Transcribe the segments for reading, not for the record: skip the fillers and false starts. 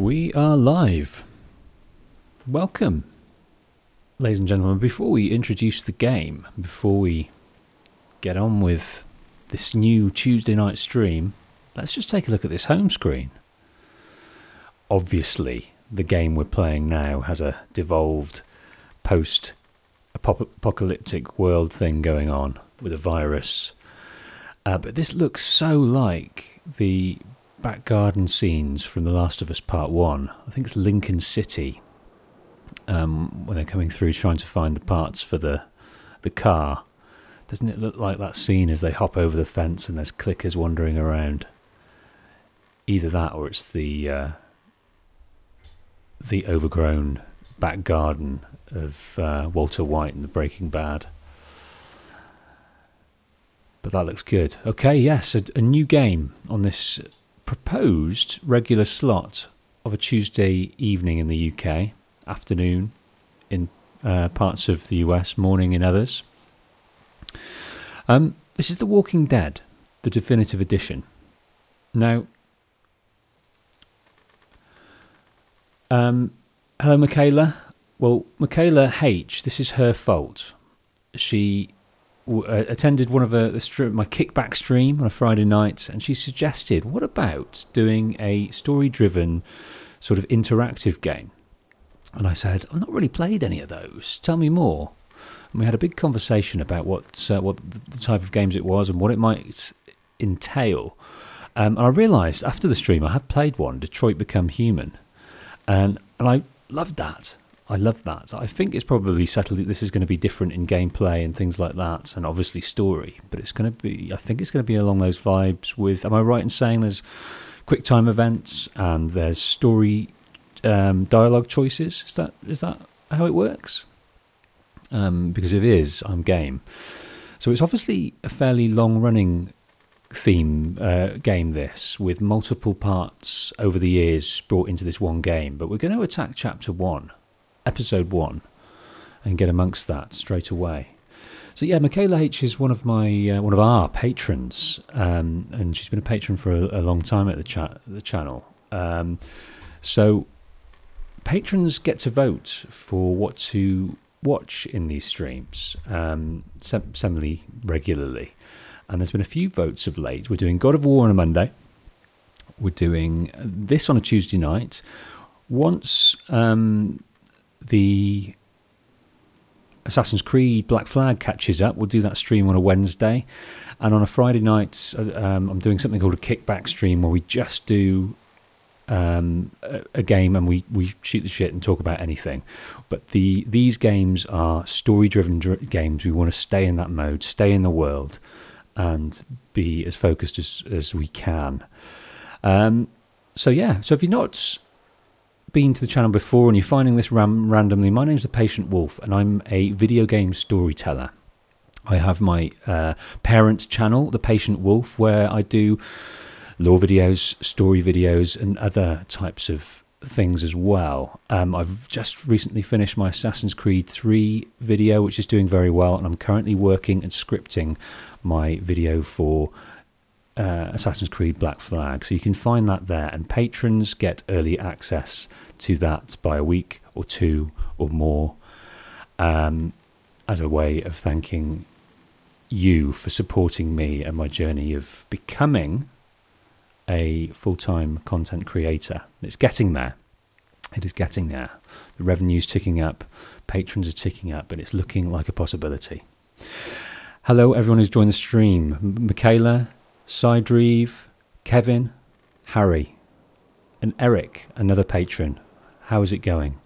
We are live. Welcome, ladies and gentlemen. Before we introduce the game, before we get on with this new Tuesday night stream, let's just take a look at this home screen. Obviously, the game we're playing now has a devolved post-apocalyptic world thing going on with a virus. But this looks so like the back garden scenes from The Last of Us Part 1. I think it's Lincoln City, when they're coming through trying to find the parts for the car. Doesn't it look like that scene as they hop over the fence and there's clickers wandering around? Either that or it's the overgrown back garden of Walter White in the Breaking Bad. But that looks good. Okay, yes, a new game on this proposed regular slot of a Tuesday evening in the UK, afternoon in parts of the US, morning in others. This is The Walking Dead, the definitive edition. Now, hello Michaela. Well, Michaela H, this is her fault. She attended one of my kickback stream on a Friday night, and she suggested, what about doing a story-driven sort of interactive game? And I said, I've not really played any of those. Tell me more. And we had a big conversation about what the type of games it was and what it might entail. And I realised after the stream I had played one, Detroit Become Human, and I loved that. I love that. I think it's probably settled that this is going to be different in gameplay and things like that, and obviously story. But it's going to be, I think it's going to be along those vibes with, am I right in saying there's quick time events and there's story dialogue choices? Is that how it works? Because if it is, I'm game. So it's obviously a fairly long-running theme game, this, with multiple parts over the years brought into this one game. But we're going to attack Chapter 1. Episode 1 and get amongst that straight away. So yeah, Michaela H is one of my one of our patrons, and she's been a patron for a long time at the channel. So patrons get to vote for what to watch in these streams semi regularly, and there's been a few votes of late. We're doing God of War on a Monday, we're doing this on a Tuesday night. Once the Assassin's Creed Black Flag catches up, we'll do that stream on a Wednesday. And on a Friday night, I'm doing something called a kickback stream where we just do a game and we shoot the shit and talk about anything. But these games are story-driven games. We want to stay in that mode, stay in the world, and be as focused as we can. So yeah, so if you're not been to the channel before and you're finding this randomly, my name's The Patient Wolf and I'm a video game storyteller. I have my parent channel, The Patient Wolf, where I do lore videos, story videos and other types of things as well. I've just recently finished my Assassin's Creed 3 video, which is doing very well, and I'm currently working and scripting my video for Assassin's Creed Black Flag, so you can find that there, and patrons get early access to that by a week or two or more, as a way of thanking you for supporting me and my journey of becoming a full-time content creator. It's getting there, it is getting there. The revenue's ticking up, patrons are ticking up, and it's looking like a possibility. Hello everyone who's joined the stream. Michaela, Sidreve, Kevin, Harry, and Eric, another patron. How is it going?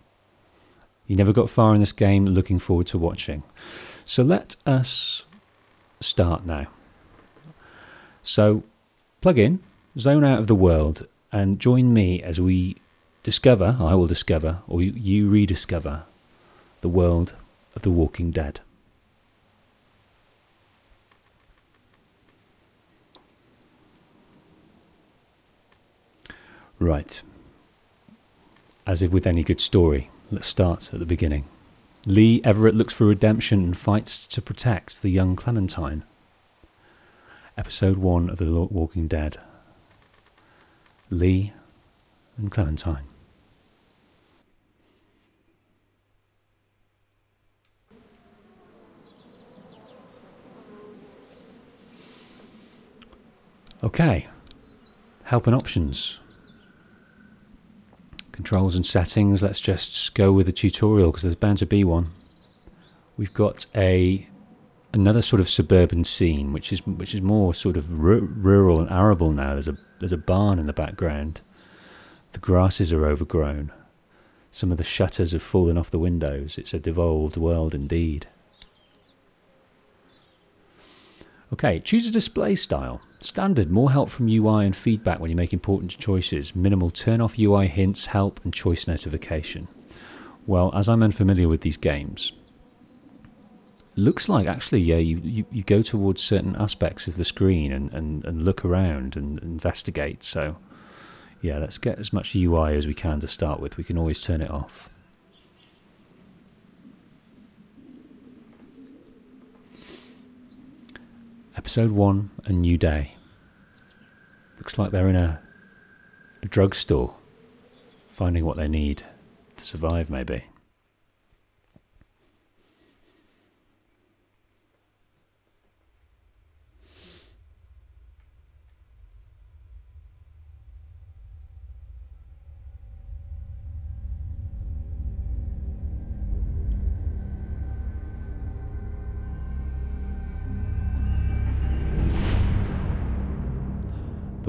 You never got far in this game, looking forward to watching. So let us start now. So plug in, zone out of the world, and join me as we discover, I will discover, or you rediscover, the world of The Walking Dead. Right, as if with any good story, let's start at the beginning. Lee Everett looks for redemption and fights to protect the young Clementine. Episode 1 of The Walking Dead. Lee and Clementine. Okay. Help and options. Controls and settings. Let's just go with the tutorial because there's bound to be one. We've got another sort of suburban scene, which is more sort of rural and arable now. There's a barn in the background. The grasses are overgrown. Some of the shutters have fallen off the windows. It's a devolved world indeed. Okay, choose a display style. Standard, more help from UI and feedback when you make important choices. Minimal, turn off UI hints, help and choice notification. Well, as I'm unfamiliar with these games, looks like actually, yeah, you go towards certain aspects of the screen and look around and investigate. So yeah, let's get as much UI as we can to start with. We can always turn it off. Episode 1, A New Day. Looks like they're in a drugstore, finding what they need to survive, maybe.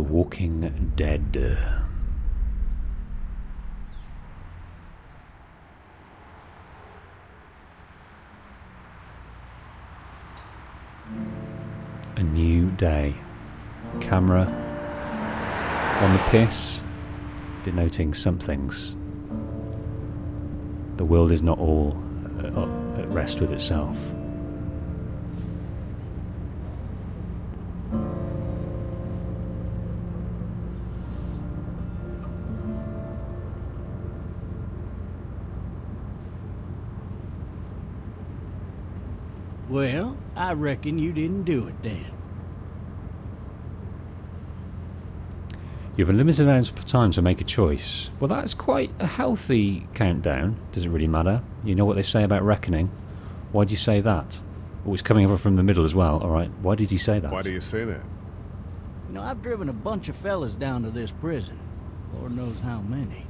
Walking Dead. A new day. Camera on the piss, denoting somethings. The world is not all at rest with itself. Well, I reckon you didn't do it then. You have a limited amount of time to make a choice. Well, that's quite a healthy countdown. Does it really matter? You know what they say about reckoning. Why'd you say that? Oh, it's coming over from the middle as well. All right, why did you say that? Why do you say that? You know, I've driven a bunch of fellas down to this prison. Lord knows how many.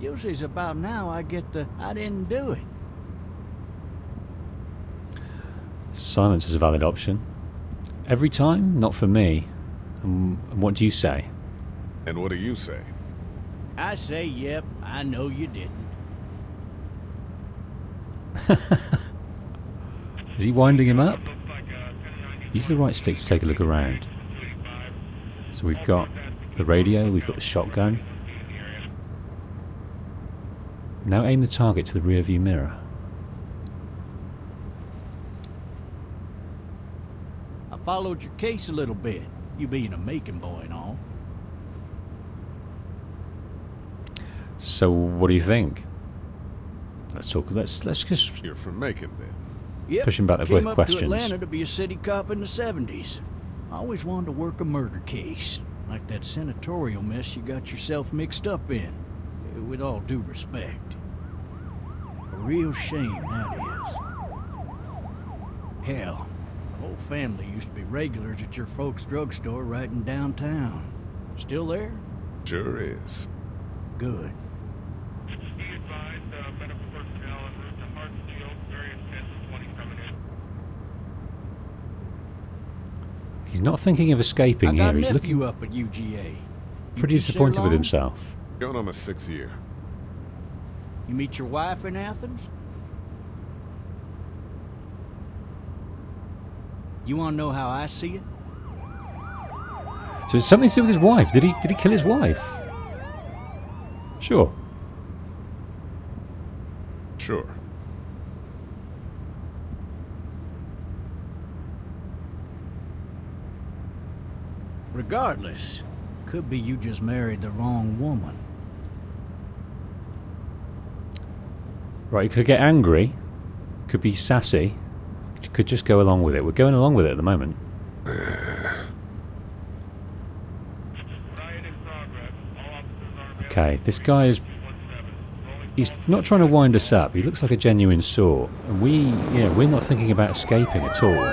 Usually it's about now I get the, I didn't do it. Silence is a valid option. Every time? Not for me. And what do you say? And what do you say? I say, yep, I know you didn't. Is he winding him up? Use the right stick to take a look around. So we've got the radio, we've got the shotgun. Now aim the target to the rear view mirror. Followed your case a little bit, you being a Macon boy and all. So what do you think? Let's talk. Let's just. You're from Macon, then. Yep. Pushing back with questions. Came up to Atlanta to be a city cop in the '70s. I always wanted to work a murder case, like that senatorial mess you got yourself mixed up in. With all due respect, a real shame that is. Hell. Whole family used to be regulars at your folks' drugstore right in downtown. Still there? Sure is. Good. Be advised, medical personnel en route to Hartsfield, various 10 to 20 coming in. He's not thinking of escaping here. He's looking you up at UGA. Pretty disappointed with himself. Going on my 6th year. You meet your wife in Athens? You want to know how I see it? So it's something to do with his wife. Did he kill his wife? Sure. Sure. Regardless, could be you just married the wrong woman. Right, you could get angry. Could be sassy. Could just go along with it. We're going along with it at the moment. Okay, this guy is... he's not trying to wind us up. He looks like a genuine sort. And we're not thinking about escaping at all.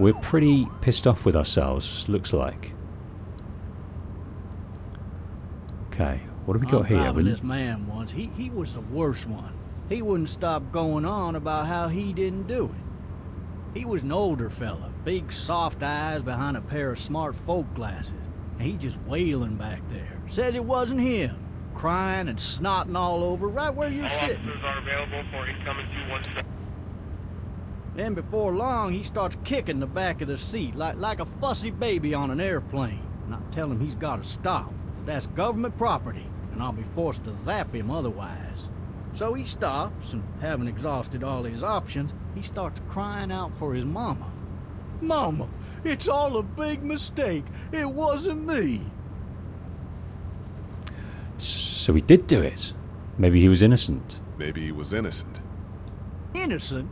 We're pretty pissed off with ourselves, looks like. Okay, what have we got here? This man once, he was the worst one. He wouldn't stop going on about how he didn't do it. He was an older fella, big soft eyes behind a pair of smart folk glasses. And he just wailing back there. Says it wasn't him. Crying and snotting all over right where you're sitting. All officers are available for incoming 217. Then before long, he starts kicking the back of the seat like a fussy baby on an airplane. And I tell him he's got to stop. That's government property, and I'll be forced to zap him otherwise. So he stops, and having exhausted all his options, he starts crying out for his mama. Mama, it's all a big mistake. It wasn't me. So he did do it. Maybe he was innocent. Maybe he was innocent. Innocent?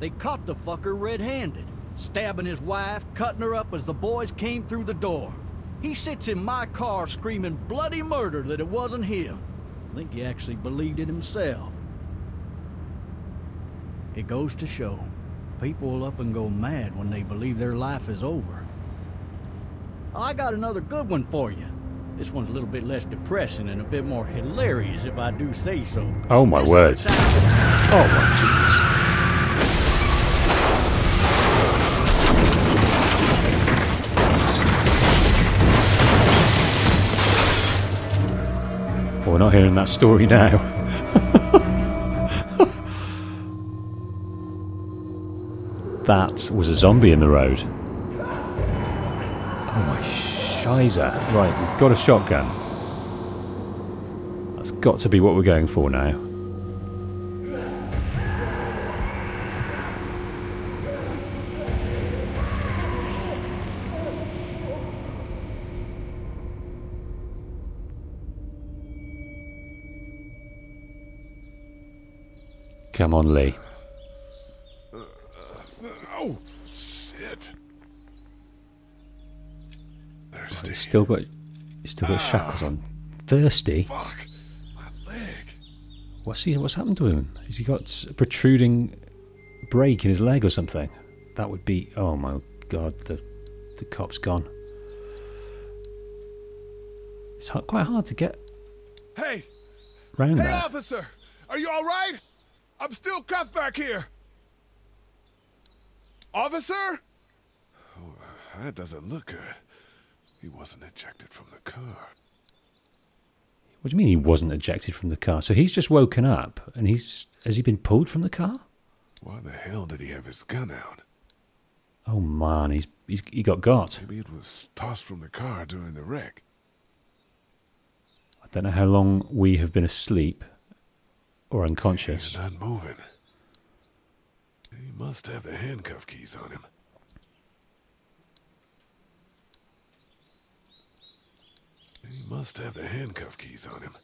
They caught the fucker red-handed, stabbing his wife, cutting her up as the boys came through the door. He sits in my car screaming bloody murder that it wasn't him. I think he actually believed it himself. It goes to show, people will up and go mad when they believe their life is over. I got another good one for you. This one's a little bit less depressing and a bit more hilarious, if I do say so. Oh my word. Oh my Jesus. We're not hearing that story now. That was a zombie in the road. Oh my shizer. Right, we've got a shotgun. That's got to be what we're going for now. Come on, Lee. Oh, shit. Thirsty. He's still got, shackles on. Thirsty? Fuck, my leg. What's happened to him? Has he got a protruding break in his leg or something? That would be, oh my God, the cop's gone. It's quite hard to get round there. Hey, officer, are you all right? I'm still cuffed back here. Officer? Oh, that doesn't look good. He wasn't ejected from the car. What do you mean he wasn't ejected from the car? So he's just woken up and has he been pulled from the car? Why the hell did he have his gun out? Oh man, he got. Maybe it was tossed from the car during the wreck. I don't know how long we have been asleep. Or unconscious. He's not moving. He must have the handcuff keys on him.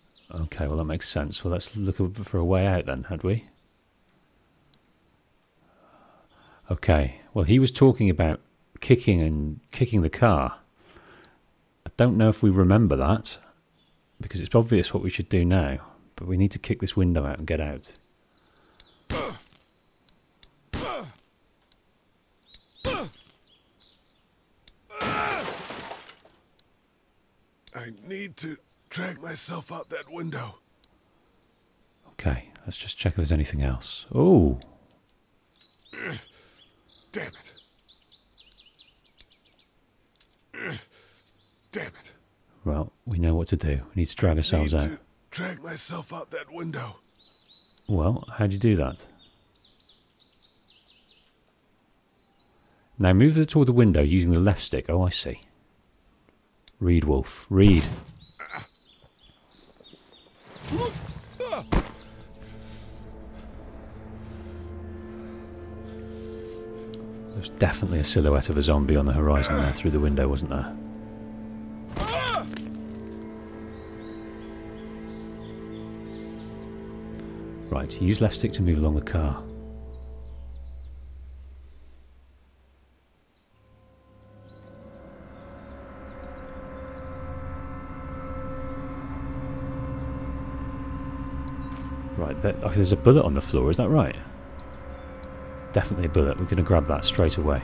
Okay, well that makes sense. Well, let's look for a way out then, had we? Okay. Well, he was talking about kicking the car. I don't know if we remember that, because it's obvious what we should do now. But we need to kick this window out and get out. I need to drag myself out that window. Okay, let's just check if there's anything else. Oh! Damn it. Well, we know what to do. We need to drag ourselves out. Drag myself out that window. Well, how'd you do that? Now move toward the window using the left stick. Oh, I see. Read, Wolf. Read. There's definitely a silhouette of a zombie on the horizon there through the window, wasn't there? Right, use left stick to move along the car. Right, there's a bullet on the floor, is that right? Definitely a bullet, we're going to grab that straight away.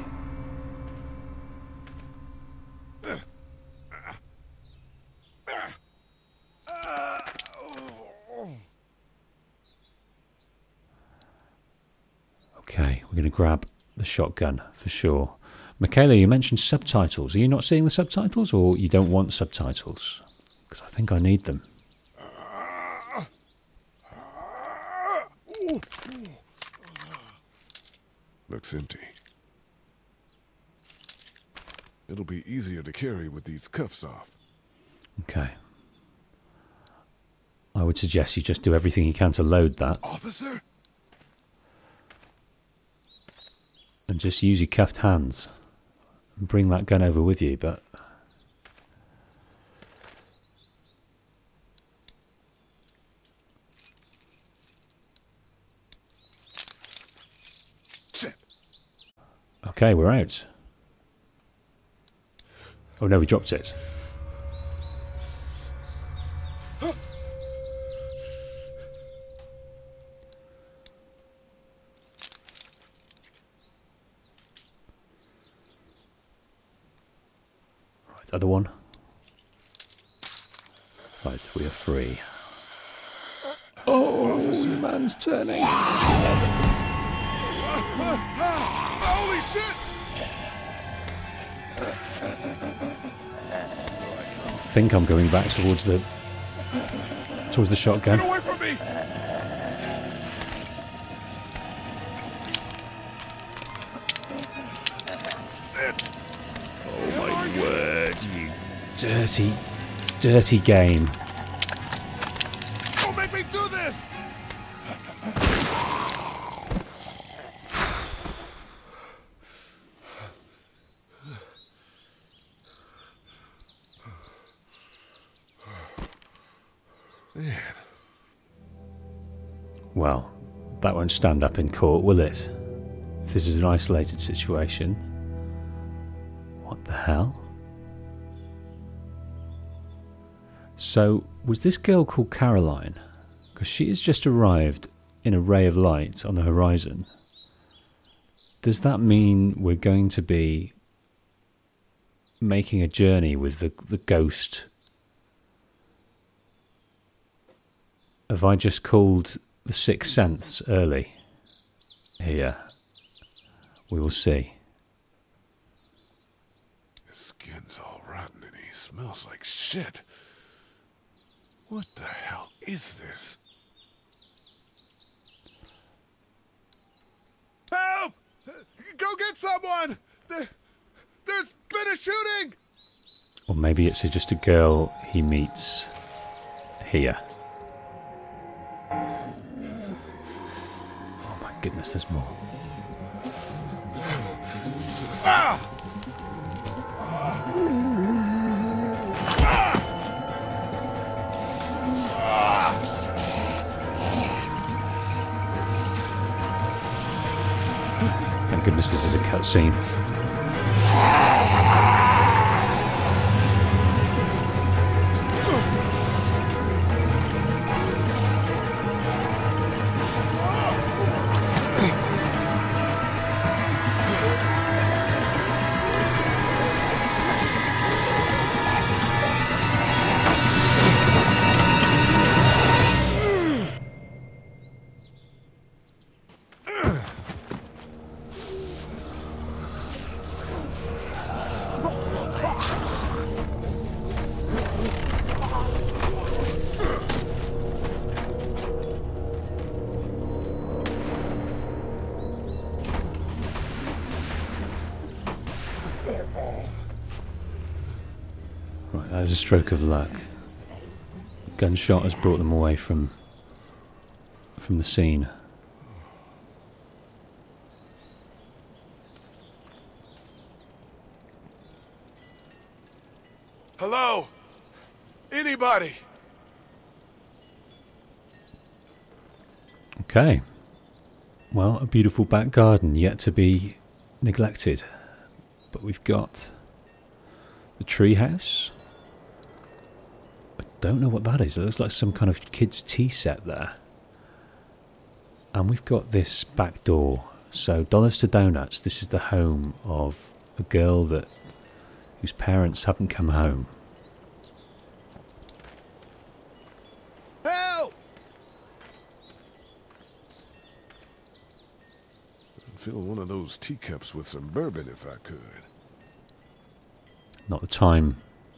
grab the shotgun for sure. Michaela, you mentioned subtitles. Are you not seeing the subtitles, or you don't want subtitles? Because I think I need them. Looks empty. It'll be easier to carry with these cuffs off. Okay. I would suggest you just do everything you can to load that. Officer? And just use your cuffed hands. And bring that gun over with you, but... Shit. Okay, we're out. Oh no, we dropped it. Other one. Right, so we are free. Oh, officer. The man's turning. Holy shit! I think I'm going back towards the shotgun. Get away from me! Dirty game. Don't make me do this. Man. Well, that won't stand up in court, will it? If this is an isolated situation. What the hell? So, was this girl called Caroline? Because she has just arrived in a ray of light on the horizon. Does that mean we're going to be making a journey with the ghost? Have I just called the sixth sense early? Here. We will see. His skin's all rotten and he smells like shit. What the hell is this? Help! Go get someone! There's been a shooting! Or maybe it's just a girl he meets here. Oh my goodness, there's more. Ah! Goodness, this is a cutscene. As a stroke of luck, gunshot has brought them away from the scene. Hello? Anybody? Okay. Well, a beautiful back garden yet to be neglected. But we've got the treehouse. Don't know what that is. It looks like some kind of kids' tea set there. And we've got this back door. So Dollars to Donuts. This is the home of a girl whose parents haven't come home. Help! I fill one of those teacups with some bourbon if I could. Not the time,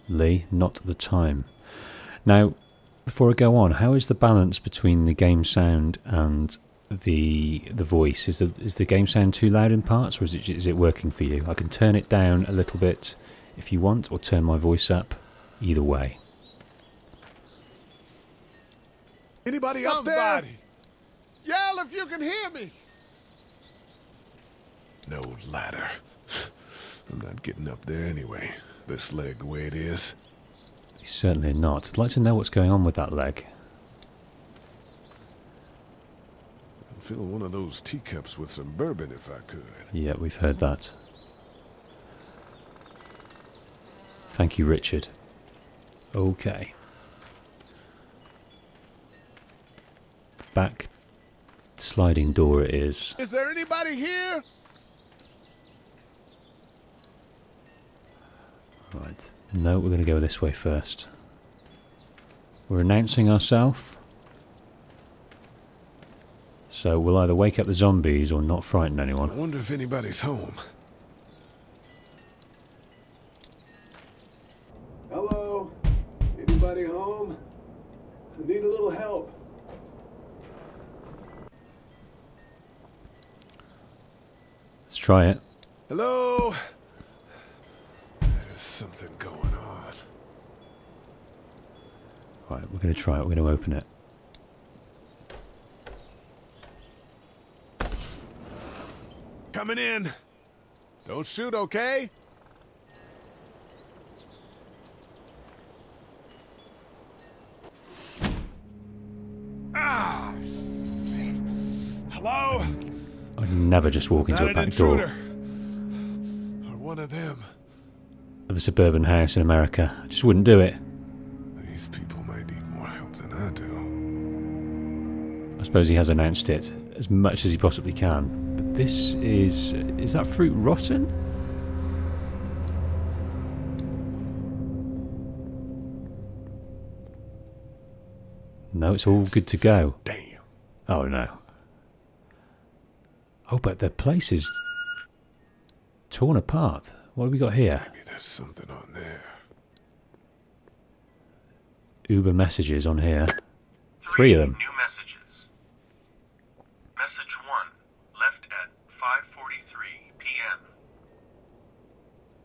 Lee. Not the time. Now, before I go on, how is the balance between the game sound and the voice? Is the game sound too loud in parts, or is it working for you? I can turn it down a little bit if you want, or turn my voice up. Either way. Anybody up there? Yell if you can hear me. No ladder. I'm not getting up there anyway. This leg the way it is. Certainly not. I'd like to know what's going on with that leg. I'd fill one of those teacups with some bourbon if I could. Yeah, we've heard that. Thank you, Richard. Okay. Back sliding door it is. Is there anybody here? Right. No, we're going to go this way first. We're announcing ourselves. So we'll either wake up the zombies or not frighten anyone. I wonder if anybody's home. Hello? Anybody home? I need a little help. Let's try it. Hello? Something going on. Right, we're going to try it. We're going to open it. Coming in. Don't shoot, okay? Ah! Shit. Hello? I'd never just walk into a back door. Or one of them. Of a suburban house in America. I just wouldn't do it. These people might need more help than I do. I suppose he has announced it as much as he possibly can. But this is... Is that fruit rotten? No, it's all good to go. Damn. Oh no. Oh, but the place is torn apart. What have we got here? Maybe there's something on there. Uber messages on here. Three of them. New messages. Message 1 left at 5:43 p.m.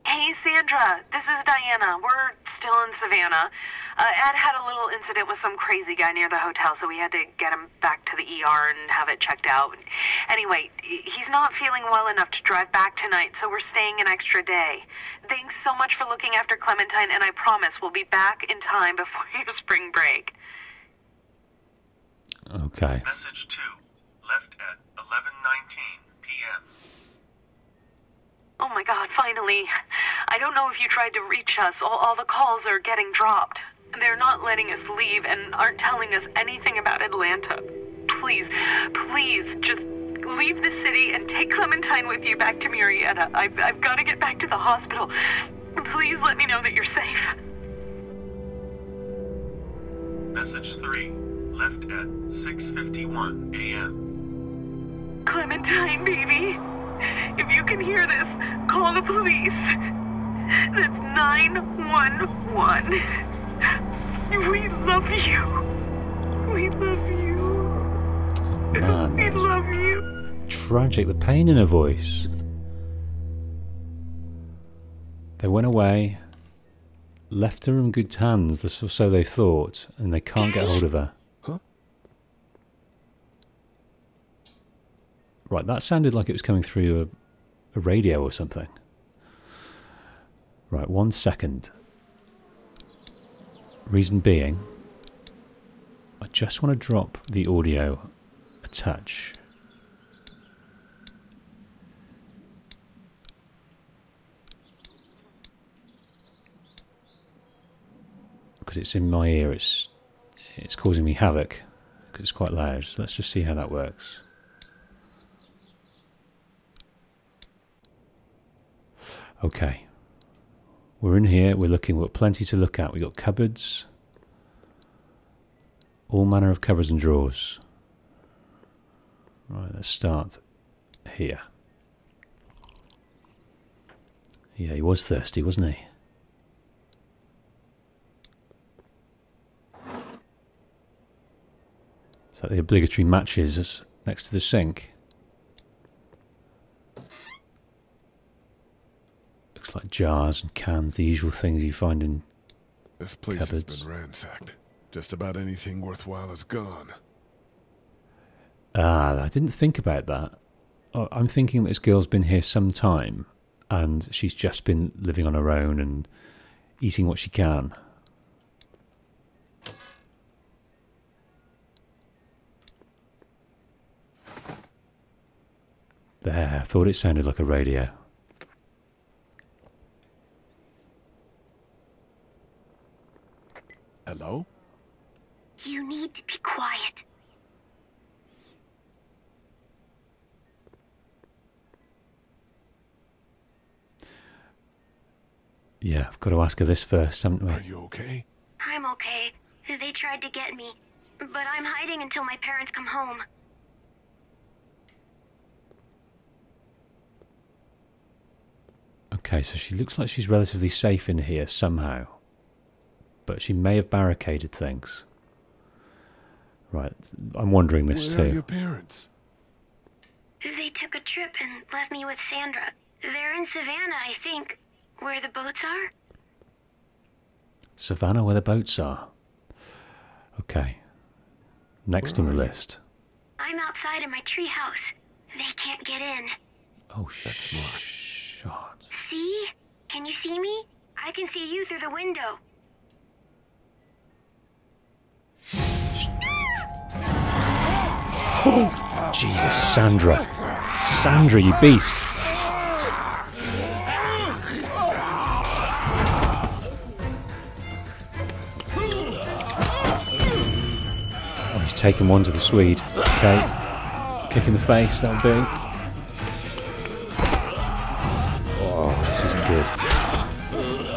Hey Sandra, this is Diana. We're still in Savannah. Ed had a little incident with some crazy guy near the hotel, so we had to get him back to the ER and have it checked out. Anyway, he's not feeling well enough to drive back tonight, so we're staying an extra day. Thanks so much for looking after Clementine, and I promise we'll be back in time before your spring break. Okay. Message 2, left at 11:19 p.m. Oh my God, finally. I don't know if you tried to reach us. All the calls are getting dropped. They're not letting us leave and aren't telling us anything about Atlanta. Please, please, just leave the city and take Clementine with you back to Murrieta. I've got to get back to the hospital. Please let me know that you're safe. Message 3, left at 6:51 a.m. Clementine, baby. If you can hear this, call the police. That's 911. We love you. We love you. Man, we love you. Tragic, the pain in her voice. They went away, left her in good hands, so they thought, and they can't get hold of her. Huh? Right, that sounded like it was coming through a radio or something. Right, 1 second. Reason being, I just want to drop the audio a touch. Because it's in my ear, it's causing me havoc, because it's quite loud. So let's just see how that works. Okay. We're in here, we're looking, we've got plenty to look at. We've got cupboards, all manner of cupboards and drawers. Right, let's start here. Yeah, he was thirsty, wasn't he? Is that the obligatory matches next to the sink? Looks like jars and cans, the usual things you find in this place cupboards. Has been ransacked. Just about anything worthwhile is gone. Ah, I didn't think about that. I'm thinking that this girl's been here some time and she's just been living on her own and eating what she can. There, I thought it sounded like a radio. Hello? You need to be quiet. Yeah, I've got to ask her this first, haven't we? Are you okay? I'm okay. They tried to get me, but I'm hiding until my parents come home. Okay, so she looks like she's relatively safe in here somehow. But she may have barricaded things. Right, I'm wondering this too. Where are your parents? They took a trip and left me with Sandra. They're in Savannah, I think. Where the boats are? Savannah, where the boats are. Okay. Next on the list. I'm outside in my treehouse. They can't get in. Oh, shh. See? Can you see me? I can see you through the window. Oh, Jesus, Sandra. Sandra, you beast. Taking one to the Swede. Okay. Kick in the face, that'll do. Oh, this isn't good.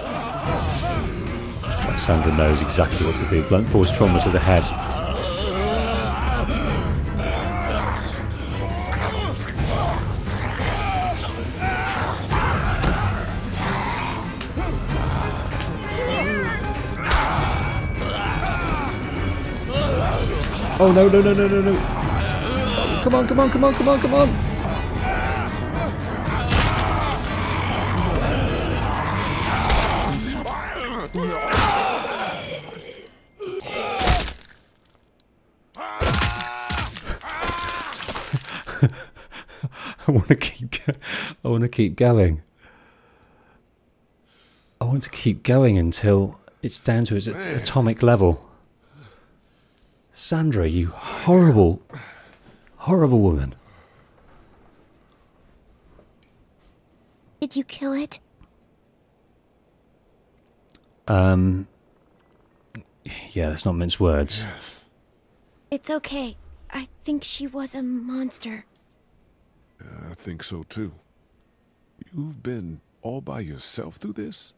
Sandra knows exactly what to do. Blunt force trauma to the head. Oh no no no no no no! Oh, come on come on come on come on come on! I want to keep going. I want to keep going until it's down to its atomic level. Sandra, you horrible, horrible woman. Did you kill it? Yeah, let's not mince words. Yes. It's okay. I think she was a monster. I think so too. You've been all by yourself through this?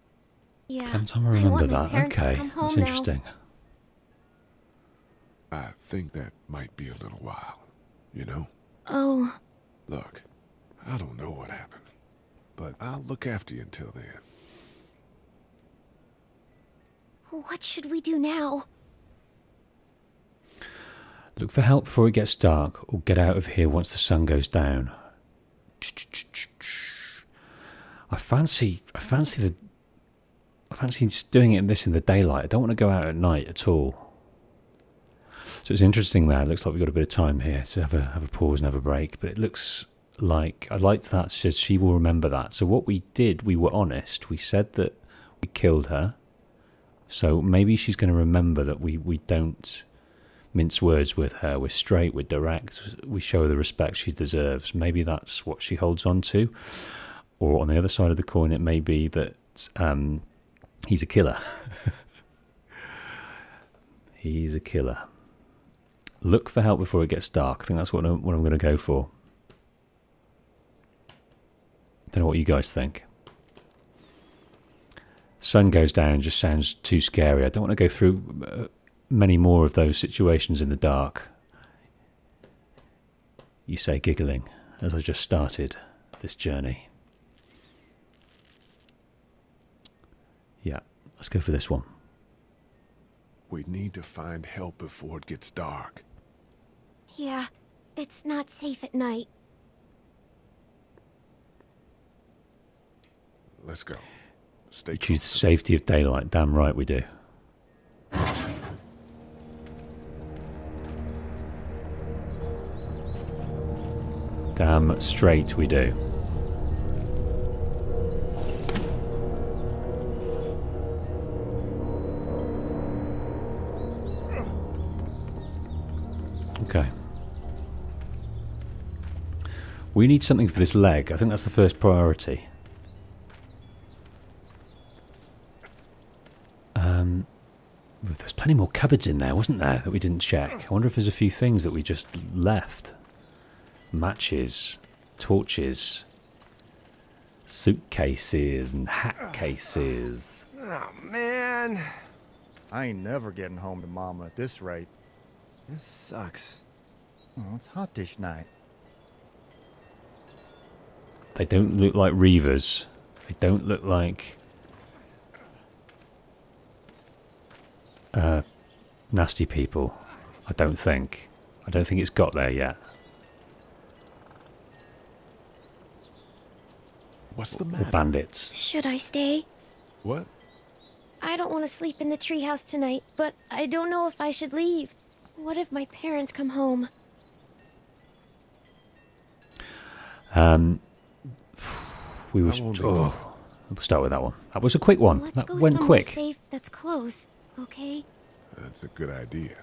Yeah. Can't I remember that? Okay, that's interesting. Now. I think that might be a little while, you know? Oh. Look, I don't know what happened, but I'll look after you until then. What should we do now? Look for help before it gets dark, or get out of here once the sun goes down. I fancy doing it in the daylight. I don't want to go out at night at all. So it's interesting there. It looks like we've got a bit of time here to have a pause and have a break. But it looks like I liked that. She will remember that. So what we did, we were honest. We said that we killed her. So maybe she's going to remember that we don't mince words with her. We're straight. We're direct. We show her the respect she deserves. Maybe that's what she holds on to. Or on the other side of the coin, it may be that he's a killer. He's a killer. Look for help before it gets dark. I think that's what I'm going to go for. Don't know what you guys think. Sun goes down just sounds too scary. I don't want to go through many more of those situations in the dark. You say giggling as I just started this journey. Let's go for this one. We need to find help before it gets dark. Yeah, it's not safe at night. Let's go. Stay we choose the safety of daylight. Damn right we do. Damn straight we do. Okay. We need something for this leg. I think that's the first priority. There's plenty more cupboards in there, wasn't there, that we didn't check? I wonder if there's a few things that we just left. Matches, torches, suitcases and hat cases. Oh man. I ain't never getting home to Mama at this rate. This sucks. Oh, it's hot dish night. They don't look like Reavers. They don't look like nasty people. I don't think. I don't think it's got there yet. What's the matter? Or bandits. Should I stay? What? I don't want to sleep in the treehouse tonight, but I don't know if I should leave. What if my parents come home? We were. Oh, we'll start with that one. That was a quick one. Let's go somewhere quick. Safe that's close. Okay. That's a good idea.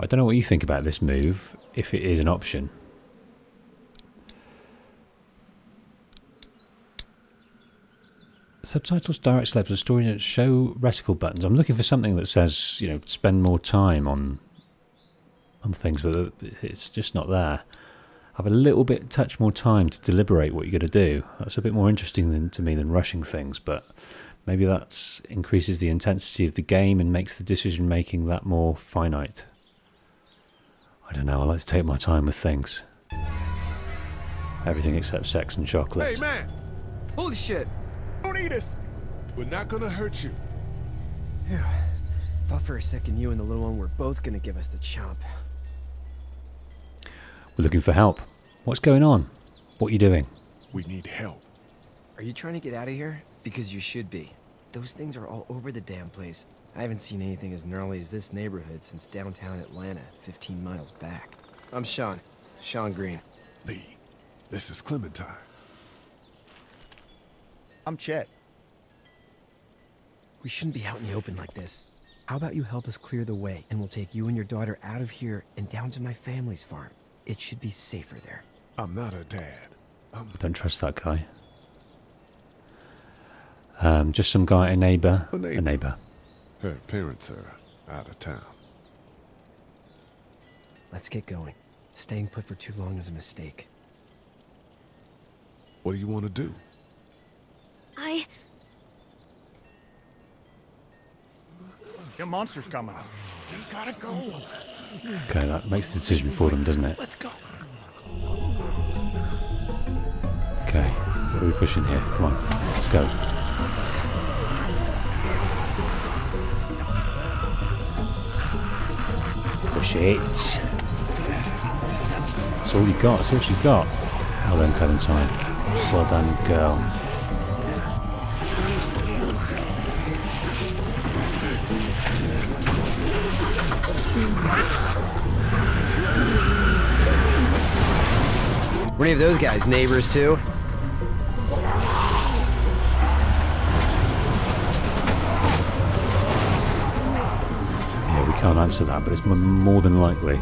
I don't know what you think about this move, if it is an option. Subtitles, direct selects, story, show reticle buttons. I'm looking for something that says, you know, spend more time on things, but it's just not there. Have a little bit, touch more time to deliberate what you're going to do. That's a bit more interesting to me than rushing things, but maybe that increases the intensity of the game and makes the decision making that more finite. I don't know, I like to take my time with things. Everything except sex and chocolate. Hey man! Holy shit! Don't eat us! We're not gonna hurt you. Yeah. Thought for a second you and the little one were both gonna give us the chomp. We're looking for help. What's going on? What are you doing? We need help. Are you trying to get out of here? Because you should be. Those things are all over the damn place. I haven't seen anything as gnarly as this neighborhood since downtown Atlanta, 15 miles back. I'm Shawn. Shawn Greene. Lee, this is Clementine. I'm Chet. We shouldn't be out in the open like this. How about you help us clear the way, and we'll take you and your daughter out of here and down to my family's farm. It should be safer there. I'm not her dad. I don't trust that guy. Just some guy, a neighbor. Her parents are out of town. Let's get going. Staying put for too long is a mistake. What do you want to do? Your monster's coming. You gotta go. Okay, that makes the decision for them, doesn't it? Let's go. Okay, what are we pushing here? Come on, let's go. Push it. That's all you got. That's all she got. Well done, Clementine. Well done, girl. Were any of those guys neighbors too? Yeah, we can't answer that, but it's more than likely.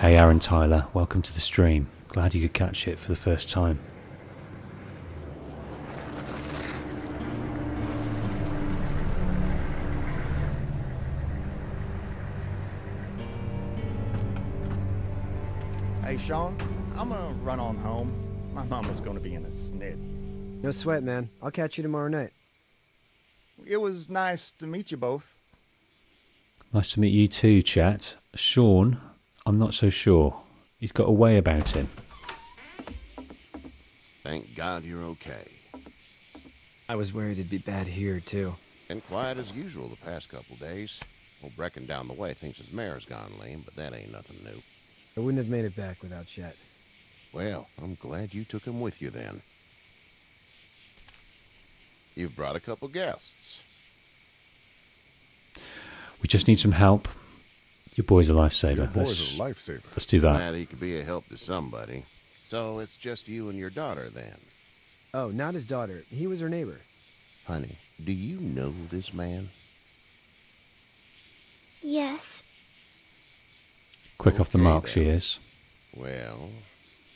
Hey Aaron Tyler, welcome to the stream. Glad you could catch it for the first time. Hey Shawn, I'm gonna run on home. My mama's gonna be in a snit. No sweat, man. I'll catch you tomorrow night. It was nice to meet you both. Nice to meet you too, chat. Shawn, I'm not so sure. He's got a way about him. Thank God you're okay. I was worried it'd be bad here too. Been quiet as usual the past couple days. Old Brecken down the way thinks his mare's gone lame, but that ain't nothing new. I wouldn't have made it back without Chet. Well, I'm glad you took him with you then. You've brought a couple guests. We just need some help. Your boy's a lifesaver. Your boy's a lifesaver. Let's do that. Glad he could be a help to somebody. So it's just you and your daughter then? Oh, not his daughter. He was her neighbor. Honey, do you know this man? Yes. Quick off the mark she is. Well,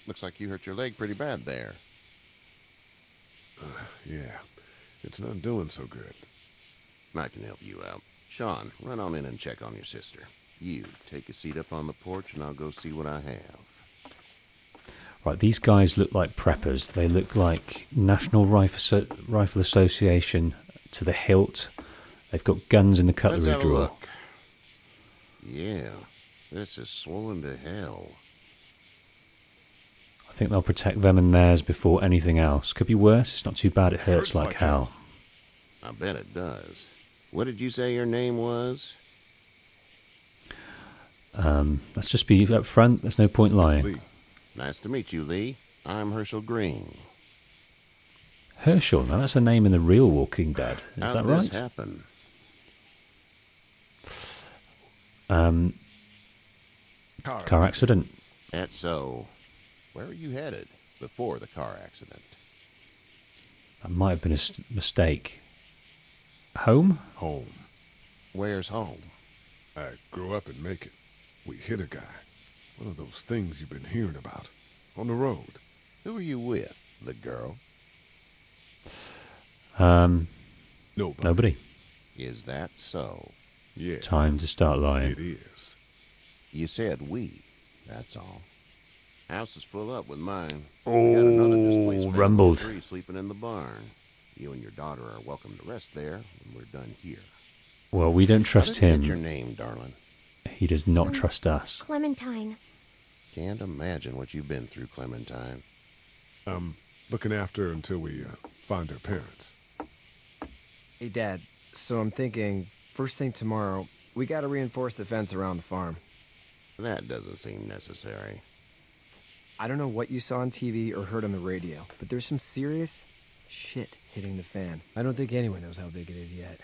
looks like you hurt your leg pretty bad there. Yeah, it's not doing so good. I can help you out. Shawn, run on in and check on your sister. You take a seat up on the porch and I'll go see what I have. Right, these guys look like preppers. They look like National Rifle Association to the hilt. They've got guns in the cutlery drawer. Yeah, this is swollen to hell. I think they'll protect them and theirs before anything else. Could be worse. It's not too bad. It hurts like hell. I bet it does. What did you say your name was? Let's just be up front. There's no point lying. Nice to meet you, Lee. I'm Hershel Greene. Hershel? Now that's a name in the real Walking Dead. Is that right? How did this happen? Car accident. That's so. Where were you headed before the car accident? That might have been a mistake. Home? Home. Where's home? I grew up in Macon. We hit a guy. One of those things you've been hearing about. On the road. Who are you with, the girl? Nobody. Is that so? Yeah. Time to start lying. It is. You said we. That's all. House is full up with mine. Oh, got another displaced rumbled. Family sleeping in the barn. You and your daughter are welcome to rest there when we're done here. Well, we don't trust him. What's your name, darling? He does not trust us. Clementine. Can't imagine what you've been through, Clementine. I'm looking after her until we find her parents. Hey, Dad. So I'm thinking, first thing tomorrow, we gotta reinforce the fence around the farm. That doesn't seem necessary. I don't know what you saw on TV or heard on the radio, but there's some serious shit hitting the fan. I don't think anyone knows how big it is yet.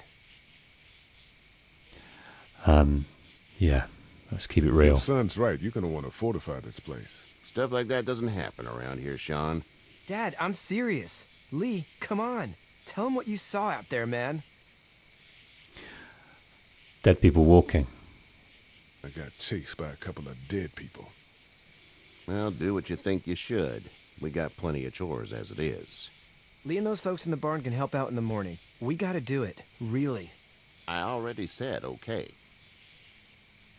Yeah, let's keep it real. Your son's right. You're going to want to fortify this place. Stuff like that doesn't happen around here, Shawn. Dad, I'm serious. Lee, come on. Tell him what you saw out there, man. Dead people walking. I got chased by a couple of dead people. Well, do what you think you should. We got plenty of chores as it is. Lee and those folks in the barn can help out in the morning. We got to do it. Really. I already said okay.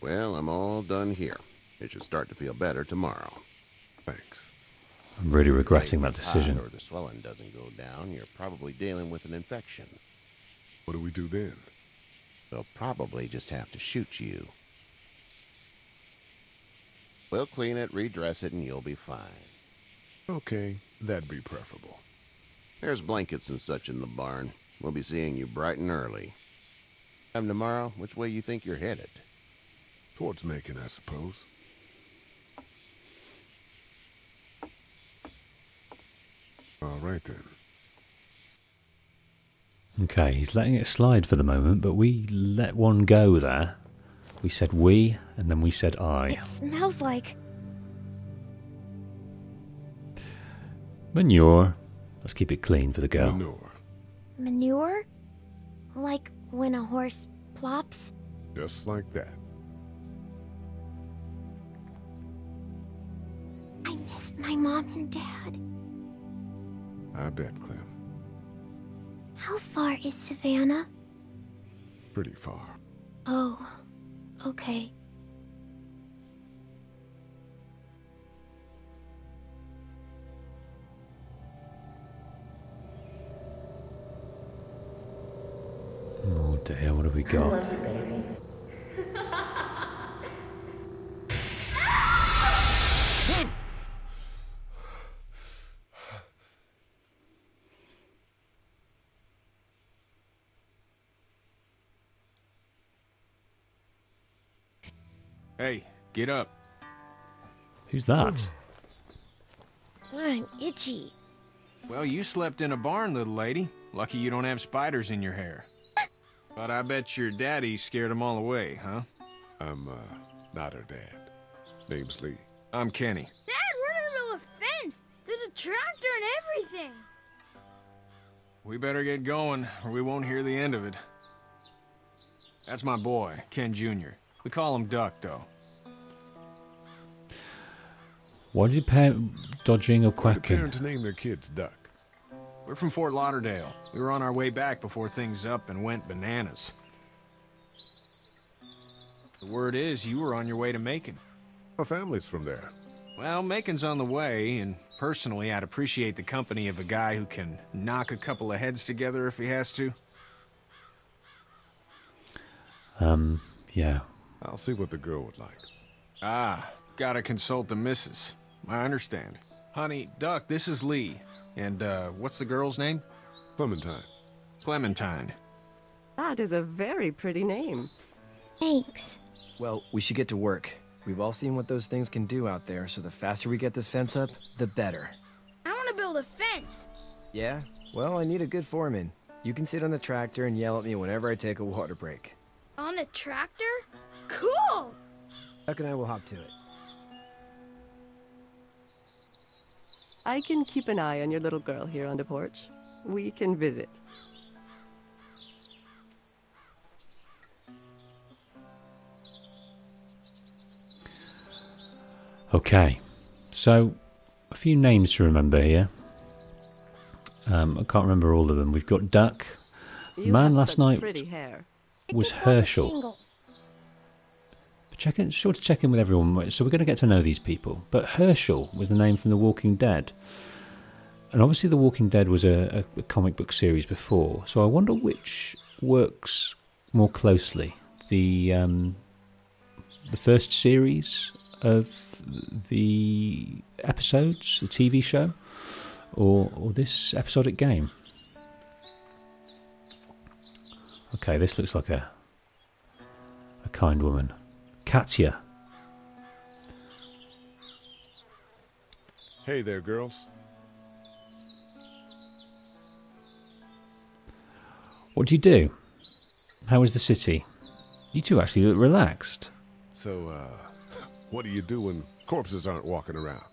Well, I'm all done here. It should start to feel better tomorrow. Thanks. I'm really regretting that decision. Or the swelling doesn't go down, you're probably dealing with an infection. What do we do then? They'll probably just have to shoot you. We'll clean it, redress it, and you'll be fine. Okay, that'd be preferable. There's blankets and such in the barn. We'll be seeing you bright and early. Come tomorrow, which way you think you're headed? Towards Macon, I suppose. All right, then. Okay, he's letting it slide for the moment, but we let one go there. We said we, and then we said I. It smells like... manure. Let's keep it clean for the girl. Manure. Manure? Like when a horse plops? Just like that. I missed my mom and dad. I bet, Clem. How far is Savannah? Pretty far. Oh, okay. the hell, what have we got? I love you, baby. Hey, get up. Who's that? I'm itchy. Well, you slept in a barn, little lady. Lucky you don't have spiders in your hair. But I bet your daddy scared them all away, huh? I'm, not her dad. Name's Lee. I'm Kenny. Dad, we're in the middle of a fence. There's a tractor and everything. We better get going, or we won't hear the end of it. That's my boy, Ken Jr. We call him Duck, though. Why do you pair dodging or quacking? The parents name their kids Duck. We're from Fort Lauderdale. We were on our way back before things up and went bananas. The word is you were on your way to Macon. My family's from there. Well, Macon's on the way, and personally, I'd appreciate the company of a guy who can knock a couple of heads together if he has to. Yeah. I'll see what the girl would like. Ah, gotta consult the missus. I understand. Honey, Duck, this is Lee. And, what's the girl's name? Clementine. Clementine. That is a very pretty name. Thanks. Well, we should get to work. We've all seen what those things can do out there, so the faster we get this fence up, the better. I want to build a fence! Yeah? Well, I need a good foreman. You can sit on the tractor and yell at me whenever I take a water break. On the tractor? Cool! Duck and I will hop to it. I can keep an eye on your little girl here on the porch. We can visit. Okay, so a few names to remember here. I can't remember all of them. We've got Duck. The man last night was Hershel. Sure to check in with everyone, so we're going to get to know these people. But Hershel was the name from The Walking Dead. And obviously The Walking Dead was a comic book series before, so I wonder which works more closely. The first series of the episodes, the TV show, or this episodic game. Okay, this looks like a kind woman. Katjaa. Hey there, girls. What do you do? How is the city? You two actually look relaxed. So, what do you do when corpses aren't walking around?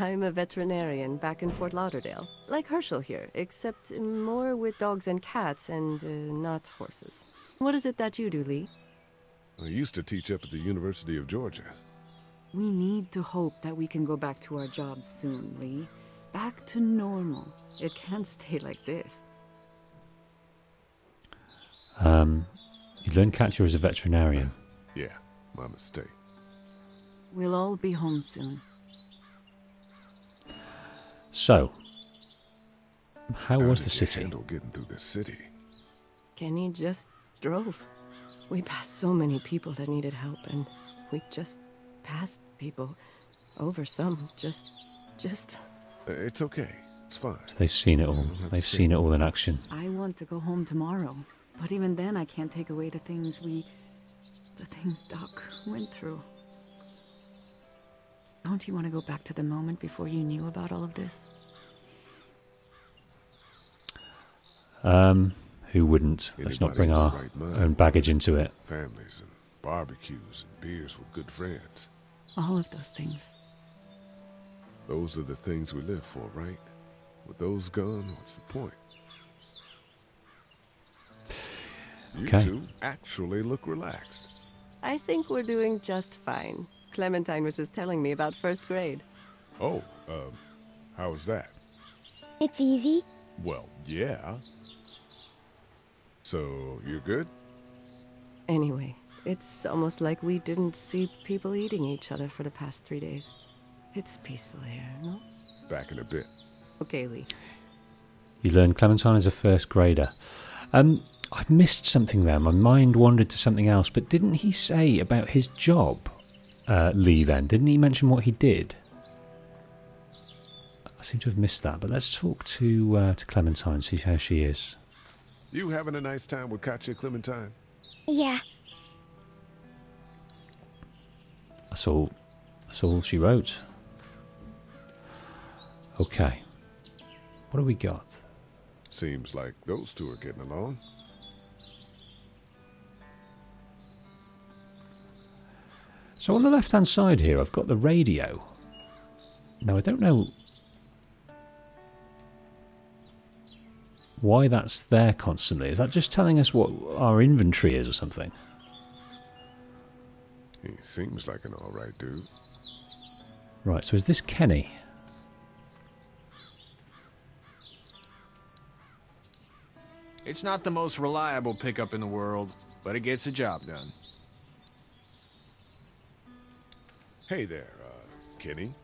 I'm a veterinarian back in Fort Lauderdale. Like Hershel here, except more with dogs and cats and not horses. What is it that you do, Lee? I used to teach up at the University of Georgia. We need to hope that we can go back to our jobs soon, Lee. Back to normal. It can't stay like this. You learned Katjaa as a veterinarian. Yeah, my mistake. We'll all be home soon. So, how was the city? Handle getting through the city? Kenny just drove. We passed so many people that needed help, and we just passed people over some, just... It's okay. It's fine. So they've seen it all. They've seen it all in action. I want to go home tomorrow, but even then I can't take away the things Doc went through. Don't you want to go back to the moment before you knew about all of this? Who wouldn't? Let's not bring our own baggage into it. Families and barbecues and beers with good friends. All of those things. Those are the things we live for, right? With those gone, what's the point? Okay. You two actually look relaxed. I think we're doing just fine. Clementine was just telling me about first grade. Oh, how was that? It's easy. Well, yeah. So, you're good? Anyway, it's almost like we didn't see people eating each other for the past 3 days. It's peaceful here, no? Back in a bit. Okay, Lee. You learned Clementine is a first grader. I've missed something there. My mind wandered to something else. But didn't he say about his job, Lee, then? Didn't he mention what he did? I seem to have missed that. But let's talk to Clementine, see how she is. You having a nice time with Katjaa, Clementine? Yeah. That's all she wrote. Okay. What do we got? Seems like those two are getting along. So on the left-hand side here, I've got the radio. Now, I don't know why that's there constantly. Is that just telling us what our inventory is or something? He seems like an alright dude. Right, so is this Kenny? It's not the most reliable pickup in the world, but it gets the job done. Hey there, Kenny.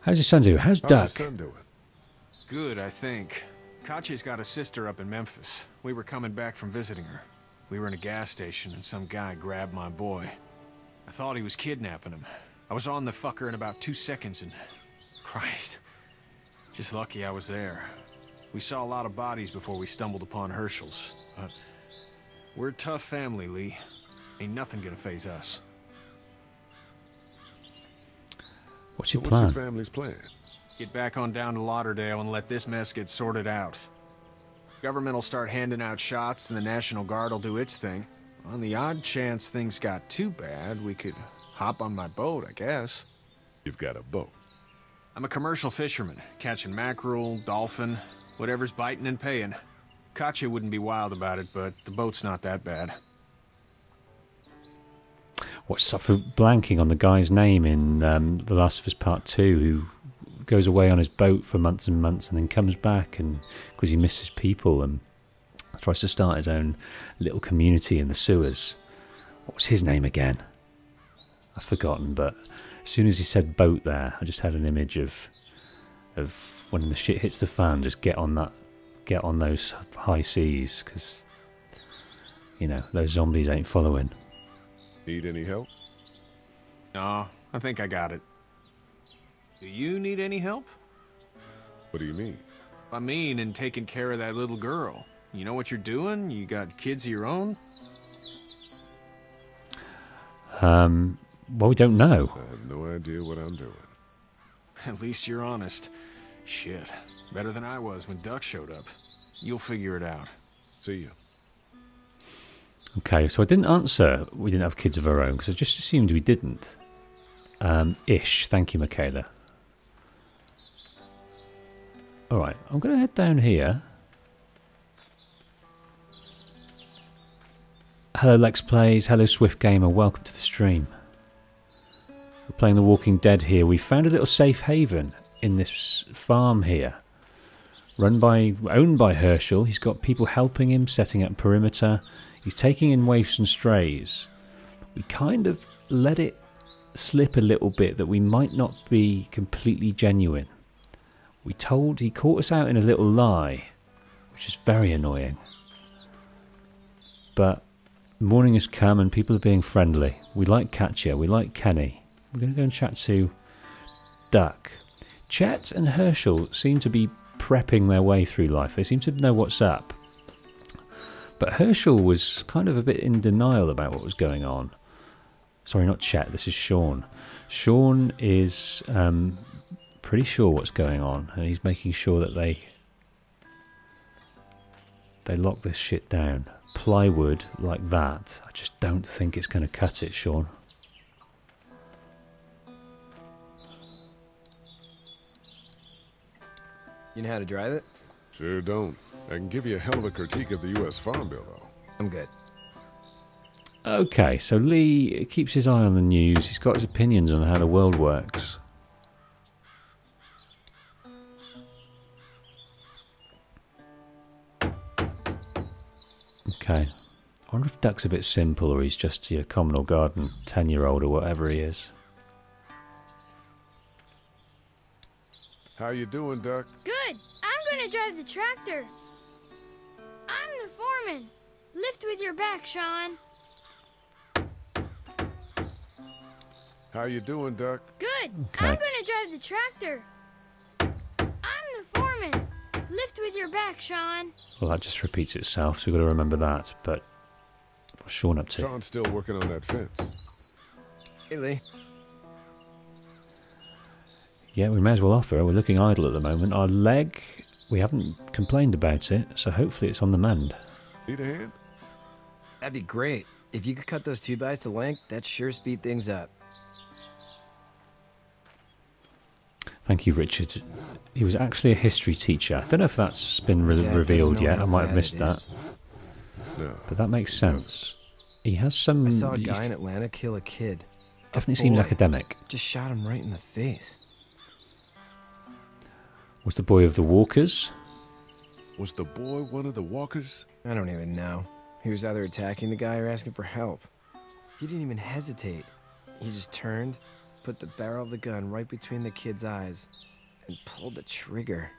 How's your son doing? How's Duck? Your son doing? Good, I think. Katjaa's got a sister up in Memphis. We were coming back from visiting her. We were in a gas station and some guy grabbed my boy. I thought he was kidnapping him. I was on the fucker in about 2 seconds and... Christ. Just lucky I was there. We saw a lot of bodies before we stumbled upon Hershel's. We're a tough family, Lee. Ain't nothing gonna faze us. What's your plan? What's your family's plan? Get back on down to Lauderdale and let this mess get sorted out. Government will start handing out shots and the National Guard will do its thing. On the odd chance things got too bad, we could hop on my boat, I guess. You've got a boat. I'm a commercial fisherman, catching mackerel, dolphin, whatever's biting and paying. Katjaa wouldn't be wild about it, but the boat's not that bad. What's up for blanking on the guy's name in The Last of Us Part 2, who goes away on his boat for months and months and then comes back and because he misses people and tries to start his own little community in the sewers. What was his name again? I've forgotten, but... As soon as he said boat there, I just had an image of when the shit hits the fan, just get on those high seas, because, you know, those zombies ain't following. Need any help? No, I think I got it. Do you need any help? What do you mean? I mean in taking care of that little girl. You know what you're doing? You got kids of your own? Well, we don't know. I have no idea what I'm doing. At least you're honest. Shit. Better than I was when Duck showed up. You'll figure it out. See you. Okay, so I didn't answer we didn't have kids of our own, because I just assumed we didn't. Ish. Thank you, Michaela. Alright, I'm going to head down here. Hello, Lex Plays. Hello, Swift Gamer. Welcome to the stream. We're playing The Walking Dead here. We found a little safe haven in this farm here, owned by Hershel. He's got people helping him, setting up perimeter. He's taking in waifs and strays. We kind of let it slip a little bit that we might not be completely genuine. He caught us out in a little lie, which is very annoying. But morning has come and people are being friendly. We like Katjaa. We like Kenny. We're going to go and chat to Duck. Chet and Hershel seem to be prepping their way through life. They seem to know what's up. But Hershel was kind of a bit in denial about what was going on. Sorry, not Chet. This is Shawn. Shawn is pretty sure what's going on. And he's making sure that they lock this shit down. Plywood like that. I just don't think it's going to cut it, Shawn. You know how to drive it? Sure don't. I can give you a hell of a critique of the U.S. Farm Bill, though. I'm good. Okay, so Lee keeps his eye on the news. He's got his opinions on how the world works. Okay. I wonder if Duck's a bit simple or he's just your common old garden 10-year-old or whatever he is. How you doing, Duck? Good. gonna drive the tractor. I'm the foreman. Lift with your back, Shawn. How you doing, Duck? Good. Okay. I'm gonna drive the tractor. I'm the foreman. Lift with your back, Shawn. Well, that just repeats itself, so we've got to remember that. But what's Shawn up to? Shawn's still working on that fence. Hey, Lee. Yeah, we may as well offer. We're looking idle at the moment. Our leg, we haven't complained about it, so hopefully it's on the mend. Need a hand? That'd be great. If you could cut those 2x to length, that'd sure speed things up. Thank you, Richard. He was actually a history teacher. I don't know if that's been revealed yet. I might have missed that. No, but that makes sense. He has some... I saw a guy in Atlanta kill a kid. Definitely seems academic. Just shot him right in the face. Was the boy of the walkers? Was the boy one of the walkers? I don't even know. He was either attacking the guy or asking for help. He didn't even hesitate. He just turned... put the barrel of the gun right between the kid's eyes and pulled the trigger.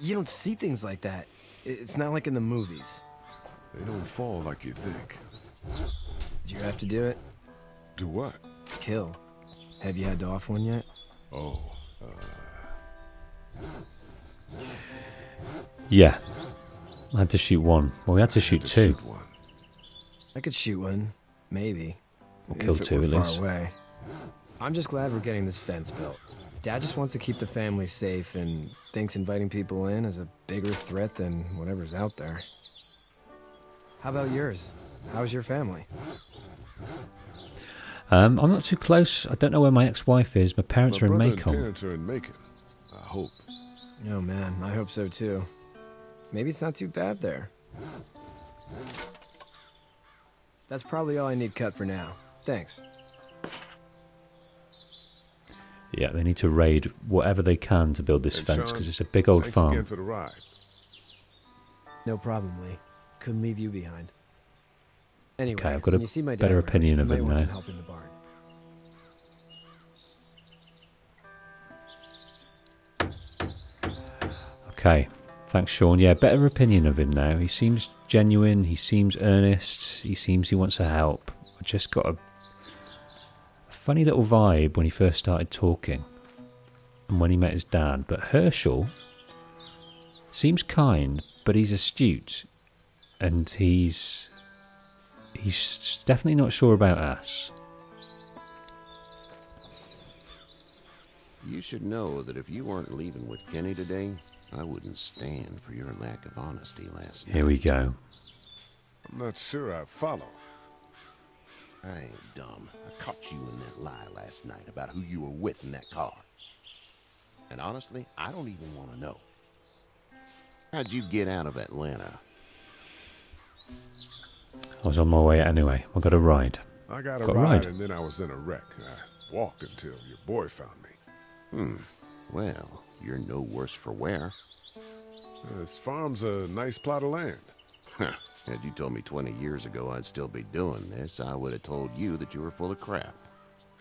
You don't see things like that. It's not like in the movies. They don't fall like you think. Did you have to do it? Do what? Kill. Have you had off one yet? Oh. Yeah. I had to shoot one. Well, we had to shoot two. I could shoot one. Maybe. Or kill two, at least. Far away. I'm just glad we're getting this fence built. Dad just wants to keep the family safe and thinks inviting people in is a bigger threat than whatever's out there. How about yours? How's your family? I'm not too close. I don't know where my ex-wife is. My parents are in Macon. My parents are in Macon, I hope. Oh man, I hope so too. Maybe it's not too bad there. That's probably all I need cut for now. Thanks. Yeah, they need to raid whatever they can to build this fence, because it's a big old farm. Again for the ride. No problem, Lee. Couldn't leave you behind. Anyway, okay, I've got a better opinion of him now. Okay, thanks, Shawn. Yeah, better opinion of him now. He seems genuine. He seems earnest. He seems he wants to help. I just got a funny little vibe when he first started talking and when he met his dad, but Hershel seems kind, but he's astute and he's definitely not sure about us. You should know that if you weren't leaving with Kenny today, I wouldn't stand for your lack of honesty last night. Here we go. I'm not sure I follow. I ain't dumb. I caught you in that lie last night about who you were with in that car. And honestly, I don't even want to know. How'd you get out of Atlanta? I was on my way anyway. I got a ride. I got a ride and then I was in a wreck. I walked until your boy found me. Hmm. Well, you're no worse for wear. This farm's a nice plot of land. Huh. Had you told me 20 years ago I'd still be doing this, I would have told you that you were full of crap.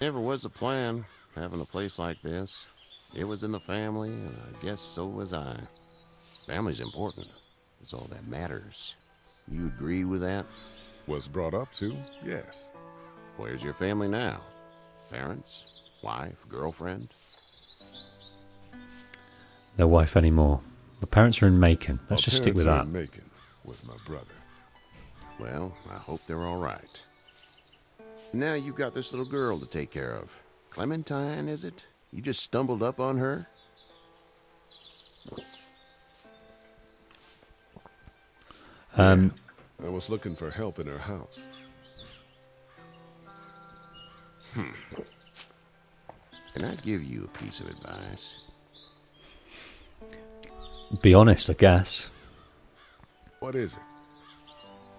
Never was the plan, having a place like this. It was in the family, and I guess so was I. Family's important. It's all that matters. You agree with that? Was brought up to, yes. Where's your family now? Parents? Wife? Girlfriend? No wife anymore. My parents are in Macon. Let's just stick with that. Macon with my brother. Well, I hope they're all right. Now you've got this little girl to take care of. Clementine, is it? You just stumbled up on her? I was looking for help in her house. Can I give you a piece of advice? Be honest, I guess. What is it?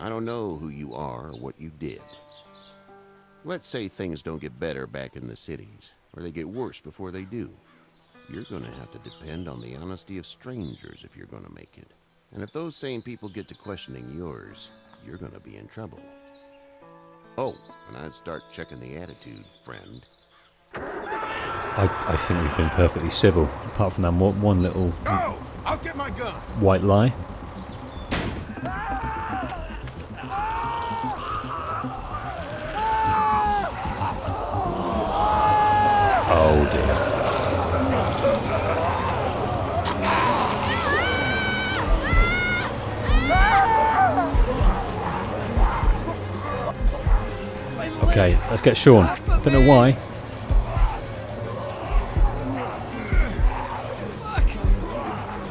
I don't know who you are or what you did. Let's say things don't get better back in the cities, or they get worse before they do. You're going to have to depend on the honesty of strangers if you're going to make it. And if those same people get to questioning yours, you're going to be in trouble. Oh, and I'd start checking the attitude, friend. I think we've been perfectly civil, apart from that one little... Oh! I'll get my gun. White lie. Oh dear. Okay, let's get Shawn. I don't know why.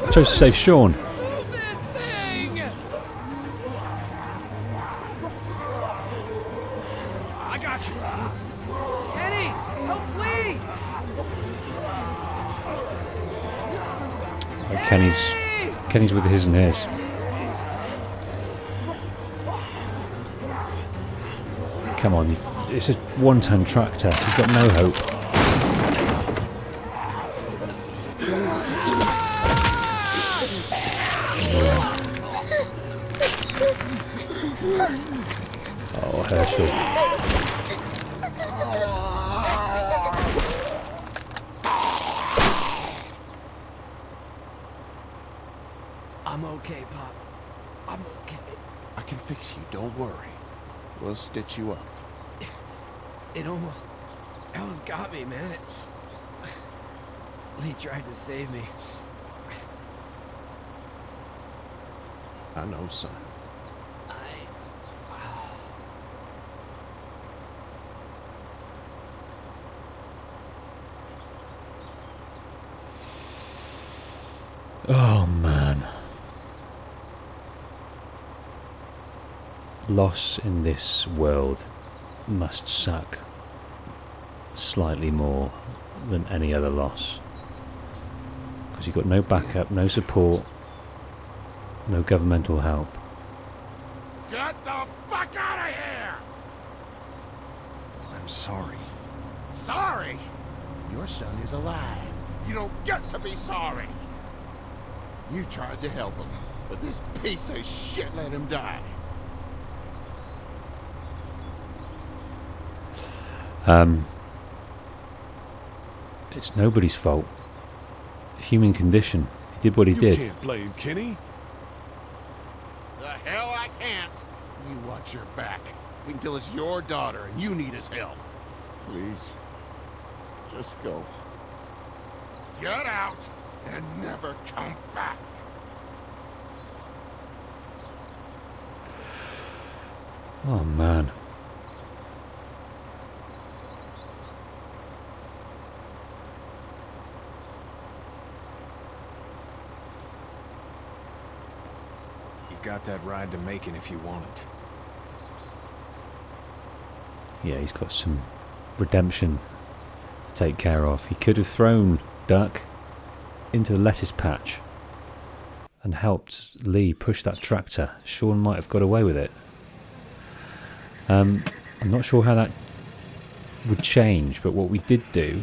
I chose to save Shawn. I got you. Kenny, help Lee. Kenny's with his and his. Come on, it's a one-ton tractor. You've got no hope. Oh, Hershel. I'm okay, Pop. I'm okay. I can fix you, don't worry. We'll stitch you up. It almost got me, man. Lee tried to save me. I know, son. Oh, man. Loss in this world must suck slightly more than any other loss, because you've got no backup, no support, no governmental help. Get the fuck out of here! I'm sorry. Sorry? Your son is alive. You don't get to be sorry. You tried to help him, but this piece of shit let him die. It's nobody's fault. Human condition. He did what he did. You can't blame Kenny. The hell I can't. You watch your back. We can tell it's your daughter and you need his help. Please. Just go. Get out and never come back. Oh, man. Got that ride to Macon if you want it. Yeah, he's got some redemption to take care of. He could have thrown Duck into the lettuce patch and helped Lee push that tractor. Shawn might have got away with it. I'm not sure how that would change, but what we did do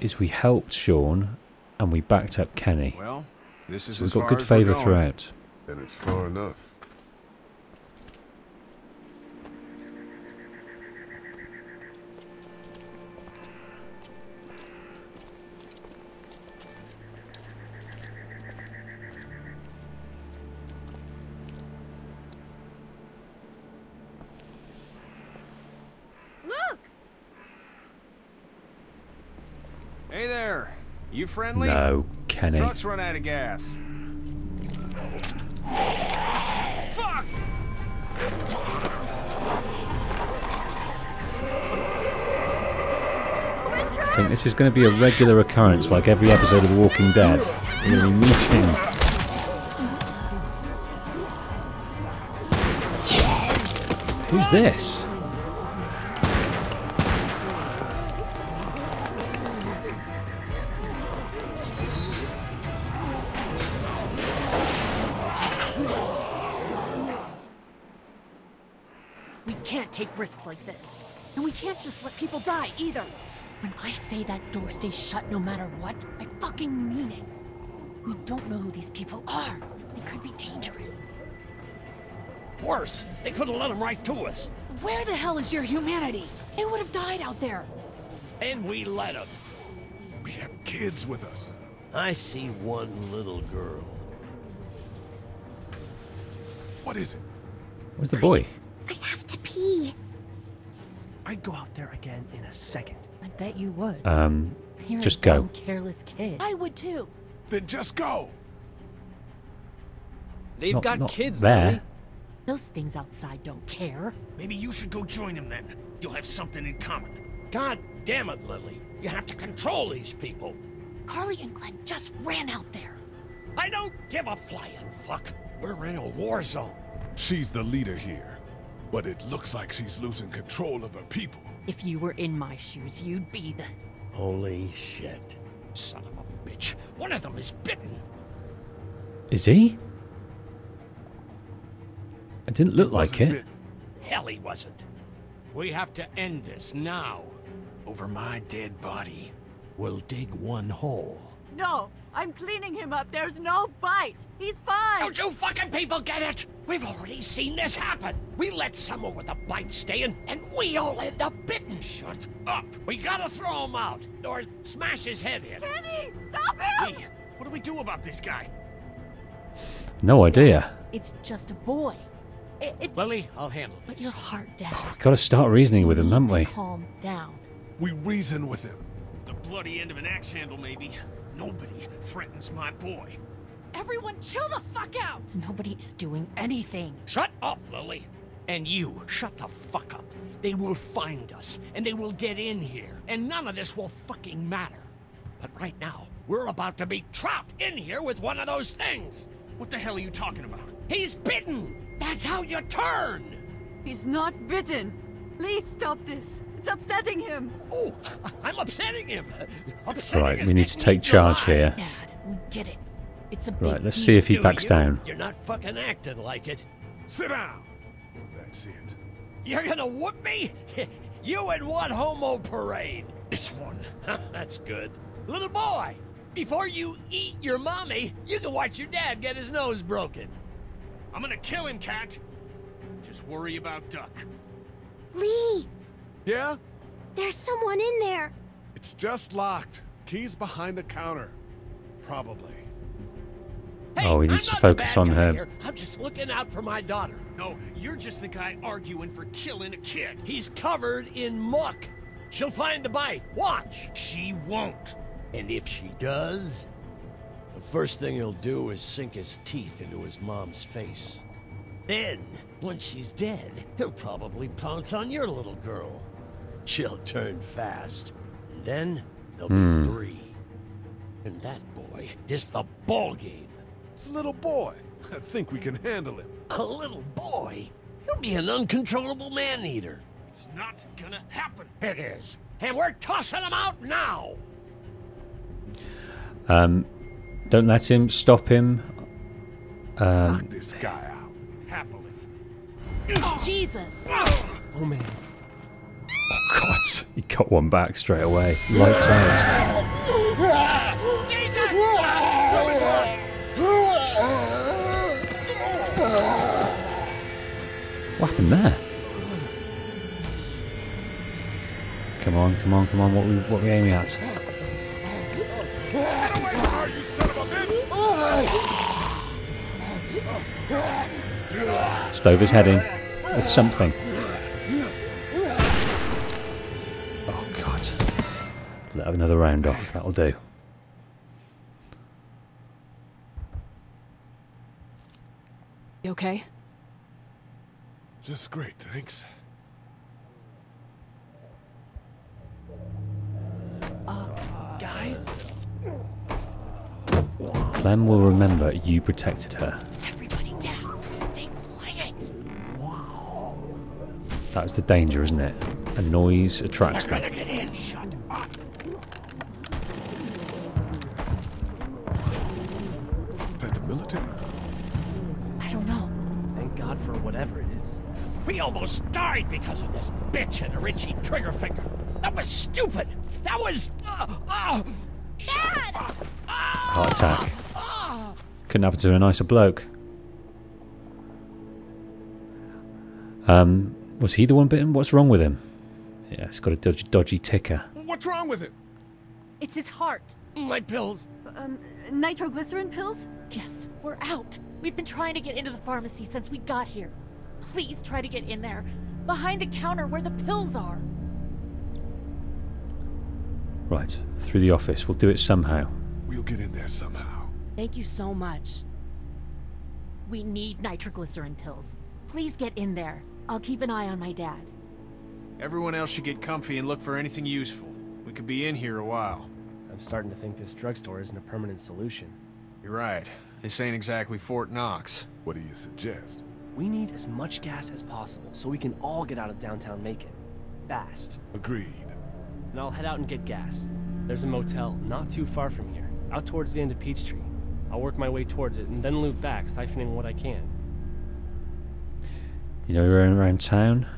is we helped Shawn and we backed up Kenny. Well, this is so we've got good favour throughout. And it's far enough. Look! Hey there! You friendly? No, Kenny. Truck's run out of gas. Fuck! I think this is going to be a regular occurrence, like every episode of The Walking Dead. We're going to be meeting who's this? Like this. And we can't just let people die either. When I say that door stays shut no matter what, I fucking mean it. We don't know who these people are. They could be dangerous. Worse, they could have let them right to us. Where the hell is your humanity? They would have died out there. And we let them. We have kids with us. I see one little girl. What is it? Where's the boy? I have to pee. I'd go out there again in a second. I bet you would. You're just go. Careless kid. I would too. Then just go. They've got kids there. Lily. Those things outside don't care. Maybe you should go join them then. You'll have something in common. God damn it, Lily. You have to control these people. Carly and Glenn just ran out there. I don't give a flying fuck. We're in a war zone. She's the leader here, but it looks like she's losing control of her people. If you were in my shoes, you'd be the... Holy shit. Son of a bitch. One of them is bitten. Is he? It didn't look like it. Bitten. Hell, he wasn't. We have to end this now. Over my dead body. We'll dig one hole. No, I'm cleaning him up. There's no bite. He's fine. Don't you fucking people get it? We've already seen this happen. We let someone with a bite stay in, and we all end up bitten. Shut up. We gotta throw him out or smash his head in. Kenny, stop him! Hey, what do we do about this guy? No idea. It's just a boy. It's... Lily, I'll handle this. Put your heart down. Oh, we've got to start reasoning with him, haven't we? Calm down. We reason with him. The bloody end of an axe handle, maybe. Nobody threatens my boy. Everyone chill the fuck out! Nobody is doing anything. Shut up, Lily. And you, shut the fuck up. They will find us, and they will get in here, and none of this will fucking matter. But right now, we're about to be trapped in here with one of those things. What the hell are you talking about? He's bitten! That's how you turn! He's not bitten. Please stop this. It's upsetting him. Oh, I'm upsetting him. Right, we need to take charge here. Dad, we get it. It's a right, let's see if he backs down. You're not fucking acting like it. Sit down. That's it. You're gonna whoop me? You and what homo parade? This one. That's good. Little boy, before you eat your mommy, you can watch your dad get his nose broken. I'm gonna kill him, Cat. Just worry about Duck. Lee! Yeah? There's someone in there. It's just locked. Key's behind the counter. Probably. Hey, oh, he needs to focus on her. Here. I'm just looking out for my daughter. No, you're just the guy arguing for killing a kid. He's covered in muck. She'll find the bite. Watch. She won't. And if she does, the first thing he'll do is sink his teeth into his mom's face. Then, once she's dead, he'll probably pounce on your little girl. She'll turn fast. And then there'll be three. And that boy is the ball game. It's a little boy. I think we can handle him. A little boy? He'll be an uncontrollable man-eater. It's not gonna happen. It is. And we're tossing him out now. Don't let him stop him. Knock this guy out. Happily. Oh, Jesus. Oh man. Oh God! He got one back straight away. Lights out. Jesus! No, it's hot. What happened there? Come on! Come on! Come on! What we aiming at? Get away from her, you son of a bitch! Stove his head in with something. Oh God! Let have another round off. That'll do. You okay? Just great, thanks. Guys. Clem will remember you protected her. Everybody down. Stay quiet. Wow. That's the danger, isn't it? A noise attracts them. Get in. Shut up. Is that the military? I don't know. Thank God for whatever it is. We almost died because of this bitch and a Richie trigger finger. That was stupid. That was. Dad! Heart attack. Couldn't happen to a nicer bloke. Was he the one bitten? What's wrong with him? Yeah, it's got a dodgy ticker. What's wrong with him? It's his heart. My pills. Nitroglycerin pills? Yes, we're out. We've been trying to get into the pharmacy since we got here. Please try to get in there. Behind the counter where the pills are. Right, through the office. We'll do it somehow. We'll get in there somehow. Thank you so much. We need nitroglycerin pills. Please get in there. I'll keep an eye on my dad. Everyone else should get comfy and look for anything useful. We could be in here a while. I'm starting to think this drugstore isn't a permanent solution. You're right. This ain't exactly Fort Knox. What do you suggest? We need as much gas as possible so we can all get out of downtown Macon. Fast. Agreed. And I'll head out and get gas. There's a motel not too far from here, out towards the end of Peachtree. I'll work my way towards it and then loop back, siphoning what I can. You know, running around town?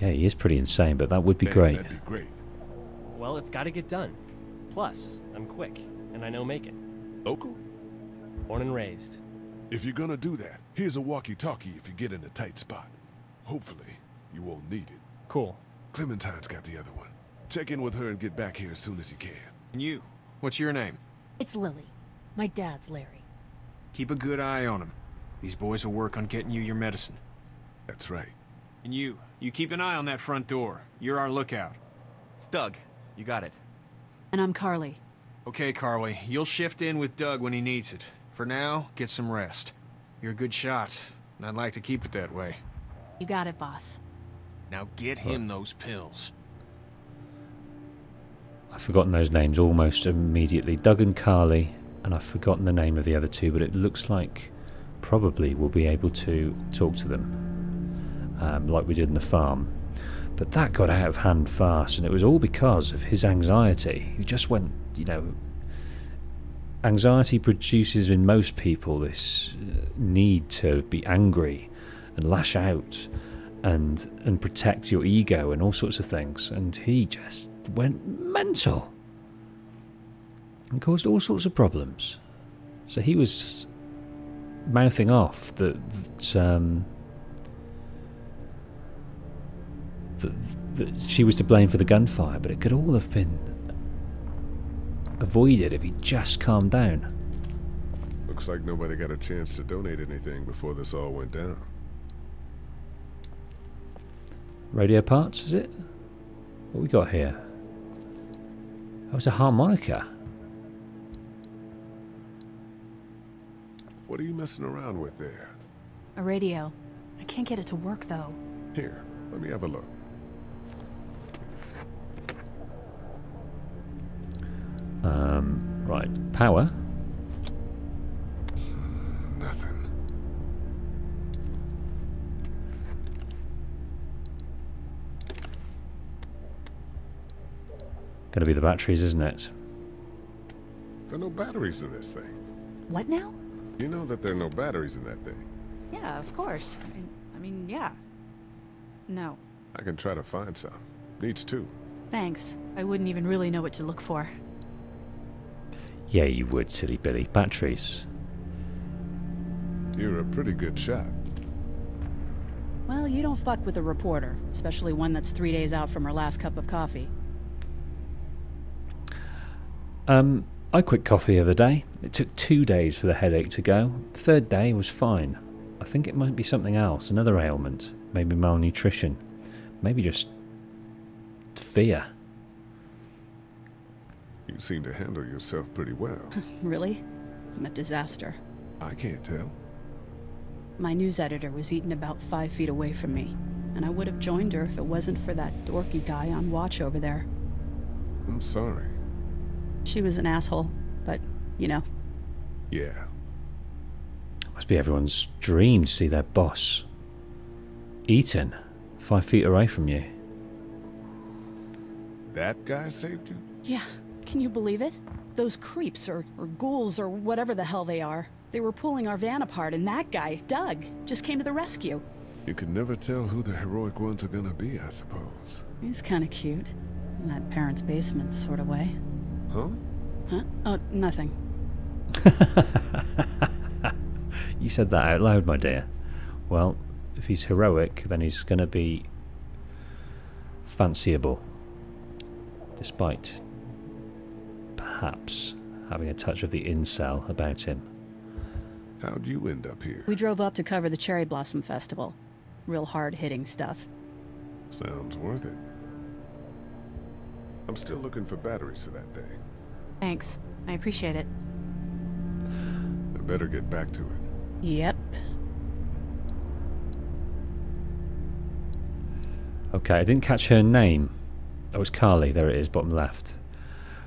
Yeah, he is pretty insane, but that would be great. That'd be great. Well, it's got to get done. Plus, I'm quick, and I know Macon. Local? Born and raised. If you're gonna do that, here's a walkie-talkie if you get in a tight spot. Hopefully, you won't need it. Cool. Clementine's got the other one. Check in with her and get back here as soon as you can. And you, what's your name? It's Lily. My dad's Larry. Keep a good eye on him. These boys will work on getting you your medicine. That's right. And you keep an eye on that front door. You're our lookout. It's Doug. You got it. And I'm Carly. Okay, Carly. You'll shift in with Doug when he needs it. For now, get some rest. You're a good shot, and I'd like to keep it that way. You got it, boss. Now get him those pills. I've forgotten those names almost immediately. Doug and Carly, and I've forgotten the name of the other two, but it looks like probably we'll be able to talk to them, like we did in the farm. But that got out of hand fast, and it was all because of his anxiety. He just went, you know, anxiety produces in most people this need to be angry and lash out and protect your ego and all sorts of things, and he just went mental and caused all sorts of problems. So he was mouthing off that she was to blame for the gunfire, but it could all have been avoided if he just calmed down. Looks like nobody got a chance to donate anything before this all went down. Radio parts, is it? What we got here? Oh, it's a harmonica. What are you messing around with there? A radio. I can't get it to work though. Here, let me have a look. Right. Power. Nothing. Gonna be the batteries, isn't it? There are no batteries in this thing. What now? You know that there are no batteries in that thing. Yeah, of course. I mean, yeah. No. I can try to find some. Needs two. Thanks. I wouldn't even really know what to look for. Yeah, you would, silly Billy. Batteries. You're a pretty good shot. Well, you don't fuck with a reporter, especially one that's 3 days out from her last cup of coffee. I quit coffee the other day. It took 2 days for the headache to go. The third day was fine. I think it might be something else, another ailment. Maybe malnutrition. Maybe just fear. You seem to handle yourself pretty well. Really? I'm a disaster. I can't tell. My news editor was eaten about 5 feet away from me, and I would have joined her if it wasn't for that dorky guy on watch over there. I'm sorry. She was an asshole, but, you know. Yeah. Must be everyone's dream to see their boss eaten 5 feet away from you. That guy saved you? Yeah. Can you believe it? Those creeps, or ghouls, or whatever the hell they are. They were pulling our van apart, and that guy, Doug, just came to the rescue. You can never tell who the heroic ones are gonna be, I suppose. He's kinda cute. In that parent's basement sort of way. Huh? Huh? Oh, nothing. You said that out loud, my dear. Well, if he's heroic, then he's gonna be fanciable. Despite perhaps having a touch of the incel about him. How'd you end up here? We drove up to cover the Cherry Blossom Festival. Real hard-hitting stuff. Sounds worth it. I'm still looking for batteries for that thing. Thanks. I appreciate it. I better get back to it. Yep. Okay, I didn't catch her name. That was Carly. There it is, bottom left.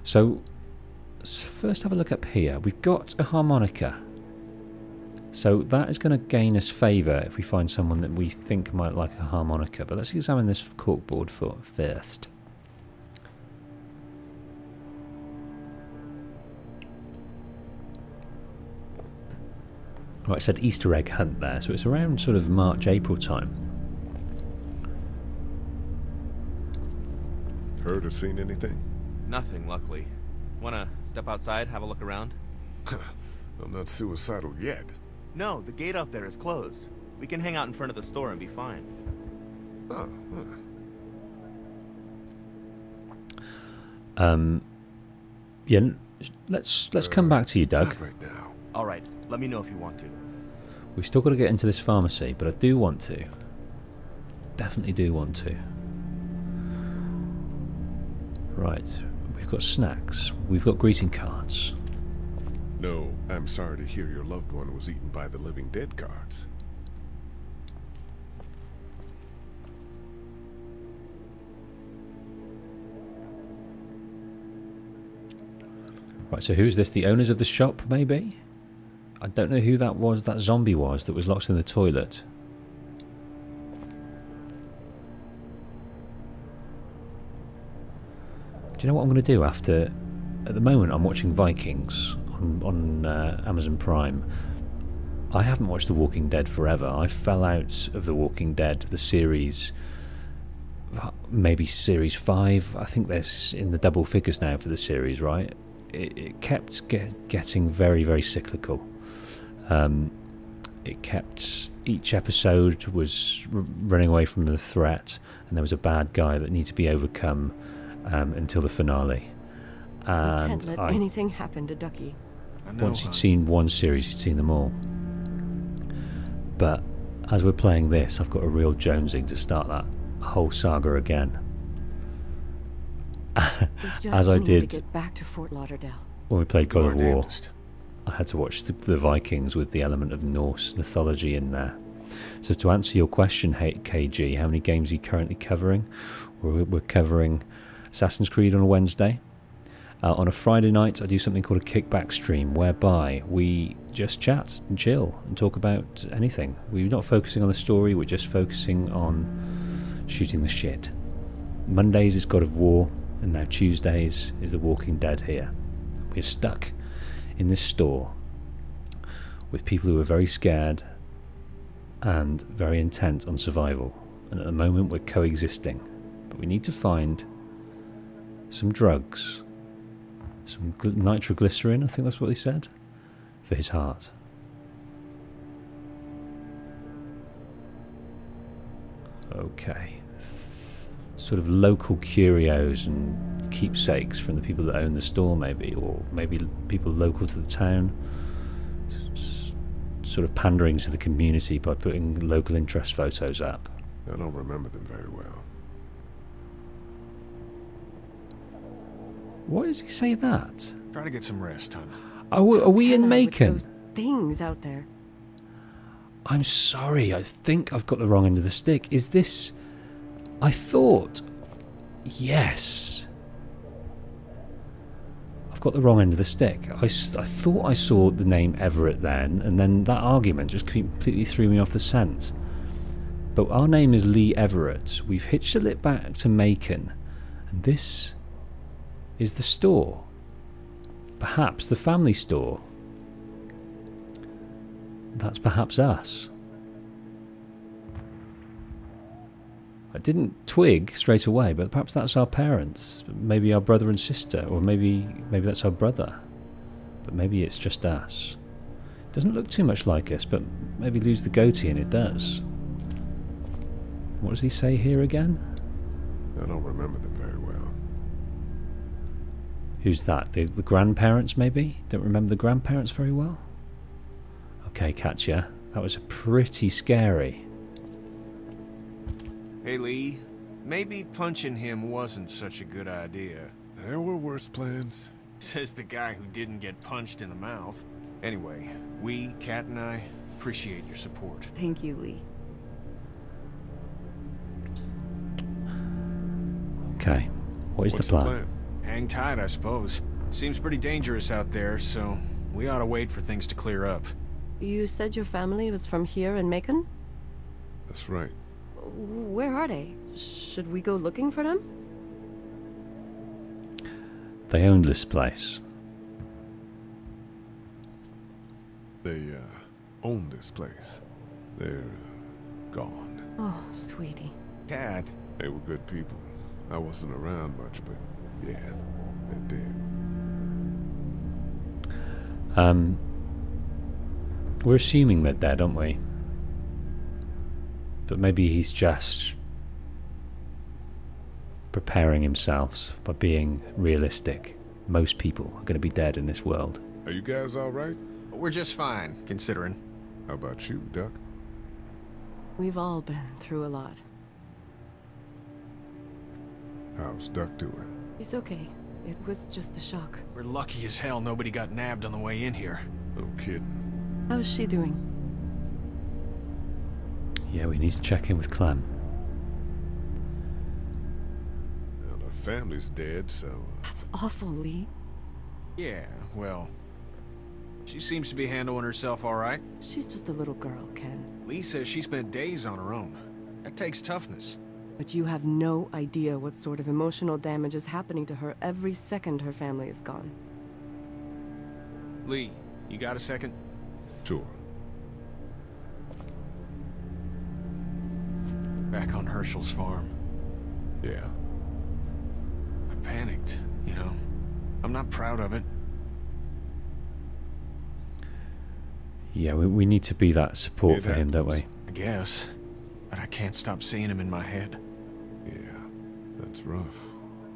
So, first have a look up here. We've got a harmonica. So that is going to gain us favour if we find someone that we think might like a harmonica. But let's examine this corkboard first. Right, it said Easter egg hunt there, so it's around sort of March, April time. Heard or seen anything? Nothing, luckily. Wanna step outside, have a look around? I'm not suicidal yet. No, the gate out there is closed. We can hang out in front of the store and be fine. Oh, huh. Yeah, let's come back to you, Doug. Not right now. All right, let me know if you want to. We've still got to get into this pharmacy, but I do want to. Definitely do want to. Right, we've got snacks. We've got greeting cards. No, I'm sorry to hear your loved one was eaten by the living dead cards. Right, so who's this? The owners of the shop, maybe? I don't know who that was, that zombie was, that was locked in the toilet. Do you know what I'm going to do after... At the moment, I'm watching Vikings on Amazon Prime. I haven't watched The Walking Dead forever. I fell out of The Walking Dead, the series, maybe series 5. I think they're in the double figures now for the series, right? It kept getting very, very cyclical. It kept... Each episode was running away from the threat, and there was a bad guy that needed to be overcome until the finale. And we can't let anything happen to Ducky. Once you'd seen one series, you'd seen them all. But as we're playing this, I've got a real jonesing to start that whole saga again. As I did to get back to Fort Lauderdale. When we played God of War, I had to watch the Vikings with the element of Norse mythology in there. So to answer your question, KG, how many games are you currently covering? We're covering Assassin's Creed on a Wednesday. On a Friday night, I do something called a kickback stream, whereby we just chat and chill and talk about anything. We're not focusing on the story, we're just focusing on shooting the shit. Mondays is God of War, and now Tuesdays is The Walking Dead here. We're stuck in this store with people who are very scared and very intent on survival. And at the moment, we're coexisting. But we need to find some drugs. Some nitroglycerin, I think that's what he said, for his heart. Okay. Sort of local curios and keepsakes from the people that own the store, maybe, or maybe people local to the town. Sort of pandering to the community by putting local interest photos up. I don't remember them very well. Why does he say that? Try to get some rest, hon. Are we in Macon? Those things out there. I'm sorry. I think I've got the wrong end of the stick. Is this? I thought. Yes. I've got the wrong end of the stick. I thought I saw the name Everett then, and then that argument just completely threw me off the scent. But our name is Lee Everett. We've hitched a lift back to Macon, and this. Is the store. Perhaps the family store. That's perhaps us. I didn't twig straight away, but perhaps that's our parents. Maybe our brother and sister, or maybe that's our brother. But maybe it's just us. It doesn't look too much like us, but maybe lose the goatee and it does. What does he say here again? I don't remember them very well. Who's that? The grandparents, maybe? Don't remember the grandparents very well? Okay, Katjaa. That was pretty scary. Hey, Lee. Maybe punching him wasn't such a good idea. There were worse plans. Says the guy who didn't get punched in the mouth. Anyway, we, Kat and I, appreciate your support. Thank you, Lee. Okay. What's the plan? Hang tight, I suppose. Seems pretty dangerous out there, so we ought to wait for things to clear up. You said your family was from here in Macon? That's right. Where are they? Should we go looking for them? They owned this place. They own this place. They're gone. Oh, sweetie. Dad. They were good people. I wasn't around much, but yeah, they did. We're assuming they're dead, aren't we? But maybe he's just preparing himself by being realistic. Most people are going to be dead in this world. Are you guys all right? We're just fine, considering. How about you, Duck? We've all been through a lot. How's Duck doing? He's okay. It was just a shock. We're lucky as hell nobody got nabbed on the way in here. No kidding. How's she doing? Yeah, we need to check in with Clem. Well, her family's dead, so... That's awful, Lee. Yeah, well... She seems to be handling herself all right. She's just a little girl, Ken. Lee says she spent days on her own. That takes toughness. But you have no idea what sort of emotional damage is happening to her every second her family is gone. Lee, you got a second? Sure. Back on Hershel's farm. Yeah. I panicked, you know. I'm not proud of it. Yeah, we need to be that support for him, don't we? I guess. But I can't stop seeing him in my head. Yeah, that's rough.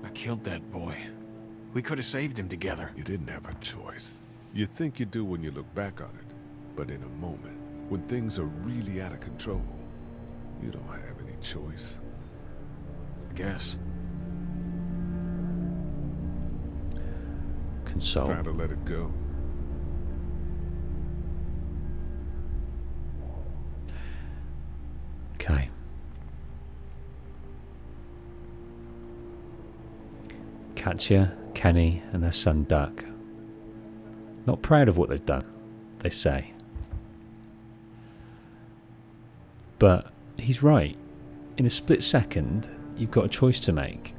I killed that boy. We could have saved him together. You didn't have a choice. You think you do when you look back on it. But in a moment, when things are really out of control, you don't have any choice. I guess. Console. Try to let it go. Okay. Katjaa, Kenny, and their son Duck. Not proud of what they've done, they say. But he's right. In a split second, you've got a choice to make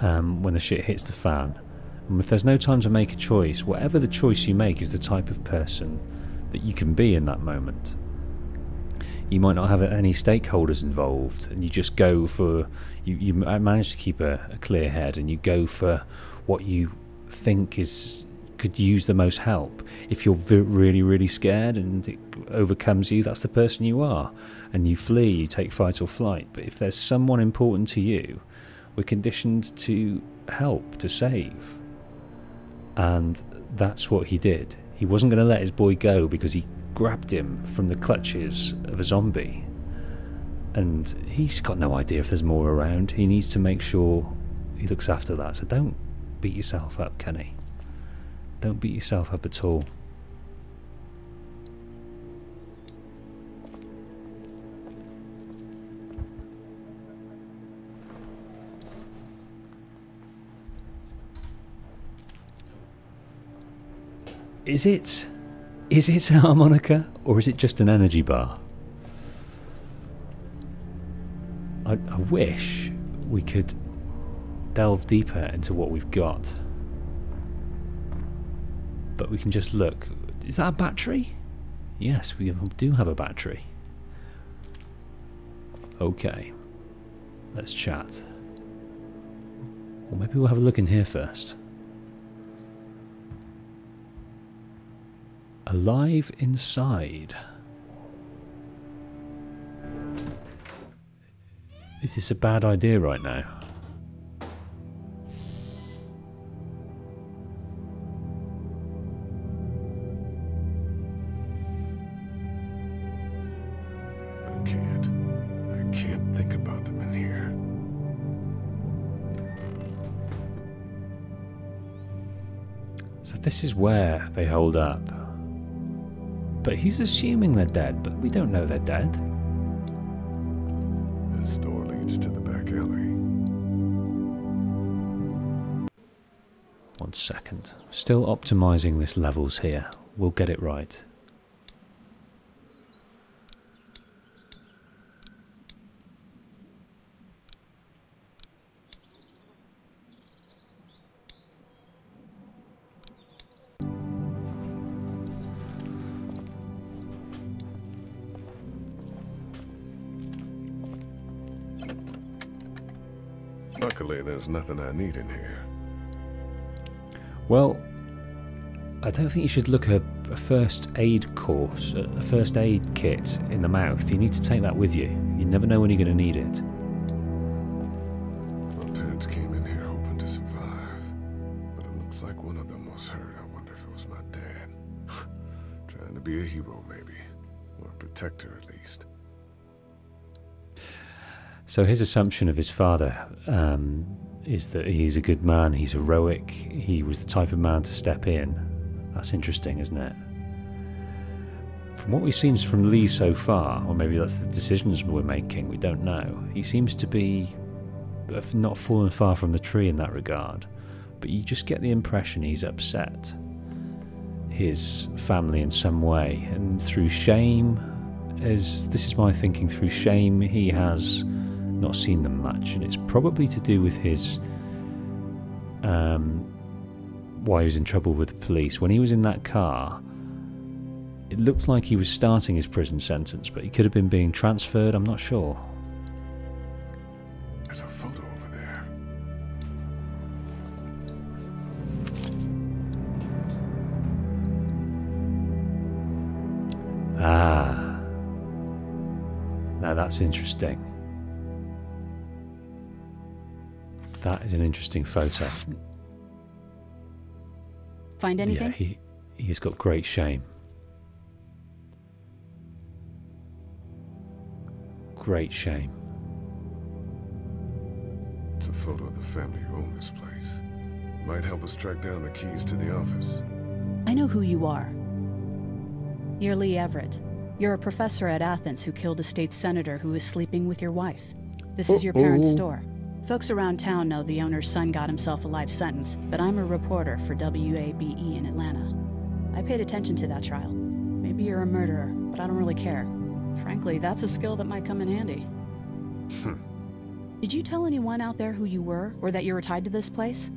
when the shit hits the fan. And if there's no time to make a choice, whatever the choice you make is the type of person that you can be in that moment. You might not have any stakeholders involved, and you just go for... You manage to keep a clear head, and you go for what you think is could use the most help. If you're really, really scared and it overcomes you, that's the person you are. And you flee, you take fight or flight. But if there's someone important to you, we're conditioned to help, to save. And that's what he did. He wasn't going to let his boy go because he... grabbed him from the clutches of a zombie, and he's got no idea if there's more around. He needs to make sure he looks after that, so don't beat yourself up, Kenny. Don't beat yourself up at all. Is it a harmonica, or is it just an energy bar? I wish we could delve deeper into what we've got. But we can just look. Is that a battery? Yes, we do have a battery. Okay. Let's chat. Or maybe we'll have a look in here first. Alive inside. Is this a bad idea right now? So this is where they hold up. But he's assuming they're dead, but we don't know they're dead. This door leads to the back alley. 1 second. Still optimizing this levels here. We'll get it right. Luckily, there's nothing I need in here. Well, I don't think you should look at a first aid course, a first aid kit in the mouth. You need to take that with you. You never know when you're going to need it. My parents came in here hoping to survive, but it looks like one of them was hurt. I wonder if it was my dad. Trying to be a hero, maybe. Or a protector, at least. So his assumption of his father is that he's a good man, he's heroic, he was the type of man to step in. That's interesting, isn't it? From what we've seen from Lee so far, or maybe that's the decisions we're making, we don't know. He seems to be not fallen far from the tree in that regard, but you just get the impression he's upset his family in some way, and through shame, as this is my thinking, through shame he has not seen them much, and it's probably to do with his why he was in trouble with the police. When he was in that car, it looked like he was starting his prison sentence, but he could have been being transferred. I'm not sure. There's a photo over there. Ah, now that's interesting. That is an interesting photo. Find anything? Yeah, he's got great shame. Great shame. It's a photo of the family who own this place. Might help us track down the keys to the office. I know who you are. You're Lee Everett. You're a professor at Athens who killed a state senator who was sleeping with your wife. This is your parents' store. Folks around town know the owner's son got himself a life sentence, but I'm a reporter for WABE in Atlanta. I paid attention to that trial. Maybe you're a murderer, but I don't really care. Frankly, that's a skill that might come in handy. Did you tell anyone out there who you were, or that you were tied to this place?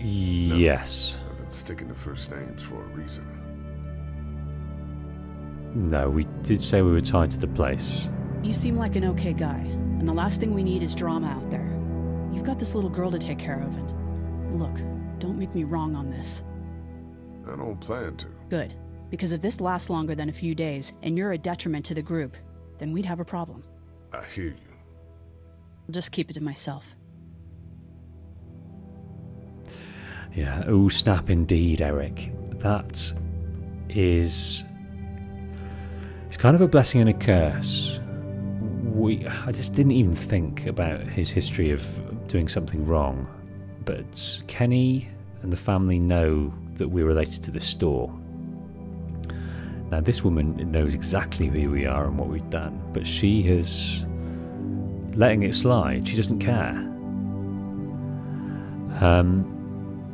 Yes. I've been sticking to first names for a reason. No, we did say we were tied to the place. You seem like an okay guy, and the last thing we need is drama out there. You've got this little girl to take care of, and look, don't make me wrong on this. I don't plan to. Good, because if this lasts longer than a few days, and you're a detriment to the group, then we'd have a problem. I hear you. I'll just keep it to myself. Yeah, oh snap indeed, Eric. That is... it's kind of a blessing and a curse. I just didn't even think about his history of doing something wrong. But Kenny and the family know that we're related to the store. Now this woman knows exactly who we are and what we've done, but she is letting it slide. She doesn't care.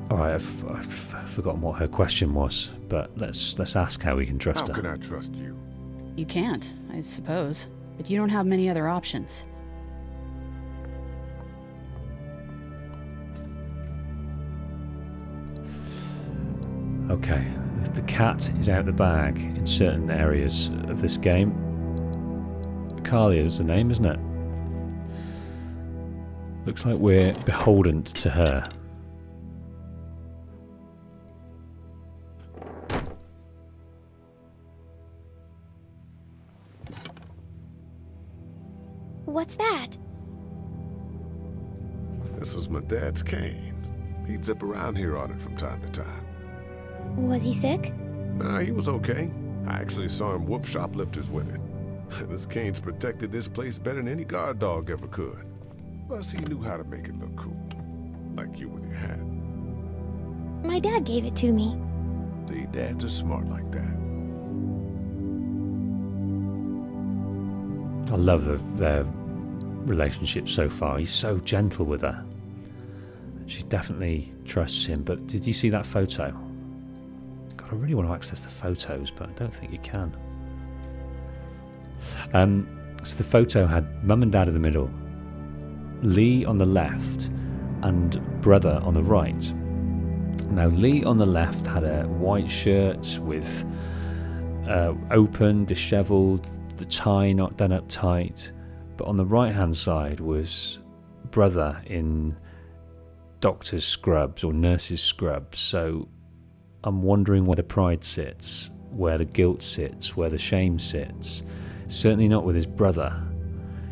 Alright, I've forgotten what her question was, but let's ask how we can trust her. How can I trust you? You can't, I suppose, but you don't have many other options. Okay, the cat is out the bag in certain areas of this game. Carly is the name, isn't it? Looks like we're beholden to her. What's that? This is my dad's cane. He'd zip around here on it from time to time. Was he sick? Nah, he was okay. I actually saw him whoop shoplifters with it. This cane's protected this place better than any guard dog ever could. Plus, he knew how to make it look cool. Like you with your hat. My dad gave it to me. See, dads are smart like that. I love their relationship so far. He's so gentle with her. She definitely trusts him. But did you see that photo? God, I really want to access the photos, but I don't think you can. So the photo had mum and dad in the middle, Lee on the left, and brother on the right. Now Lee on the left had a white shirt with open, dishevelled, the tie not done up tight, but on the right hand side was brother in doctor's scrubs or nurse's scrubs. So I'm wondering where the pride sits, where the guilt sits, where the shame sits. Certainly not with his brother.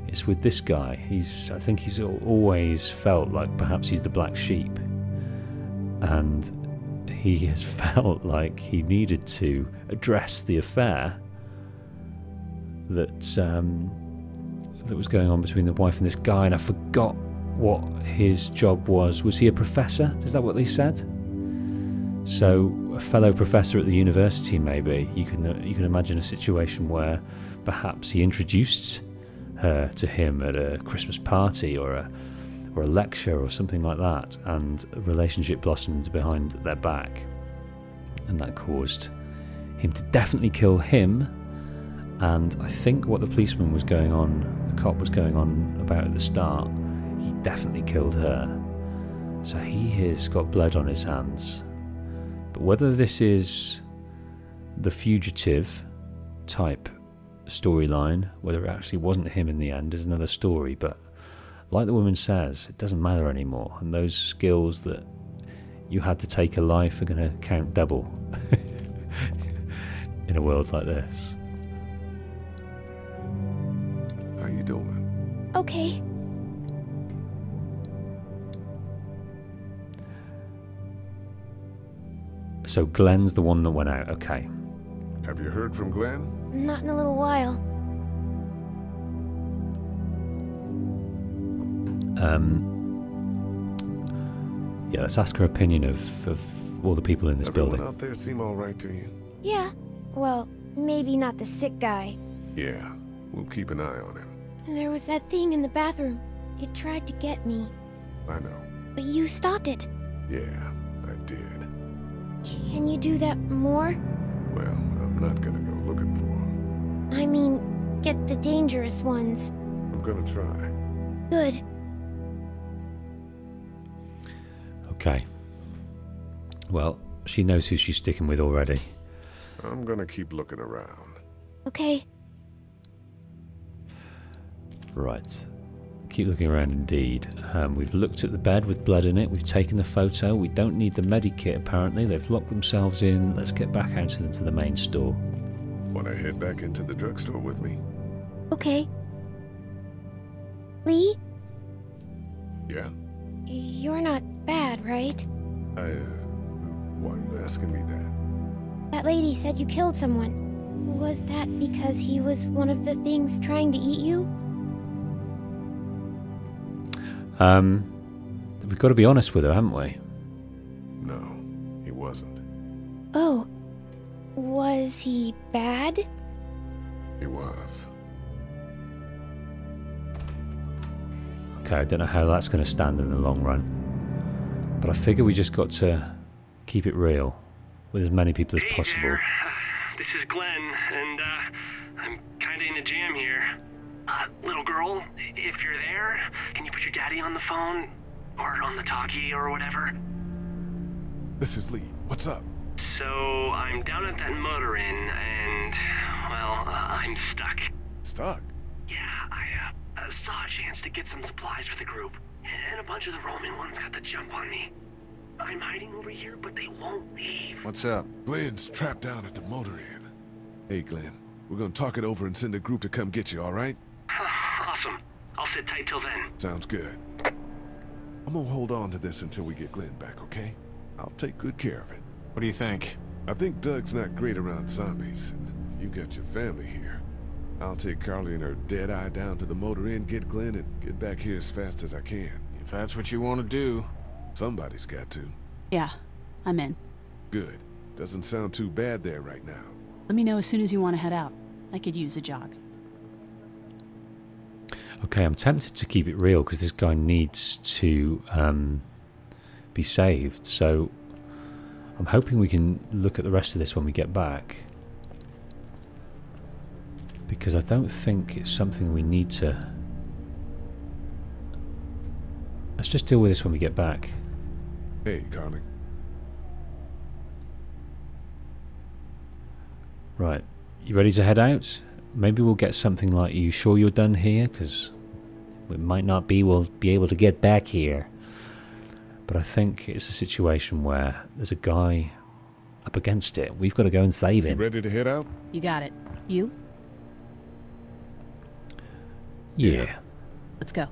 It's with this guy. I think he's always felt like perhaps he's the black sheep. And he has felt like he needed to address the affair that that was going on between the wife and this guy. And I forgot what his job was. Was he a professor? Is that what they said? So a fellow professor at the university, maybe. You can imagine a situation where perhaps he introduced her to him at a Christmas party or a lecture or something like that, and a relationship blossomed behind their back, and that caused him to definitely kill him. And I think what the cop was going on about at the start, he definitely killed her. So he has got blood on his hands. But whether this is the fugitive type storyline, whether it actually wasn't him in the end, is another story. But like the woman says, it doesn't matter anymore. And those skills that you had to take a life are going to count double in a world like this. How you doing? Okay. So Glenn's the one that went out, okay. Have you heard from Glenn? Not in a little while. Yeah, let's ask her opinion of all the people in this building. Everyone out there seem all right to you? Yeah. Well, maybe not the sick guy. Yeah, we'll keep an eye on him. And there was that thing in the bathroom. It tried to get me. I know. But you stopped it. Yeah, I did. Can you do that more? Well, I'm not gonna go looking for them. I mean, get the dangerous ones. I'm gonna try. Good. Okay. Well, she knows who she's sticking with already. I'm gonna keep looking around. Okay. Right. Keep looking around indeed. We've looked at the bed with blood in it. We've taken the photo. We don't need the medikit apparently. They've locked themselves in. Let's get back out into the main store. Want to head back into the drugstore with me? Okay. Lee? Yeah? You're not bad, right? Why are you asking me that? That lady said you killed someone. Was that because he was one of the things trying to eat you? We've got to be honest with her, haven't we? No, he wasn't. Oh. Was he bad? He was. Okay, I don't know how that's going to stand in the long run. But I figure we just got to keep it real with as many people as possible. Hey there. This is Glenn, and I'm kind of in a jam here. Little girl, if you're there, can you put your daddy on the phone? Or on the talkie or whatever? This is Lee. What's up? So, I'm down at that motor inn, and, well, I'm stuck. Stuck? Yeah, I saw a chance to get some supplies for the group, and a bunch of the Roman ones got the jump on me. I'm hiding over here, but they won't leave. What's up? Glenn's trapped down at the motor inn. Hey, Glenn, we're gonna talk it over and send a group to come get you, alright? Awesome. I'll sit tight till then. Sounds good. I'm gonna hold on to this until we get Glenn back, okay? I'll take good care of it. What do you think? I think Doug's not great around zombies, and you got your family here. I'll take Carly and her dead eye down to the motor inn, get Glenn, and get back here as fast as I can. If that's what you want to do. Somebody's got to. Yeah, I'm in. Good. Doesn't sound too bad there right now. Let me know as soon as you want to head out. I could use a jog. Okay, I'm tempted to keep it real because this guy needs to be saved. So I'm hoping we can look at the rest of this when we get back. Because I don't think it's something we need to... Let's just deal with this when we get back. Hey, Carly. Right. You ready to head out? Maybe we'll get something like, are you sure you're done here? Because it might not be we'll be able to get back here. But I think it's a situation where there's a guy up against it. We've got to go and save him. You ready to head out? You got it. You? Yeah. Let's go.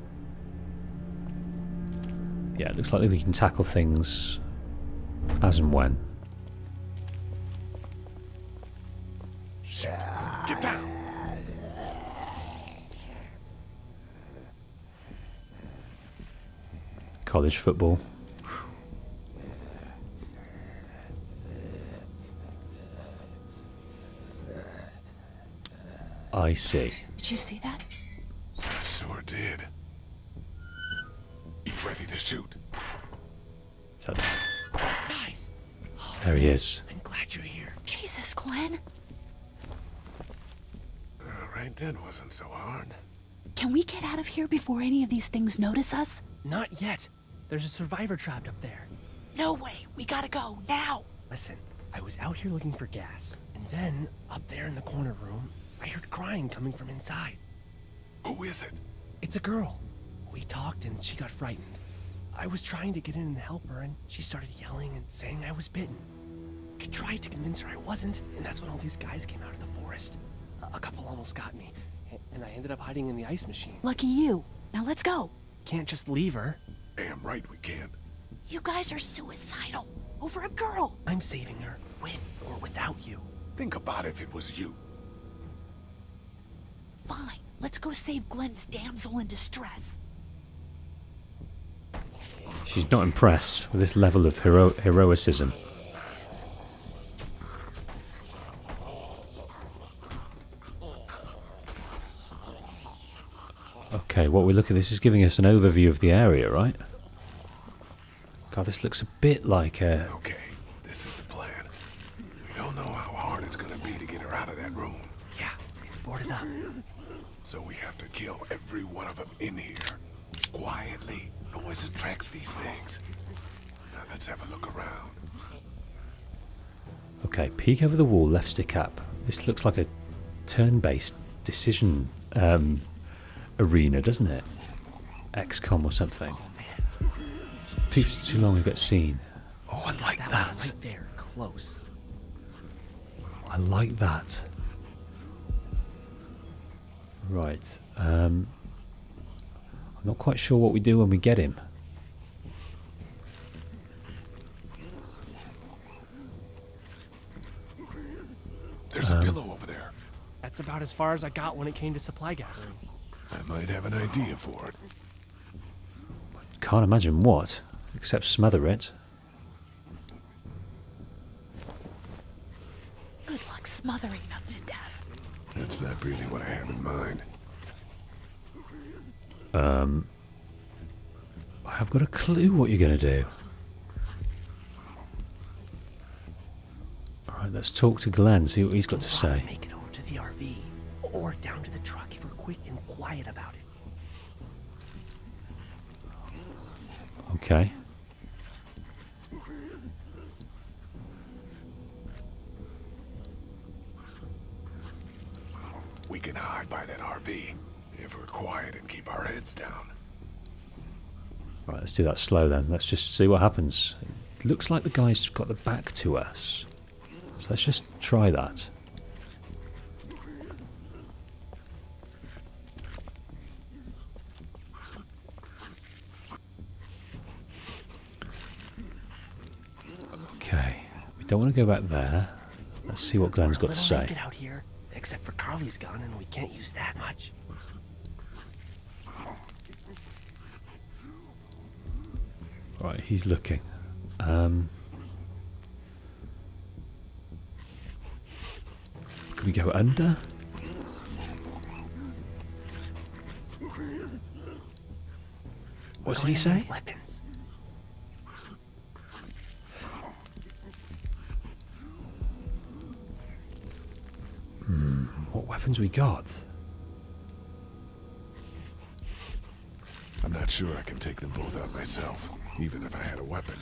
Yeah, it looks like we can tackle things as and when. Get down! College football. I see. Did you see that? Sure did. Ready to shoot. Nice. Oh, there he is. I'm glad you're here. Jesus, Glenn. Right then wasn't so hard. Can we get out of here before any of these things notice us? Not yet. There's a survivor trapped up there. No way. We gotta go now. Listen, I was out here looking for gas, and then up there in the corner room, I heard crying coming from inside. Who is it? It's a girl. We talked and she got frightened. I was trying to get in and help her and she started yelling and saying I was bitten. I tried to convince her I wasn't, and that's when all these guys came out of the forest. A couple almost got me, and I ended up hiding in the ice machine. Lucky you. Now let's go. Can't just leave her. Damn right we can't. You guys are suicidal over a girl. I'm saving her, with or without you. Think about if it was you. Fine, let's go save Glenn's damsel in distress. She's not impressed with this level of heroism. Okay, what we look at, this is giving us an overview of the area, right? God, this looks a bit like a... Okay, this is the plan. We don't know how hard it's going to be to get her out of that room. Yeah, it's boarded up. So we have to kill every one of them in here. Quietly. Noise attracts these things. Now let's have a look around. Okay, peek over the wall, left stick up. This looks like a turn-based decision arena, doesn't it? XCOM or something. Peeps too long, we get seen. Oh, I like that. Right there, close. I like that. Right. Not quite sure what we do when we get him. There's a pillow over there. That's about as far as I got when it came to supply gathering. I might have an idea for it. Can't imagine what, except smother it. Good luck smothering them to death. That's not really what I have in mind. I have got a clue what you're going to do. Alright, let's talk to Glenn, see what he's got to say. Make it over to the RV, or down to the truck if we're quick and quiet about it. Okay. We can hide by that RV. If we're quiet and keep our heads down. Right, let's do that slow then. Let's just see what happens. It looks like the guy's got the back to us. So let's just try that. Okay. We don't want to go back there. Let's see what Glenn's got to say. Get out here. Except for Carly's gone and we can't use that much. Right, he's looking. Can we go under? What did he say? Weapons. What weapons we got? I'm not sure I can take them both out myself, even if I had a weapon.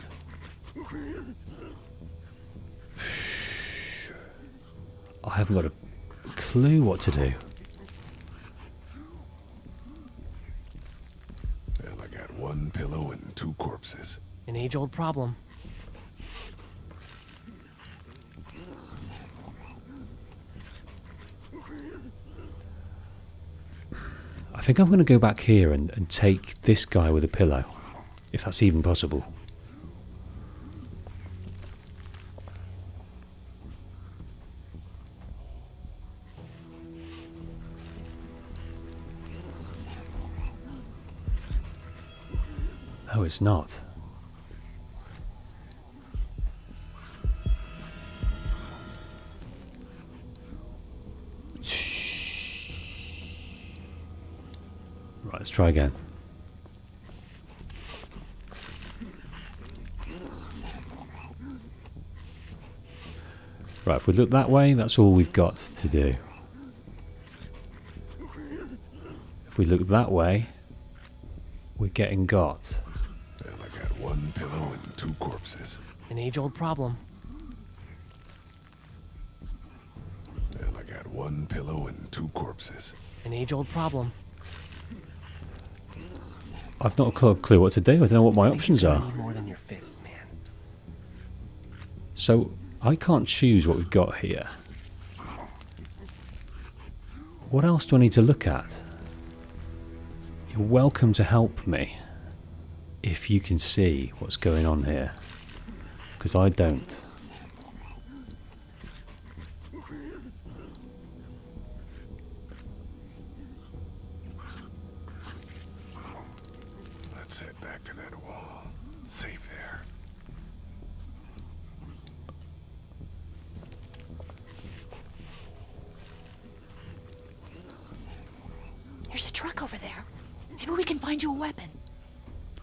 I haven't got a clue what to do. Well, I got one pillow and two corpses. An age-old problem. I think I'm going to go back here and take this guy with a pillow, if that's even possible. No, it's not. Right, let's try again. Right, if we look that way, that's all we've got to do. If we look that way, we're getting got. Well, I got one pillow and two corpses. An age-old problem. Well, I got one pillow and two corpses. An age-old problem. I've not a clue what to do. I don't know what my options are. More than your fists, man. So I can't choose what we've got here. What else do I need to look at? You're welcome to help me if you can see what's going on here, because I don't.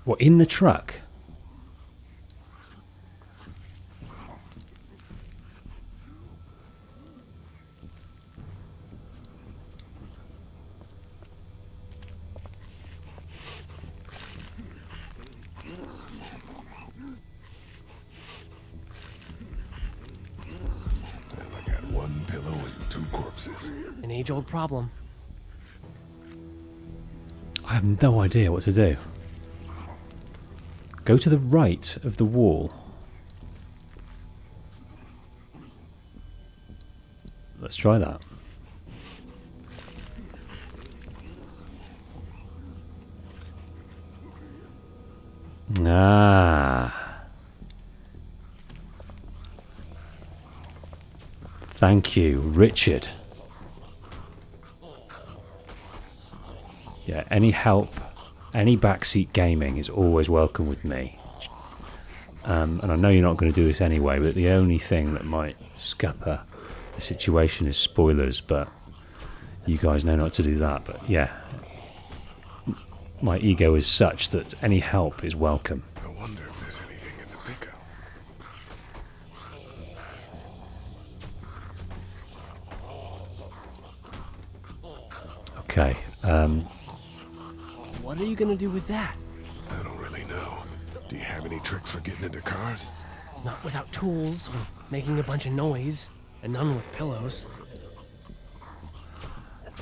What, in the truck? Well, I got one pillow and two corpses. An age-old problem. I have no idea what to do. Go to the right of the wall. Let's try that. Ah. Thank you, Richard. Yeah, any help? Any backseat gaming is always welcome with me. And I know you're not going to do this anyway, but the only thing that might scupper the situation is spoilers, but you guys know not to do that. But yeah, my ego is such that any help is welcome. I wonder if there's anything in the pickup. Okay, what are you going to do with that? I don't really know. Do you have any tricks for getting into cars? Not without tools, or making a bunch of noise, and none with pillows.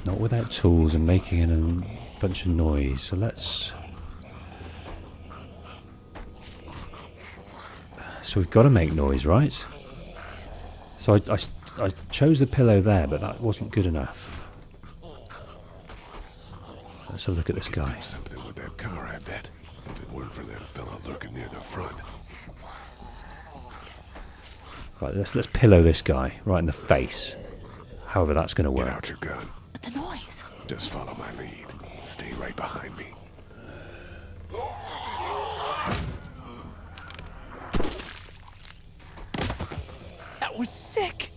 Not without tools and making a bunch of noise, so let's... So we've got to make noise, right? So I chose the pillow there, but that wasn't good enough. Let's have a look at this guy. Something with that car, I bet. If it weren't for that fella lurking near the front. Right, let's pillow this guy right in the face. however that's going to work. Get out your gun. The noise. Just follow my lead. Stay right behind me. That was sick.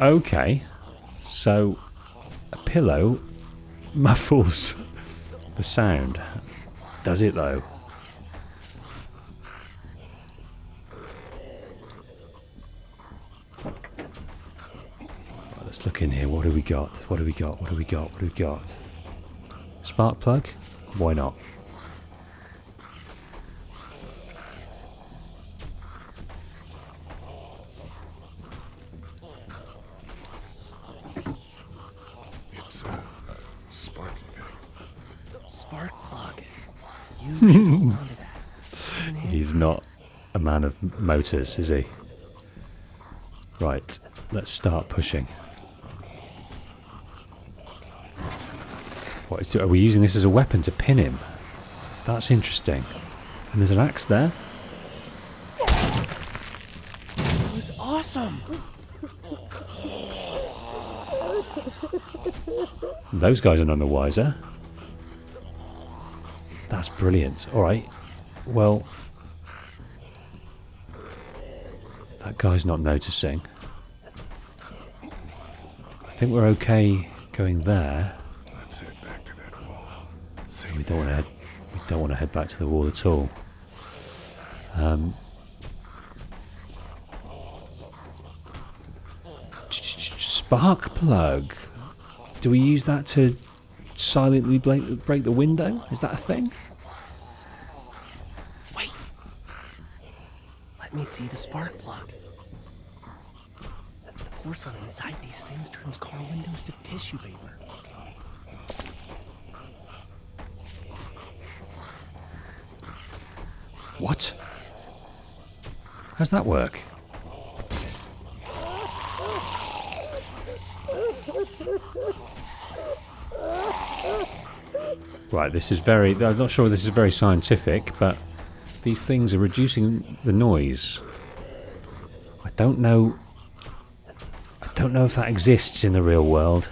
Okay, so a pillow muffles the sound. Does it though? Right, let's look in here. What do we got? What do we got? What do we got? What do we got? Spark plug? Why not? He's not a man of motors, is he? Right, let's start pushing. What is it? Are we using this as a weapon to pin him? That's interesting. And there's an axe there. That was awesome. Those guys are none the wiser. That's brilliant. Alright. Well, that guy's not noticing. I think we're okay going there. Let's head back to that wall. We don't want to head back to the wall at all. Spark plug. Do we use that to silently break the window? Is that a thing? Wait. Let me see the spark plug. The porcelain inside these things turns car windows to tissue paper. What? How's that work? Right, this is very... I'm not sure this is very scientific, but these things are reducing the noise. I don't know if that exists in the real world.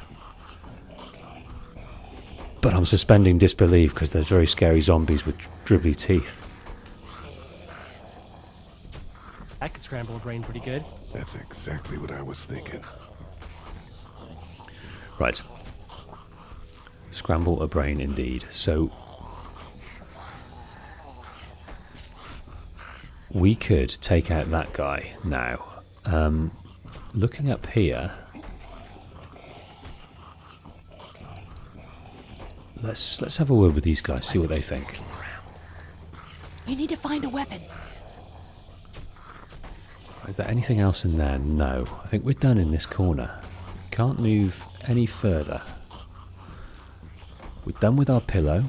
But I'm suspending disbelief because there's very scary zombies with dribbly teeth. That could scramble a brain pretty good. That's exactly what I was thinking. Right. Scramble a brain indeed. So we could take out that guy now. Looking up here, let's have a word with these guys, see what they think. We need to find a weapon. Is there anything else in there? No. I think we're done in this corner. Can't move any further. We're done with our pillow.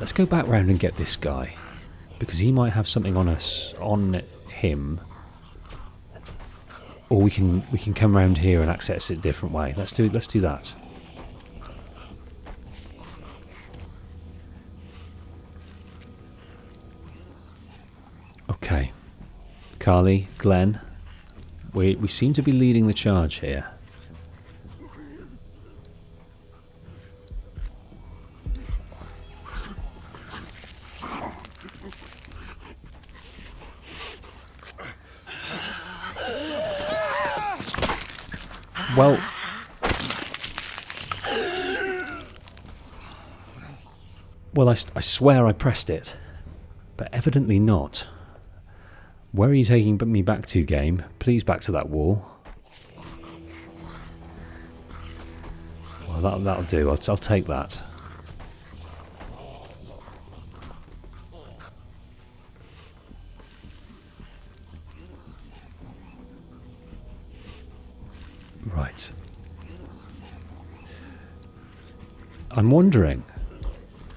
Let's go back round and get this guy, because he might have something on him. Or we can come round here and access it a different way. Let's do that. Okay. Carly, Glenn, we seem to be leading the charge here. Well, I swear I pressed it, but evidently not. Where are you taking me back to, game? Please back to that wall. Well, that'll do. I'll take that. Right. I'm wondering.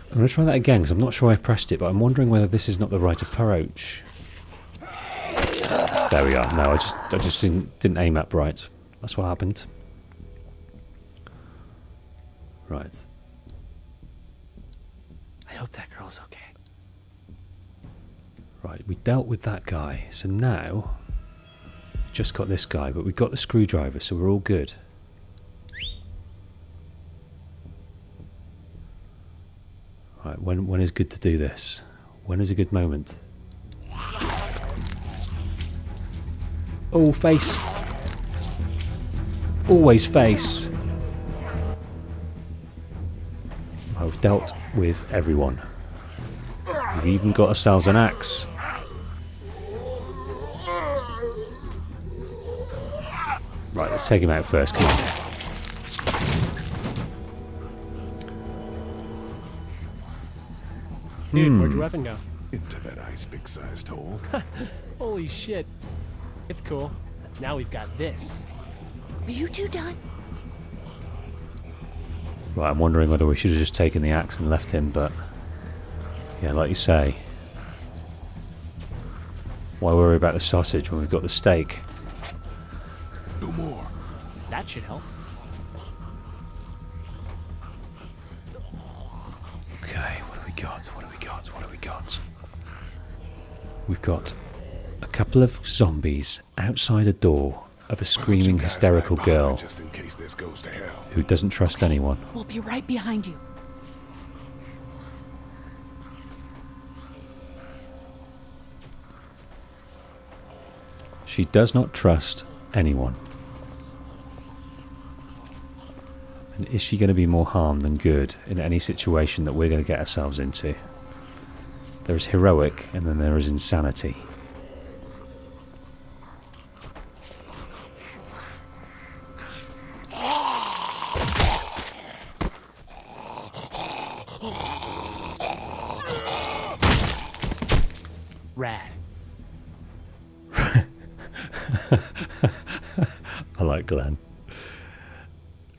I'm going to try that again because I'm not sure I pressed it, but I'm wondering whether this is not the right approach. There we are. No, I just didn't aim up right. That's what happened. Right. I hope that girl's okay. Right, we dealt with that guy, so now just got this guy, but we got the screwdriver, so we're all good. Right, when is good to do this? When is a good moment? Oh, face! Always face! I've dealt with everyone. We've even got ourselves an axe. Right, let's take him out first, come on. Dude, where'd your weapon go? Into that ice big sized hole. Holy shit. It's cool. Now we've got this. Are you two done? Right, I'm wondering whether we should have just taken the axe and left him, but yeah, like you say, why worry about the sausage when we've got the steak? No more. That should help. Okay, what do we got? What do we got? What do we got? We've got a couple of zombies outside a door of a screaming hysterical girl who doesn't trust anyone. We'll be right behind you. She does not trust anyone. And is she going to be more harm than good in any situation that we're going to get ourselves into? There is heroic and then there is insanity. Glenn.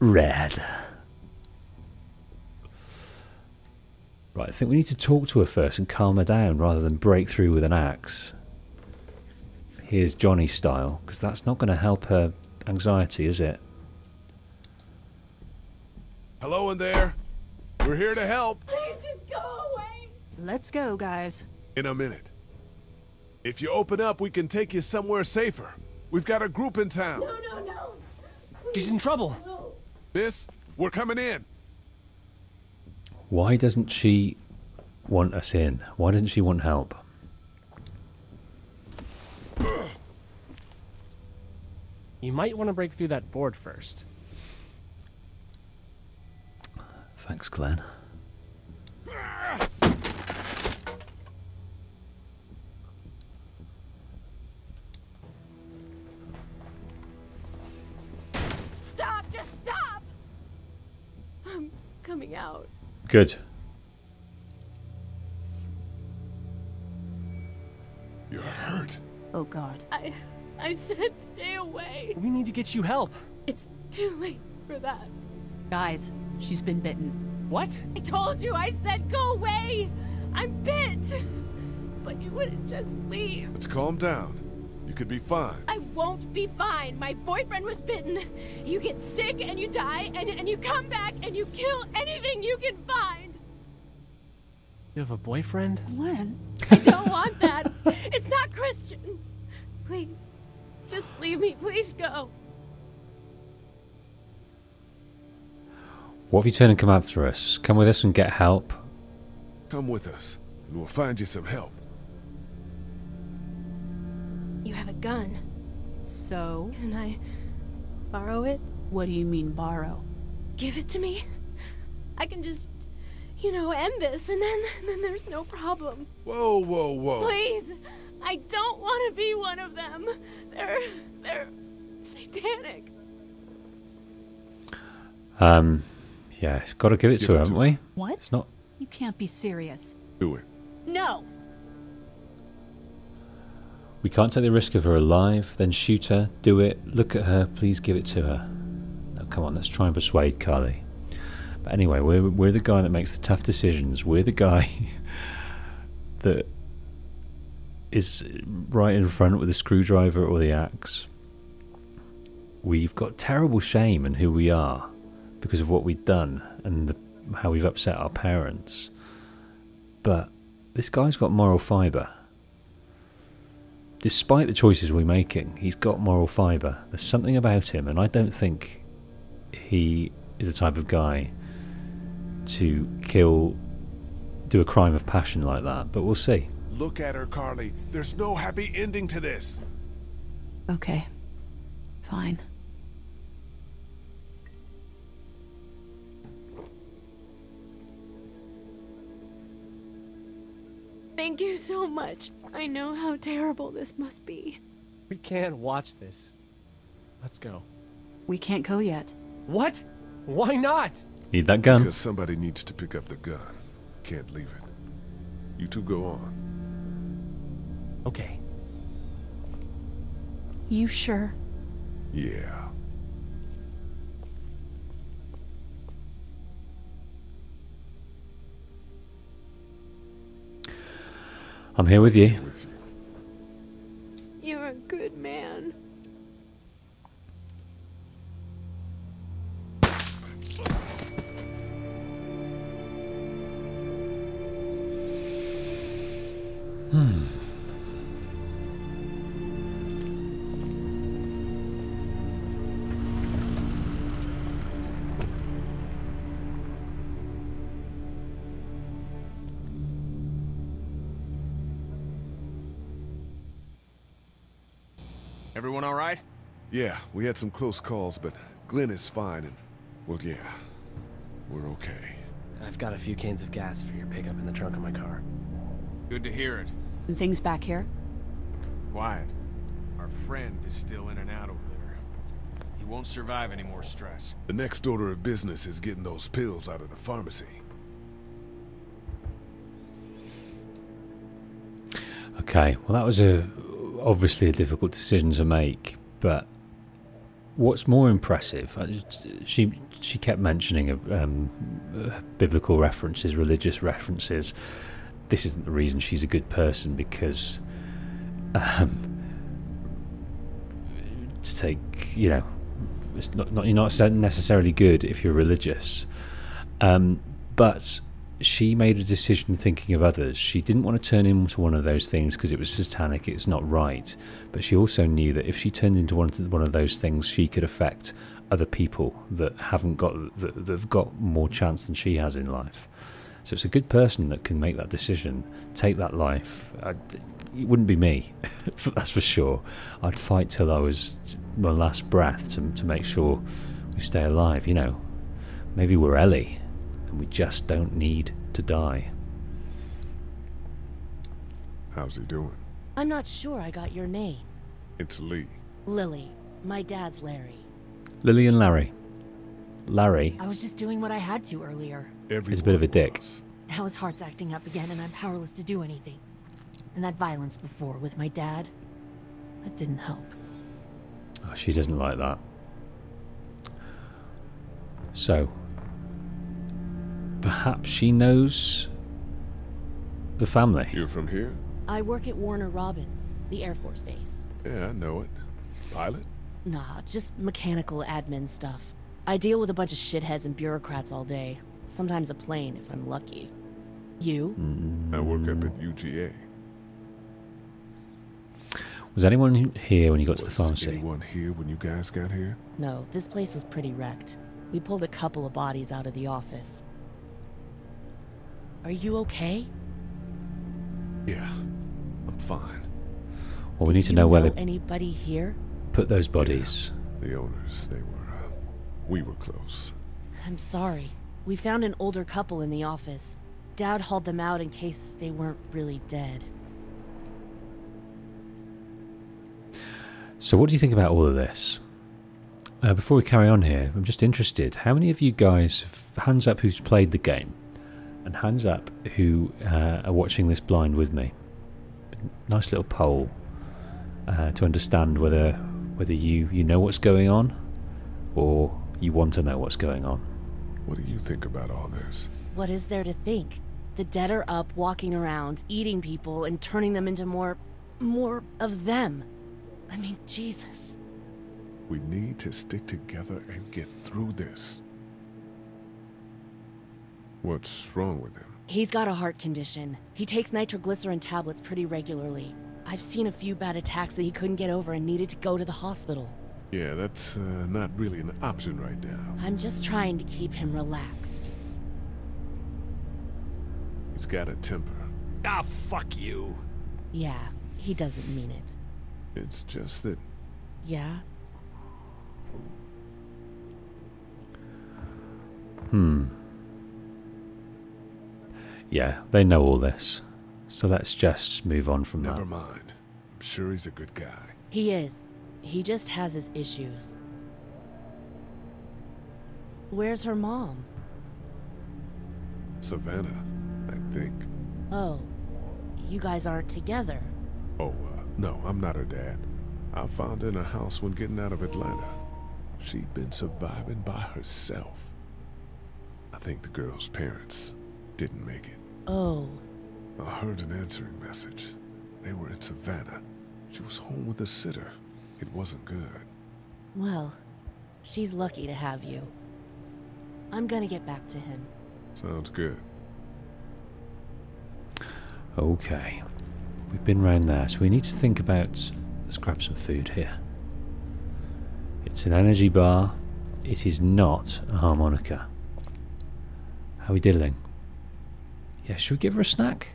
Red. Right, I think we need to talk to her first and calm her down rather than break through with an axe. Here's Johnny style, because that's not going to help her anxiety, is it? Hello in there. We're here to help. Please just go away. Let's go, guys. In a minute. If you open up, we can take you somewhere safer. We've got a group in town. No, no, no. She's in trouble. No. Miss, we're coming in. Why doesn't she want us in? Why doesn't she want help? You might want to break through that board first. Thanks, Glenn. Good. You're hurt. Oh God. I said stay away. We need to get you help. It's too late for that. Guys, she's been bitten. What? I told you, I said go away. I'm bit. But you wouldn't just leave. Let's calm down. You could be fine. I won't be fine. My boyfriend was bitten. You get sick and you die and you come back and you kill anything you can find. You have a boyfriend? Glenn. I don't want that. It's not Christian. Please. Just leave me. Please go. What if you turn and come after us? Come with us and get help. Come with us and we'll find you some help. You have a gun. So? Can I borrow it? What do you mean borrow? Give it to me. I can just, you know, end this and then there's no problem. Whoa, whoa, whoa. Please, I don't want to be one of them. They're satanic. Yeah, gotta give it to her, haven't we? What? It's not... You can't be serious. Do it. No. We can't take the risk of her alive, then shoot her, do it, look at her, please give it to her. Now come on, let's try and persuade Carly. But anyway, we're the guy that makes the tough decisions. We're the guy that is right in front with the screwdriver or the axe. We've got terrible shame in who we are because of what we've done and how we've upset our parents. But this guy's got moral fibre. despite the choices we're making, he's got moral fibre. There's something about him, and I don't think he is the type of guy to kill, do a crime of passion like that, but we'll see. Look at her, Carly. There's no happy ending to this. Okay. Fine. Thank you so much. I know how terrible this must be. We can't watch this. Let's go. We can't go yet. What? Why not? Need that gun. Because somebody needs to pick up the gun. Can't leave it. You two go on. Okay. You sure? Yeah. I'm here with you. You're a good man. Everyone all right? Yeah, we had some close calls, but Glenn is fine and, well, yeah, we're okay. I've got a few cans of gas for your pickup in the trunk of my car. Good to hear it. And things back here? Quiet. Our friend is still in and out over there. He won't survive any more stress. The next order of business is getting those pills out of the pharmacy. Okay, well, that was a... obviously a difficult decision to make, but what's more impressive, she kept mentioning biblical references, religious references. This isn't the reason she's a good person, because to take, you know, it's not you're not necessarily good if you're religious, but she made a decision thinking of others. She didn't want to turn into one of those things because it was satanic, it's not right. But she also knew that if she turned into one of those things, she could affect other people that haven't got, that've got more chance than she has in life. So it's a good person that can make that decision, take that life. It wouldn't be me, that's for sure. I'd fight till I was my last breath to make sure we stay alive, you know. Maybe we're Ellie. And we just don't need to die. How's he doing? I'm not sure I got your name. It's Lee. Lily. My dad's Larry. Lily and Larry. Larry. I was just doing what I had to earlier. He's a bit of a dick. Now his heart's acting up again and I'm powerless to do anything. And that violence before with my dad, that didn't help. Oh, she doesn't like that. So... perhaps she knows the family. You're from here? I work at Warner Robins, the Air Force Base. Yeah, I know it. Pilot? Nah, just mechanical admin stuff. I deal with a bunch of shitheads and bureaucrats all day. Sometimes a plane, if I'm lucky. You? I work up at UGA. Was anyone here when you got to the pharmacy? Was anyone here when you guys got here? No, this place was pretty wrecked. We pulled a couple of bodies out of the office. Are you okay? Yeah, I'm fine. Well, we need to know where they anybody here put those bodies. Yeah, the owners, they were. We were close. I'm sorry. We found an older couple in the office. Dad hauled them out in case they weren't really dead. So, what do you think about all of this? Before we carry on here, I'm just interested. How many of you guys, hands up, who's played the game? And hands up who are watching this blind with me. Nice little poll to understand whether you know what's going on or you want to know what's going on. What do you think about all this? What is there to think? The dead are up, walking around, eating people and turning them into more of them. I mean, Jesus. We need to stick together and get through this. What's wrong with him? He's got a heart condition. He takes nitroglycerin tablets pretty regularly. I've seen a few bad attacks that he couldn't get over and needed to go to the hospital. Yeah, that's not really an option right now. I'm just trying to keep him relaxed. He's got a temper. Ah, fuck you. Yeah, he doesn't mean it. It's just that... Yeah? Yeah, they know all this. So let's just move on from that. Never mind. I'm sure he's a good guy. He is. He just has his issues. Where's her mom? Savannah, I think. Oh, you guys aren't together. Oh, no, I'm not her dad. I found her in a house when getting out of Atlanta. She'd been surviving by herself. I think the girl's parents didn't make it. Oh. I heard an answering message. They were in Savannah. She was home with a sitter. It wasn't good. Well, she's lucky to have you. I'm gonna get back to him. Sounds good. Okay. We've been around there, so we need to think about... Let's grab some food here. It's an energy bar. It is not a harmonica. How are we diddling? Yeah, should we give her a snack?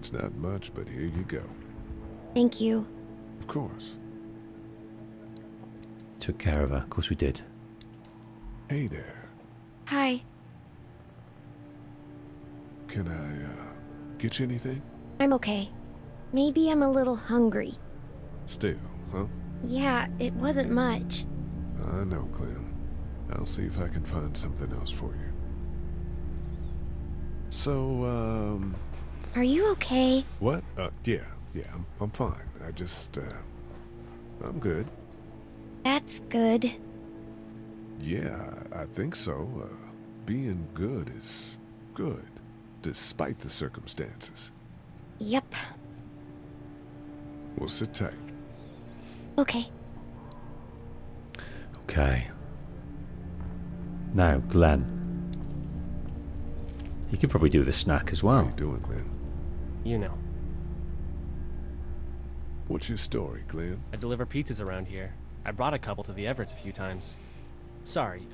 It's not much, but here you go. Thank you. Of course. Took care of her. Of course we did. Hey there. Hi. Can I get you anything? I'm okay. Maybe I'm a little hungry. Still, huh? Yeah, it wasn't much. I know, Clem. I'll see if I can find something else for you. So, Are you okay? What? Yeah, I'm fine. I just, I'm good. That's good. Yeah, I think so. Being good is good, despite the circumstances. Yep. Well, sit tight. Okay. Okay. Now, Glenn. You could probably do the snack as well. How you doing, Glenn? You know. What's your story, Glenn? I deliver pizzas around here. I brought a couple to the Everetts a few times. Sorry,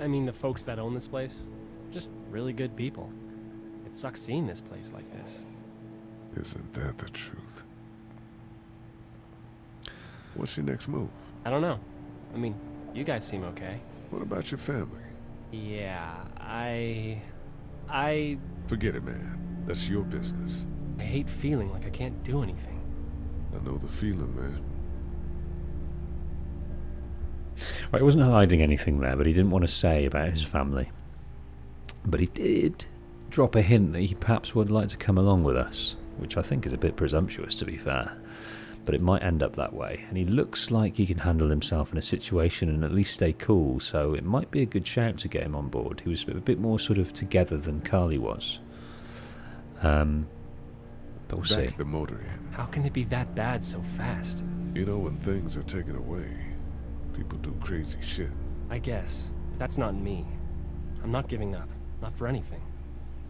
I mean the folks that own this place. Just really good people. It sucks seeing this place like this. Isn't that the truth? What's your next move? I don't know. I mean, you guys seem okay. What about your family? Yeah, I... Forget it, man. That's your business. I hate feeling like I can't do anything. I know the feeling, man. Right, he wasn't hiding anything there, but he didn't want to say about his family. But he did drop a hint that he perhaps would like to come along with us, which I think is a bit presumptuous, to be fair. But it might end up that way. And he looks like he can handle himself in a situation and at least stay cool, so it might be a good shout to get him on board. He was a bit more sort of together than Carly was. But we'll see. The motor in. How can it be that bad so fast? You know, when things are taken away, people do crazy shit. I guess. That's not me. I'm not giving up. Not for anything.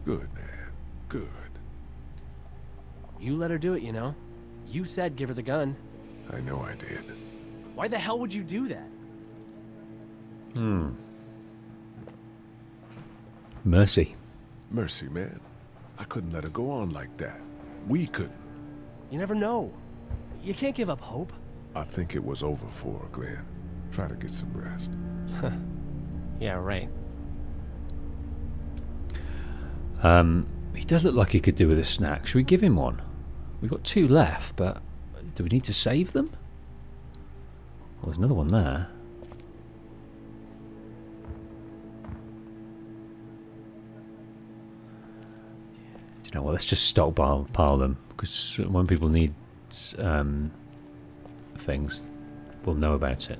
Good, man. Good. You let her do it, you know? You said give her the gun. I know I did. Why the hell would you do that? Mercy. Mercy, man. I couldn't let her go on like that. We couldn't. You never know. You can't give up hope. I think it was over for her, Glenn. Try to get some rest. Yeah, right. He does look like he could do with a snack. Should we give him one? We've got two left, but do we need to save them? Well, there's another one there. Do you know what? Let's just stockpile them, because when people need things, we'll know about it.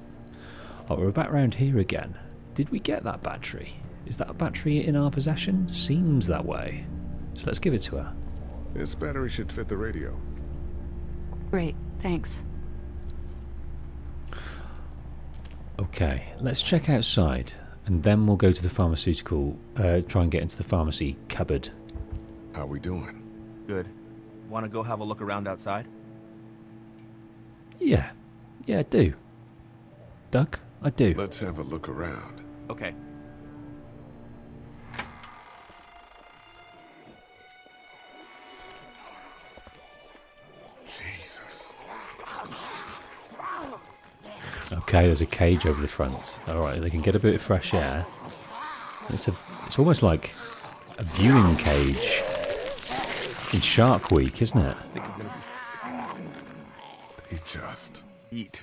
Oh, we're back round here again. Did we get that battery? Is that a battery in our possession? Seems that way. So let's give it to her. This battery should fit the radio. Great, thanks. Okay, let's check outside, and then we'll go to the pharmaceutical, try and get into the pharmacy cupboard. How are we doing? Good. Want to go have a look around outside? Yeah. Yeah, I do. Duck, I do. Let's have a look around. Okay. Jesus. Okay, there's a cage over the front. Alright, they can get a bit of fresh air. It's almost like a viewing cage in Shark Week, isn't it? I think I'm gonna be sick. They just eat.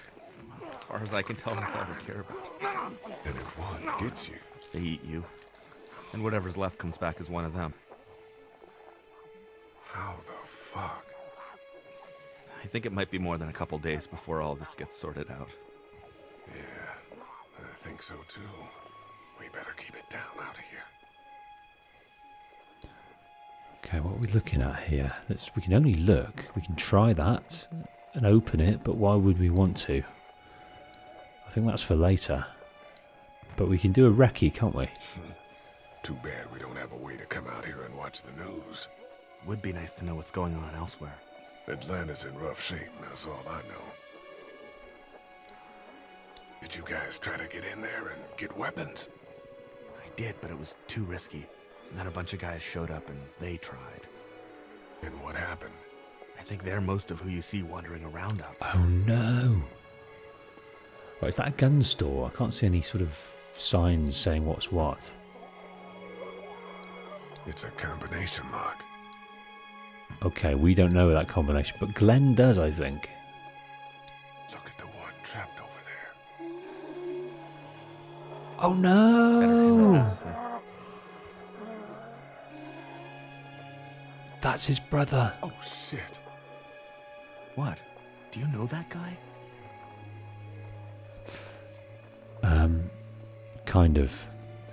As far as I can tell, that's all they care about. And if one gets you, they eat you. And whatever's left comes back as one of them. How the fuck? I think it might be more than a couple days before all this gets sorted out. Yeah, I think so too. We better keep it down out of here. Okay, what are we looking at here? We can only look. We can try that and open it, but why would we want to? I think that's for later. But we can do a recce, can't we? Too bad we don't have a way to come out here and watch the news. Would be nice to know what's going on elsewhere. Atlanta's in rough shape, that's all I know. Did you guys try to get in there and get weapons? I did, but it was too risky. And then a bunch of guys showed up and they tried. And what happened? I think they're most of who you see wandering around out there. Oh no! Right, is that a gun store? I can't see any sort of signs saying what's what. It's a combination lock. Okay, we don't know that combination, but Glenn does, I think. Look at the one trapped over there. Oh no! That's his brother. Oh, shit. What? Do you know that guy? Kind of.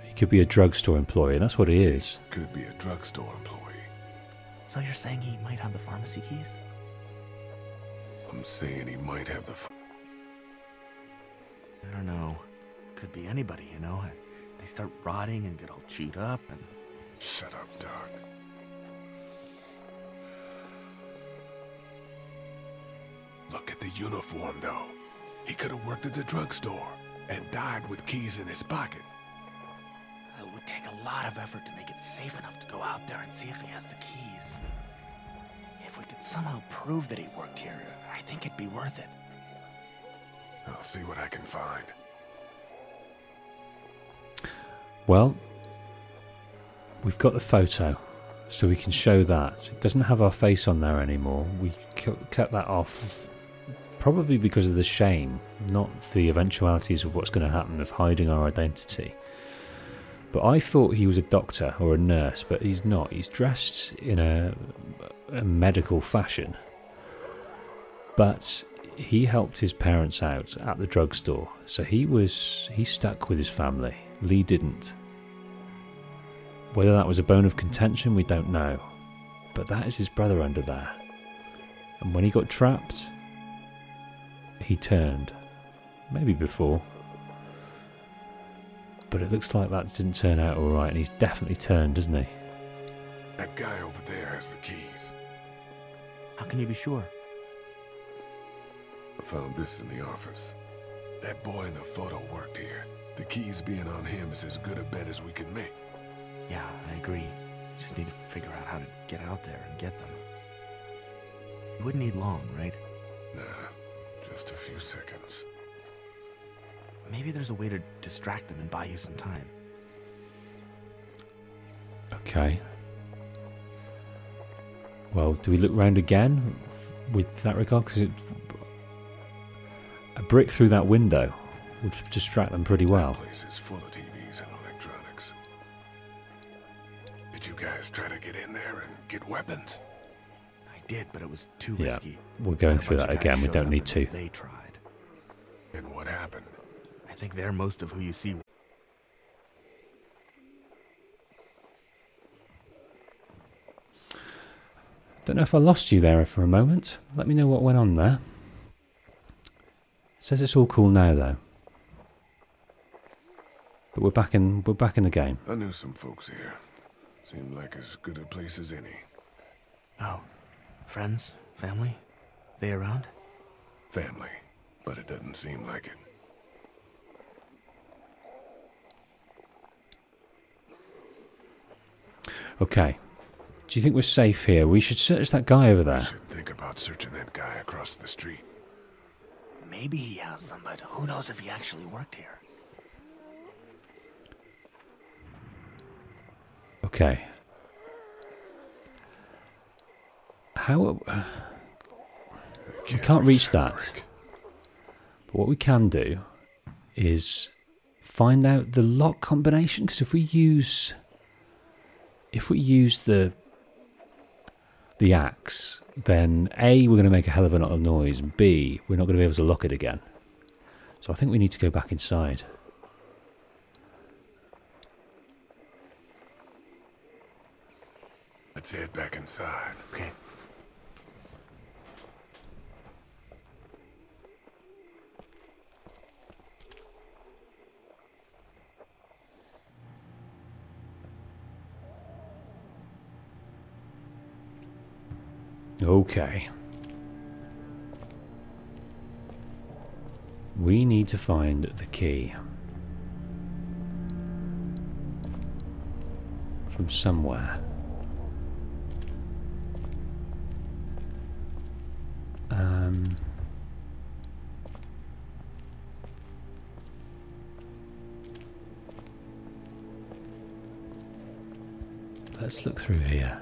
He could be a drugstore employee. That's what he is. Could be a drugstore employee. So you're saying he might have the pharmacy keys? I'm saying he might have the... I don't know. Could be anybody, you know? They start rotting and get all chewed up and... Shut up, Doug. Look at the uniform, though. He could have worked at the drugstore and died with keys in his pocket. It would take a lot of effort to make it safe enough to go out there and see if he has the keys. If we could somehow prove that he worked here, I think it'd be worth it. I'll see what I can find. Well, we've got the photo, so we can show that. It doesn't have our face on there anymore. We cut that off. Probably because of the shame, not the eventualities of what's going to happen of hiding our identity. But I thought he was a doctor or a nurse, but he's not. He's dressed in a medical fashion. But he helped his parents out at the drugstore, so he stuck with his family. Lee didn't. Whether that was a bone of contention, we don't know. But that is his brother under there. And when he got trapped, he turned. Maybe before. But it looks like that didn't turn out alright, and he's definitely turned, doesn't he? That guy over there has the keys. How can you be sure? I found this in the office. That boy in the photo worked here. The keys being on him is as good a bet as we can make. Yeah, I agree. Just need to figure out how to get out there and get them. You wouldn't need long, right? Nah, just a few seconds. Maybe there's a way to distract them and buy you some time. Okay. Well, do we look round again with that regard? Because a brick through that window would distract them pretty well. That place is full of TVs and electronics. Did you guys try to get in there and get weapons? Did, but it was too risky. Yeah, we're going through that again. We don't need to. They tried. And what happened? I think they're most of who you see. Don't know if I lost you there for a moment. Let me know what went on there. It says it's all cool now, though. But we're back in the game. I knew some folks here. Seemed like as good a place as any. Oh. Friends? Family? They around? Family, but it doesn't seem like it. Okay. Do you think we're safe here? We should search that guy over there. I should think about searching that guy across the street. Maybe he has them, but who knows if he actually worked here. Okay. How... we can't reach that. But what we can do is find out the lock combination, because if we use... if we use the axe, then A, we're going to make a hell of a lot of noise, and B, we're not going to be able to lock it again. So I think we need to go back inside. Let's head back inside. Okay. Okay. We need to find the key. From somewhere. Let's look through here.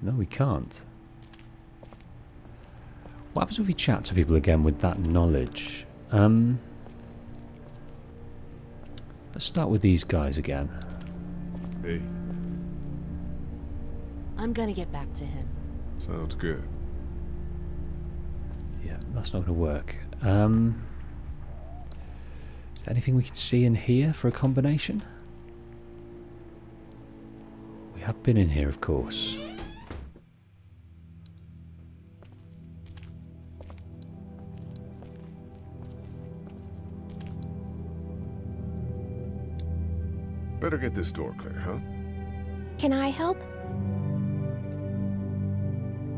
No, we can't. What happens if we chat to people again with that knowledge? Let's start with these guys again. Hey. I'm gonna get back to him. Sounds good. Yeah, that's not gonna work. Is there anything we can see in here for a combination? We have been in here, of course. Better get this door clear, huh? Can I help?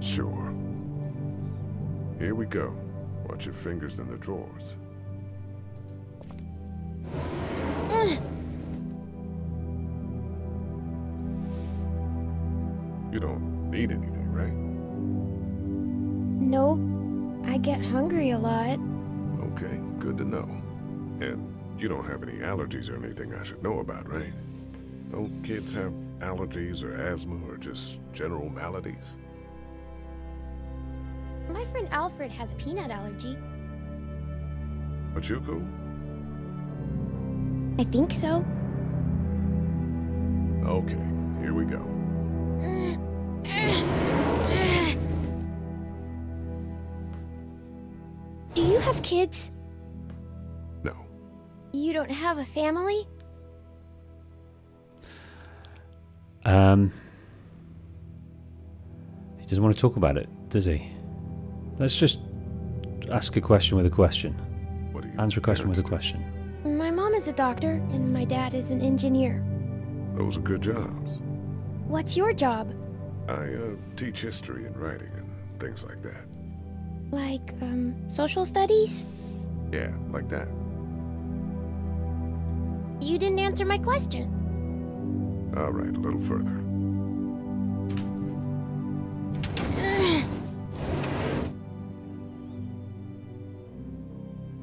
Sure. Here we go. Watch your fingers in the drawers. You don't need anything, right? Nope. I get hungry a lot. Okay, good to know. And you don't have any allergies or anything I should know about, right? Don't kids have allergies or asthma or just general maladies? My friend Alfred has a peanut allergy. But you're cool. I think so. Okay, here we go. Do you have kids? You don't have a family? He doesn't want to talk about it, does he? Let's just ask a question with a question. Answer a question with a question. My mom is a doctor, and my dad is an engineer. Those are good jobs. What's your job? I teach history and writing and things like that. Like, social studies? Yeah, like that. You didn't answer my question. All right, a little further.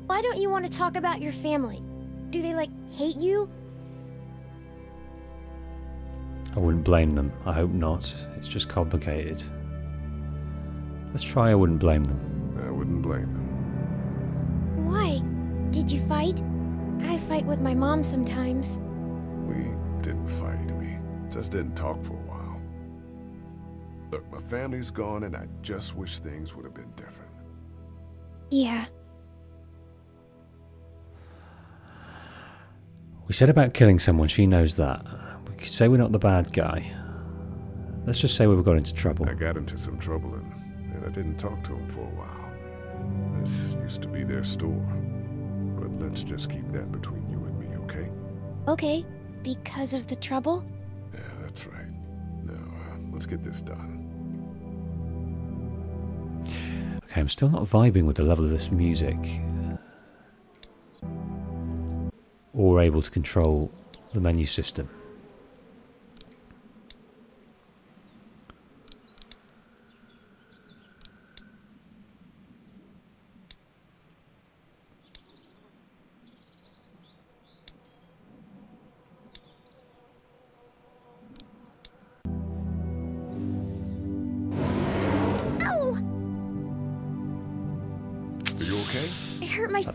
Why don't you want to talk about your family? Do they, like, hate you? I wouldn't blame them. I hope not. It's just complicated. Let's try I wouldn't blame them. I wouldn't blame them. Why? Did you fight? I fight with my mom sometimes. We didn't fight. We just didn't talk for a while. Look, my family's gone, and I just wish things would have been different. Yeah. We said about killing someone. She knows that. We could say we're not the bad guy. Let's just say we got into trouble. I got into some trouble, and I didn't talk to him for a while. This used to be their store. Let's just keep that between you and me, okay? Okay, because of the trouble? Yeah, that's right. Now, Let's get this done. Okay, I'm still not vibing with the level of this music. Or able to control the menu system.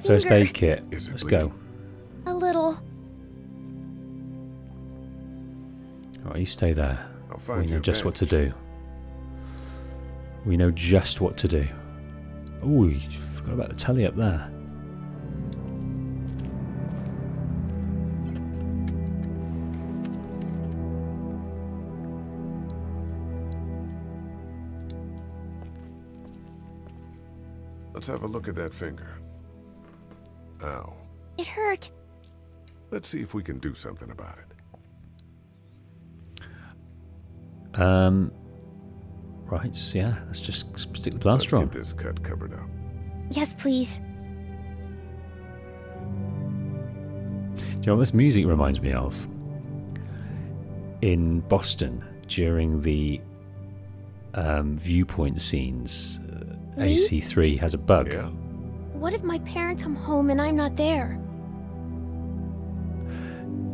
First aid kit. Let's go. A little. All right, you stay there. We know just what to do. We know just what to do. Oh, you forgot about the telly up there. Let's have a look at that finger. Ow. It hurt. Let's see if we can do something about it. Right, yeah, let's just stick the plaster on. Get this cut covered up. Yes, please. Do you know what this music reminds me of? In Boston, during the viewpoint scenes, AC3 has a bug. Yeah. What if my parents come home and I'm not there?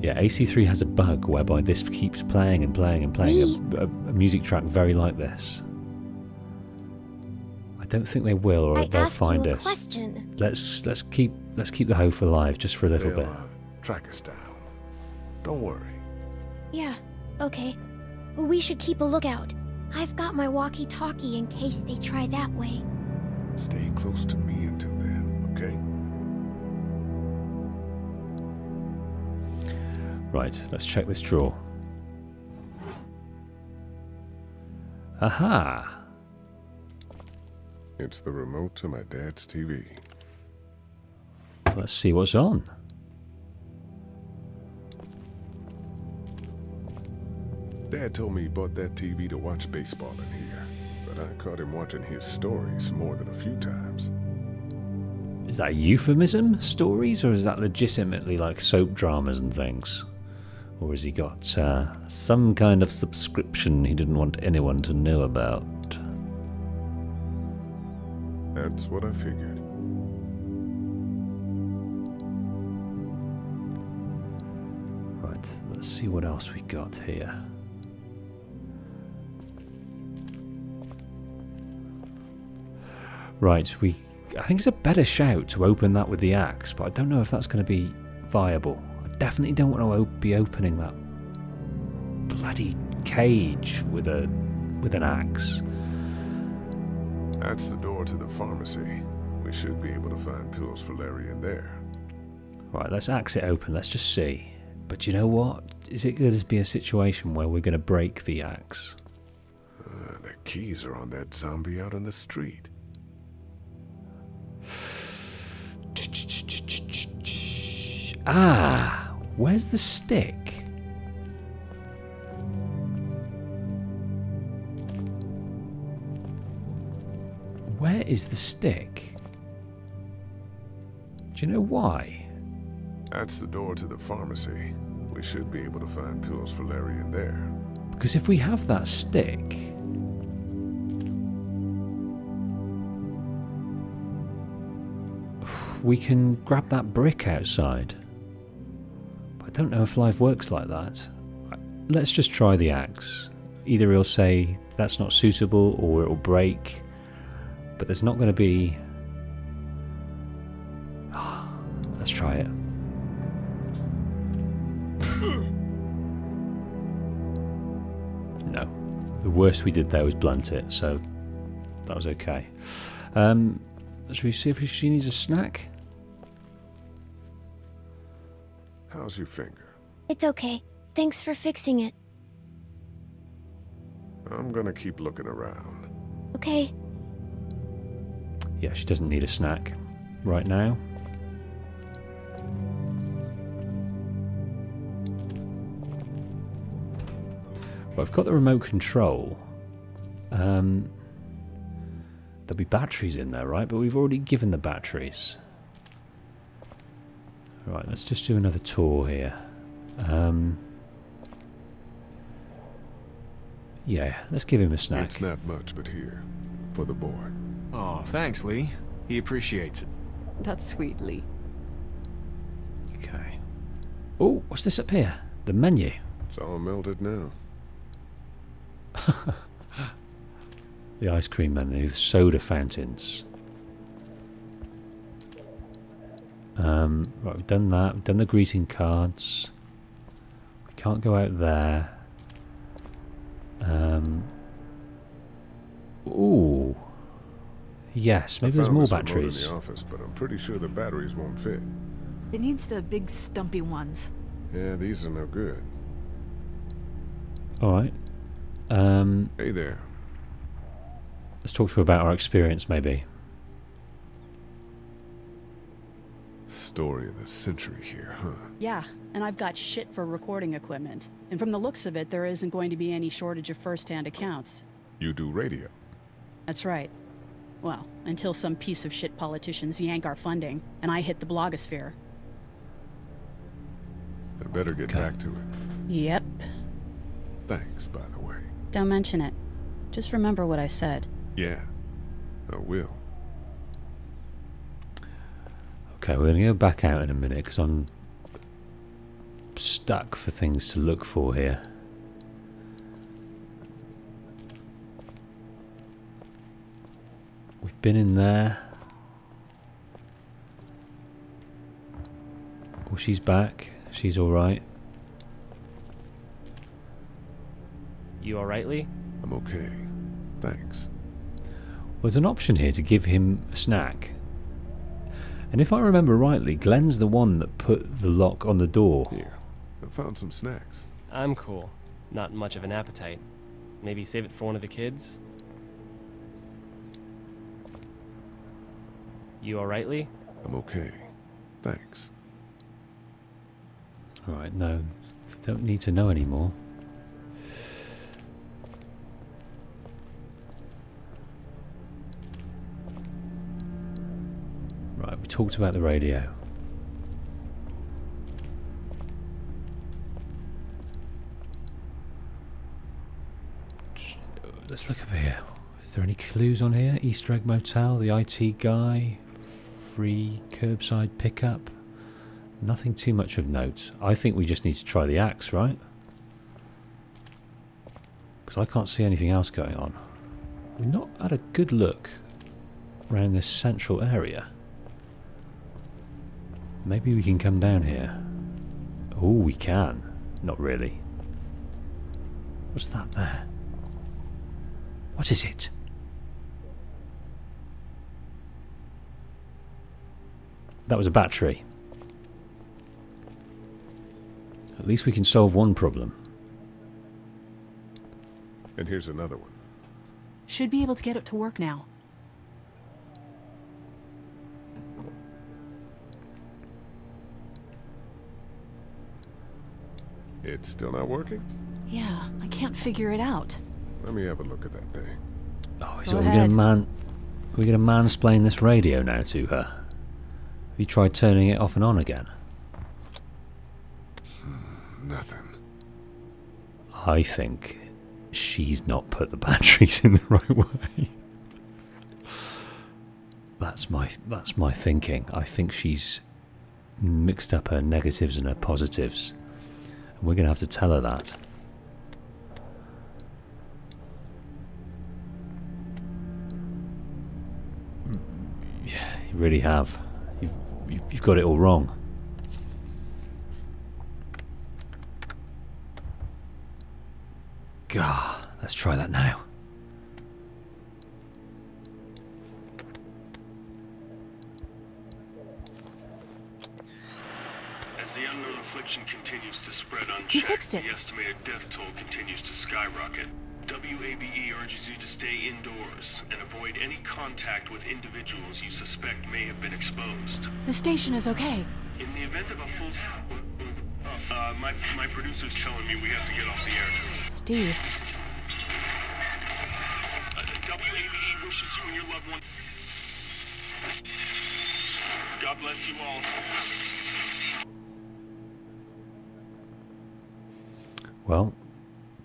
Yeah, AC3 has a bug whereby this keeps playing and playing and playing a music track very like this. I don't think they will, or they'll find us. Let's keep the hope alive just for a little bit. Track us down. Don't worry. Yeah. Okay. Well, we should keep a lookout. I've got my walkie-talkie in case they try that way. Stay close to me until then, okay? Right, let's check this drawer. Aha! It's the remote to my dad's TV. Let's see what's on. Dad told me he bought that TV to watch baseball in here. I caught him watching his stories more than a few times. Is that a euphemism, stories, or is that legitimately like soap dramas and things? Or has he got some kind of subscription he didn't want anyone to know about? That's what I figured. Right, let's see what else we got here. Right, I think it's a better shout to open that with the axe, but I don't know if that's going to be viable. I definitely don't want to be opening that bloody cage with an axe. That's the door to the pharmacy. We should be able to find pills for Larry in there. Right, let's axe it open. Let's just see. But you know what? Is it going to be a situation where we're going to break the axe? The keys are on that zombie out on the street. Ah, where's the stick? Where is the stick? Do you know why? That's the door to the pharmacy. We should be able to find pills for Larry in there. Because if we have that stick... we can grab that brick outside. I don't know if life works like that. Let's just try the axe. Either he'll say that's not suitable or it'll break. But there's not going to be... Let's try it. No. The worst we did there was blunt it, so that was okay. Should we see if she needs a snack? How's your finger? It's okay. Thanks for fixing it. I'm gonna keep looking around. Okay. Yeah, she doesn't need a snack right now. Well, I've got the remote control. There'll be batteries in there, right? But we've already given the batteries. Right, let's just do another tour here. Yeah, let's give him a snack. It's not much, but here, for the boy. Oh, thanks, Lee. He appreciates it. That's sweet, Lee. Okay. Oh, what's this up here? The menu. It's all melted now. The ice cream menu, the soda fountains. Right, we've done that. We've done the greeting cards. We can't go out there. Ooh. Yes, maybe there's more batteries. In the office, but I'm pretty sure the batteries won't fit. It needs the big stumpy ones. Yeah, these are no good. All right. Hey there. Let's talk to her about our experience, maybe. Story of the century here, huh? Yeah, and I've got shit for recording equipment. And from the looks of it, there isn't going to be any shortage of first-hand accounts. You do radio? That's right. Well, until some piece of shit politicians yank our funding, and I hit the blogosphere. I better get back to it. Yep. Thanks, by the way. Don't mention it. Just remember what I said. Yeah, I will. Okay, we're going to go back out in a minute because I'm stuck for things to look for here. We've been in there. Oh, she's back. She's alright. You alright, Lee? I'm okay. Thanks. Well, there's an option here to give him a snack. And if I remember rightly, Glenn's the one that put the lock on the door. Here, I found some snacks. I'm cool. Not much of an appetite. Maybe save it for one of the kids? You alright, Lee? I'm okay. Thanks. Alright, no. Don't need to know anymore. Right, we talked about the radio. Let's look up here. Is there any clues on here? Easter Egg Motel, the IT guy, free curbside pickup. Nothing too much of note. I think we just need to try the axe, right? Because I can't see anything else going on. We've not had a good look around this central area. Maybe we can come down here. Oh, we can. Not really. What's that there? What is it? That was a battery. At least we can solve one problem. And here's another one. Should be able to get it to work now. It's still not working? Yeah, I can't figure it out. Let me have a look at that thing. Oh, so are we gonna mansplain this radio now to her? Have you tried turning it off and on again? Nothing. I think she's not put the batteries in the right way. That's my thinking. I think she's mixed up her negatives and her positives. We're going to have to tell her that. Yeah, you really have. You've got it all wrong. God, let's try that now. Continues to spread unchecked. You fixed it. The estimated death toll continues to skyrocket. WABE urges you to stay indoors and avoid any contact with individuals you suspect may have been exposed. The station is okay. In the event of a full... My producer's telling me we have to get off the air. Steve. WABE wishes you and your loved ones. God bless you all. Well,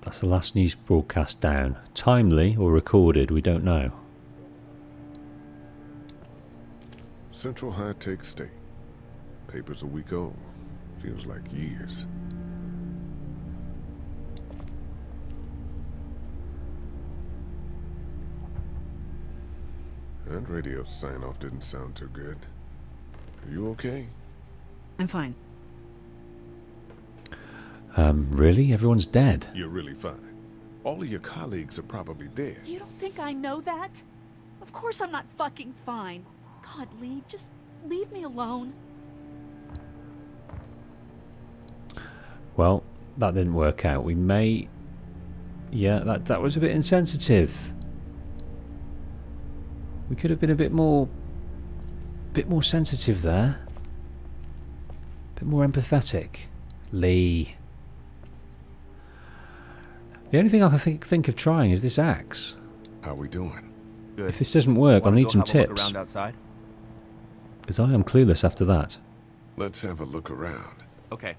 that's the last news broadcast down. Timely or recorded, we don't know. Central High Tech State. Paper's a week old. Feels like years. That radio sign-off didn't sound too good. Are you okay? I'm fine. Really? Everyone's dead? You're really fine. All of your colleagues are probably dead. You don't think I know that? Of course I'm not fucking fine. God, Lee, just leave me alone. Well, that didn't work out. We may... Yeah, that was a bit insensitive. We could have been a bit more sensitive there. A bit more empathetic. Lee. The only thing I can think of trying is this axe. How are we doing? Good. If this doesn't work, I'll need some tips. Because I am clueless after that. Let's have a look around. Okay.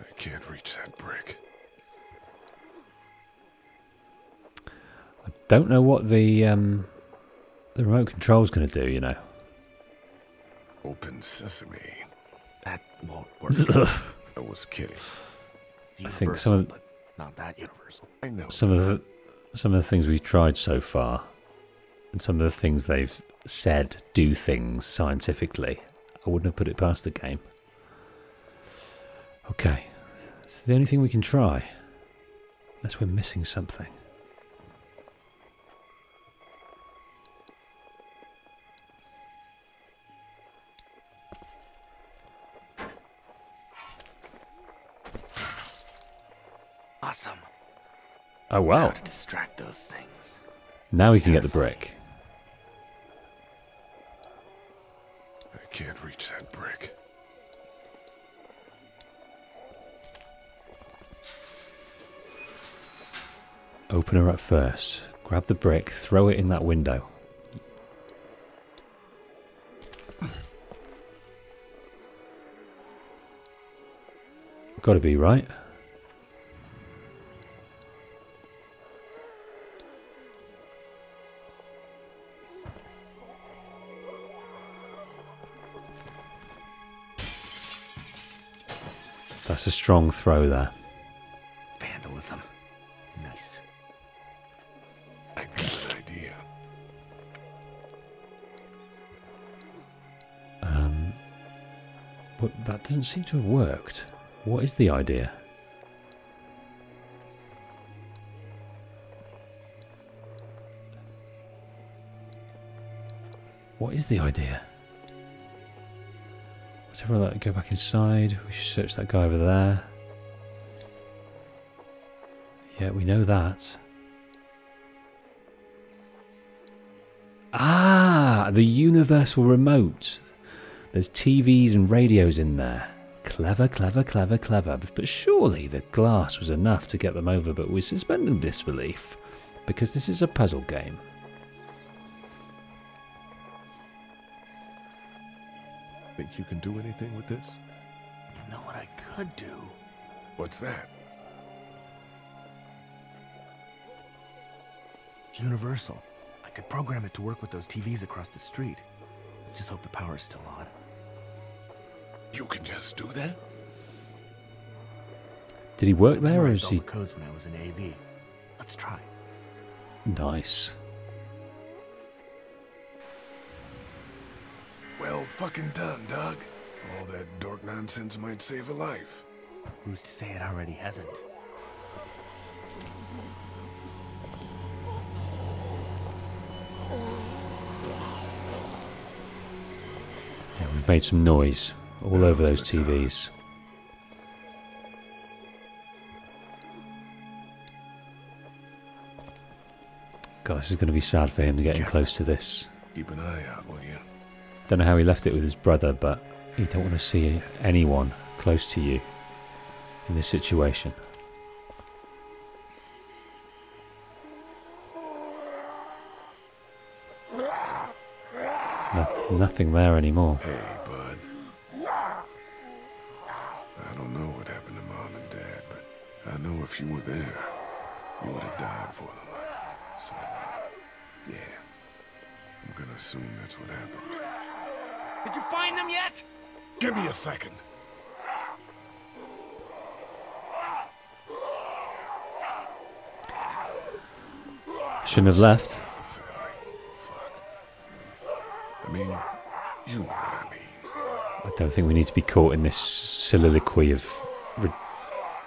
I can't reach that brick. I don't know what the remote control's going to do, you know. Open sesame. That won't work. I was kidding. I think some of not that universal. I know. Some of the things we've tried so far, and some of the things they've said do things scientifically. I wouldn't have put it past the game. Okay, it's the only thing we can try, unless we're missing something. Awesome. Oh wow. How to distract those things. Now we can get the brick. I can't reach that brick. Open her up first. Grab the brick, throw it in that window. Gotta be right. That's a strong throw there. Vandalism. Nice. I got an idea. But that doesn't seem to have worked. What is the idea? What is the idea? Let's have a look, go back inside. We should search that guy over there. Yeah, we know that. Ah, the universal remote. There's TVs and radios in there. Clever, clever, clever, clever. But surely the glass was enough to get them over, but we're suspending disbelief because this is a puzzle game. Think you can do anything with this? You know what I could do? What's that? It's universal. I could program it to work with those TVs across the street. Let's just hope the power's still on. You can just do that? Did he work there, or is he? I memorized all the codes when I was in AV. Let's try. Nice. Well fucking done, Doug. All that dork nonsense might save a life. Who's to say it already hasn't? Yeah, we've made some noise all over those TVs. God, this is going to be sad for him to getting close to this. Keep an eye out, will you? Don't know how he left it with his brother, but you don't want to see anyone close to you in this situation. There's nothing there anymore. Hey, bud. I don't know what happened to Mom and Dad, but I know if you were there, you would have died for them. So, yeah, I'm gonna assume that's what happened. Did you find them yet? Give me a second. Shouldn't have left. I mean, you know what I mean. I don't think we need to be caught in this soliloquy of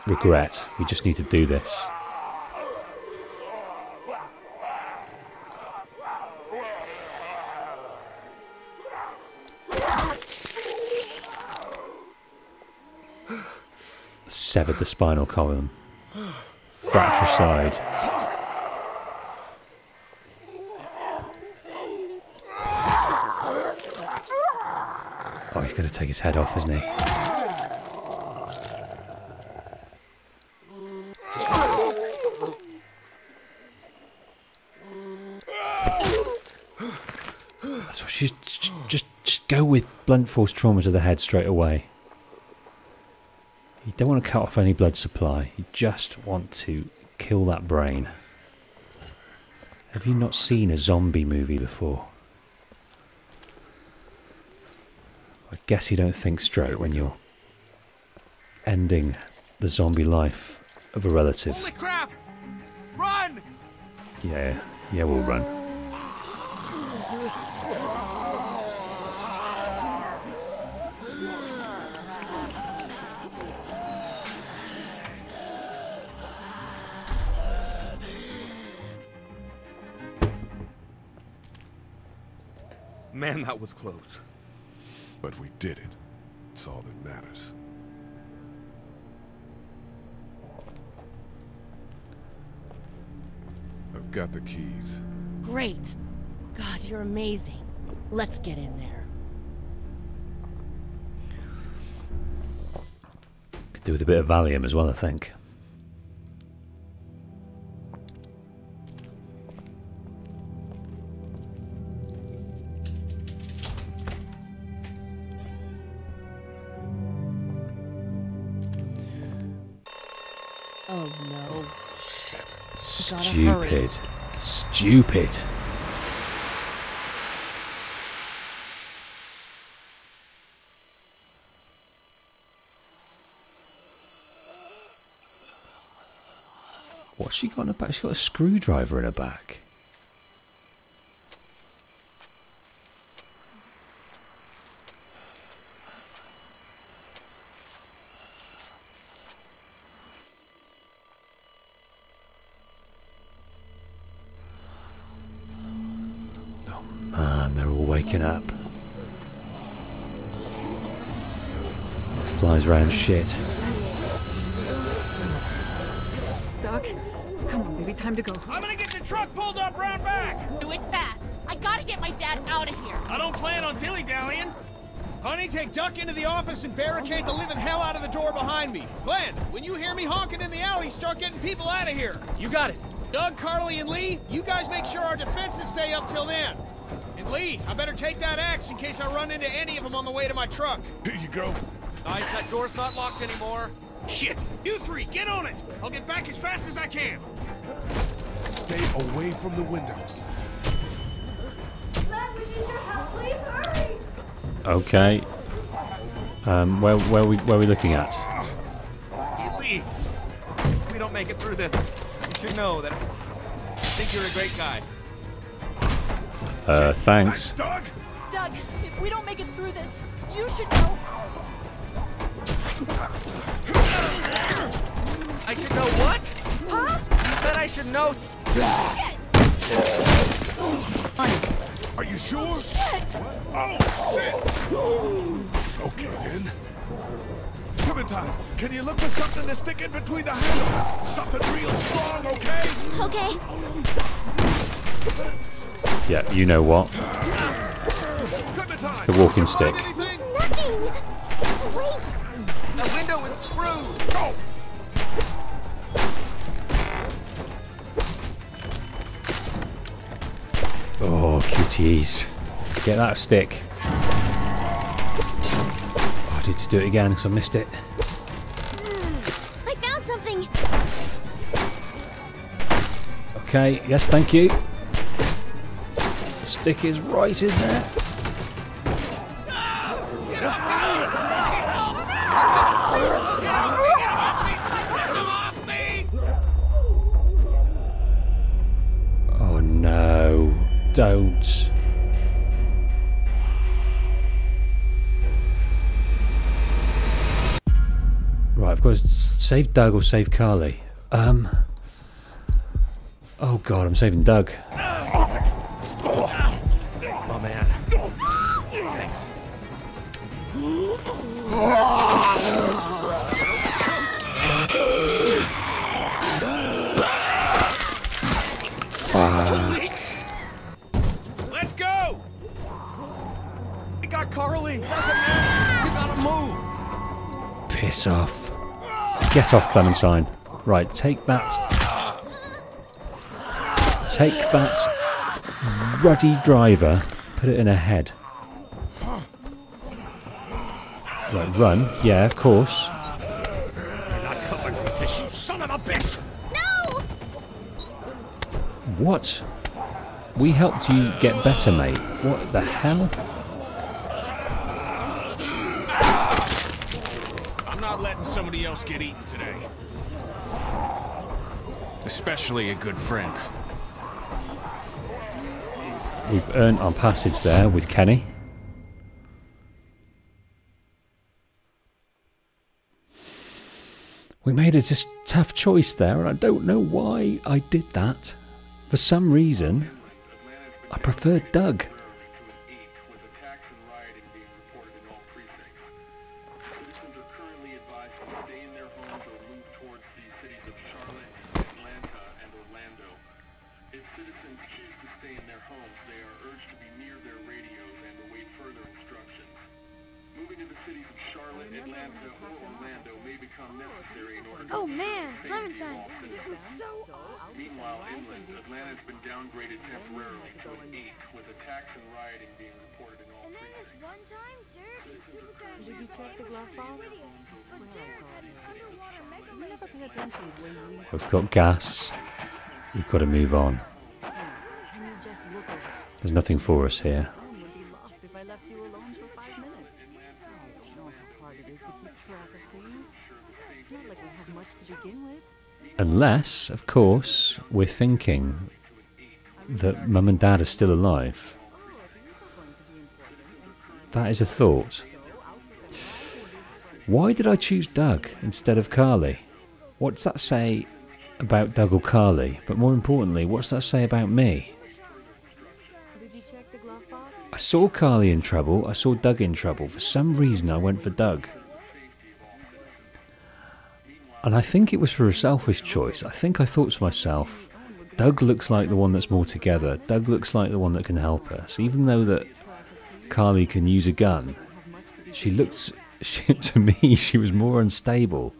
regret. We just need to do this. Severed the spinal column. Fratricide. Oh, he's going to take his head off, isn't he? That's what she's... Just go with blunt force trauma to the head straight away. You don't want to cut off any blood supply. You just want to kill that brain. Have you not seen a zombie movie before? I guess you don't think straight when you're ending the zombie life of a relative. Holy crap! Run! Yeah, we'll run. Man, that was close. But we did it. It's all that matters. I've got the keys. Great. God, you're amazing. Let's get in there. Could do with a bit of Valium as well, I think. Stupid. What's she got in her back? She's got a screwdriver in her back. Up. Flies around shit. Doc, come on, baby, time to go. I'm gonna get the truck pulled up round back! Do it fast. I gotta get my dad out of here. I don't plan on dilly-dallying. Honey, take Duck into the office and barricade the living hell out of the door behind me. Glenn, when you hear me honking in the alley, start getting people out of here. You got it. Doug, Carly, and Lee, you guys make sure our defenses stay up till then. And Lee, I better take that axe in case I run into any of them on the way to my truck. Here you go. Nice, that door's not locked anymore. Shit! You three, get on it! I'll get back as fast as I can. Stay away from the windows. Dad, we need your help. Please hurry! Okay. Where are we looking at? Hey, Lee, if we don't make it through this, you should know that I think you're a great guy. Thanks. Doug, if we don't make it through this, you should know. I should know what? Huh? You said I should know. Shit! Are you sure? Oh, shit! Oh, shit! Okay, then. Clementine, can you look for something to stick in between the handles? Something real strong, okay? Okay. Yeah, you know what? It's the walking stick. Oh, cuties. Get that stick. Oh, I need to do it again because I missed it. I found something. Okay, yes, thank you. The stick is right in there. Oh no, don't. Right, I've got to save Doug or save Carly. Oh god, I'm saving Doug. Get off, Clementine. Right, take that. Take that ruddy driver, put it in her head. Right, run. Yeah, of course. You're not coming with this, you son of a bitch! No! What? We helped you get better, mate. What the hell? Somebody else get eaten today. Especially a good friend. We've earned our passage there with Kenny. We made a tough choice there, and I don't know why I did that. For some reason, I preferred Doug. We've got gas. We've got to move on. There's nothing for us here. Unless, of course, we're thinking that Mum and Dad are still alive. That is a thought. Why did I choose Doug instead of Carly? What does that say about Doug or Carly? But more importantly, what does that say about me? I saw Carly in trouble, I saw Doug in trouble. For some reason I went for Doug. And I think it was for a selfish choice. I think I thought to myself, Doug looks like the one that's more together. Doug looks like the one that can help us. Even though that Carly can use a gun, she looked... to me, she was more unstable.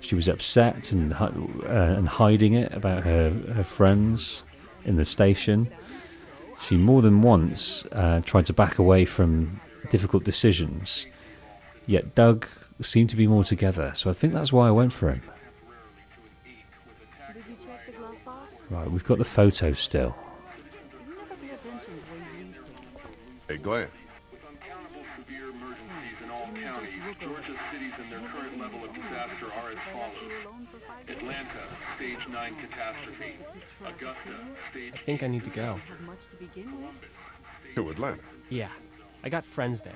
She was upset and hiding it about her friends in the station. She more than once tried to back away from difficult decisions. Yet Doug seemed to be more together, so I think that's why I went for him. Right, we've got the photo still. Hey, Glenn. Catastrophe. Augusta, I think I need to go. To Atlanta? Yeah. I got friends there.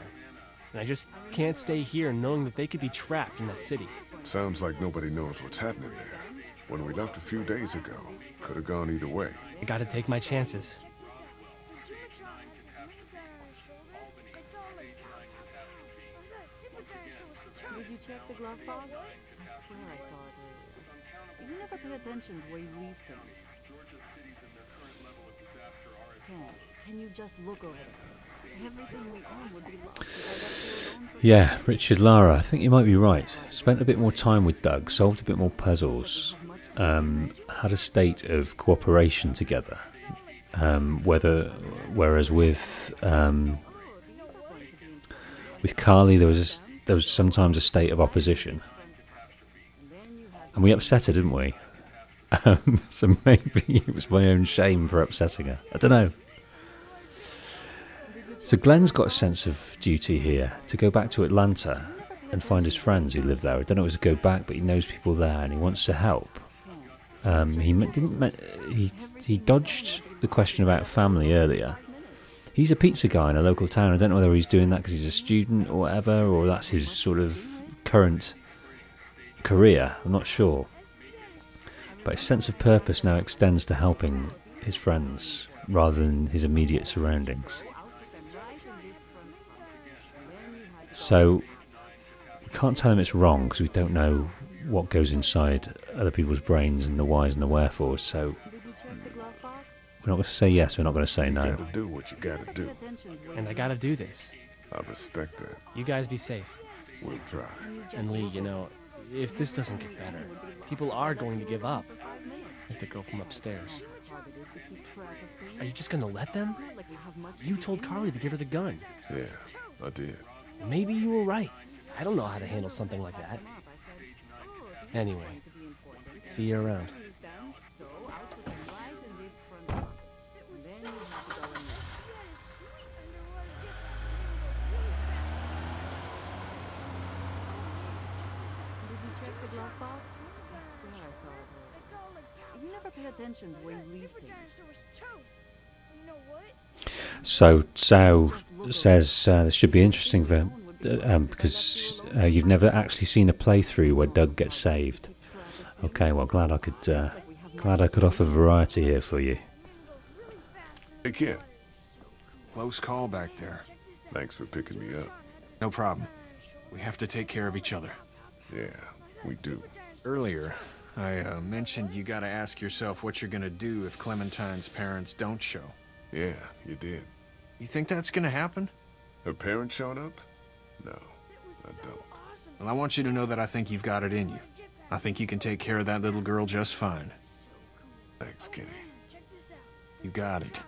And I just can't stay here knowing that they could be trapped in that city. Sounds like nobody knows what's happening there. When we left a few days ago, could have gone either way. I gotta take my chances. Did you check the glove box? I swear I saw it. You never pay attention to the way you leave things. Yeah, Richard Lara, I think you might be right. Spent a bit more time with Doug, solved a bit more puzzles, had a state of cooperation together. Whereas with Carly, there was sometimes a state of opposition, and we upset her, didn't we? So maybe it was my own shame for upsetting her. I don't know. So Glenn's got a sense of duty here to go back to Atlanta and find his friends who live there. I don't know if it's to go back, but he knows people there and he wants to help. He dodged the question about family earlier. He's a pizza guy in a local town. I don't know whether he's doing that because he's a student or whatever, or that's his sort of current career. I'm not sure. But his sense of purpose now extends to helping his friends rather than his immediate surroundings. So we can't tell him it's wrong because we don't know what goes inside other people's brains and the whys and the wherefores. So we're not going to say yes, we're not going to say no. You gotta do what you gotta do. And I gotta do this. I respect that. You guys be safe. We'll try. And Lee, you know, if this doesn't get better, people are going to give up. Like the girl from upstairs. Are you just going to let them? You told Carly to give her the gun. Yeah, I did. Maybe you were right. I don't know how to handle something like that. Anyway, see you around. So Sao says this should be interesting for because you've never actually seen a playthrough where Doug gets saved. Okay, well, glad I could offer variety here for you. Hey kid, close call back there. Thanks for picking me up. No problem. We have to take care of each other. Yeah, we do. Earlier, I mentioned you gotta ask yourself what you're gonna do if Clementine's parents don't show. Yeah, you did. You think that's gonna happen? Her parents showed up? No, I don't. Well, I want you to know that I think you've got it in you. I think you can take care of that little girl just fine. Thanks, Kenny. You got it.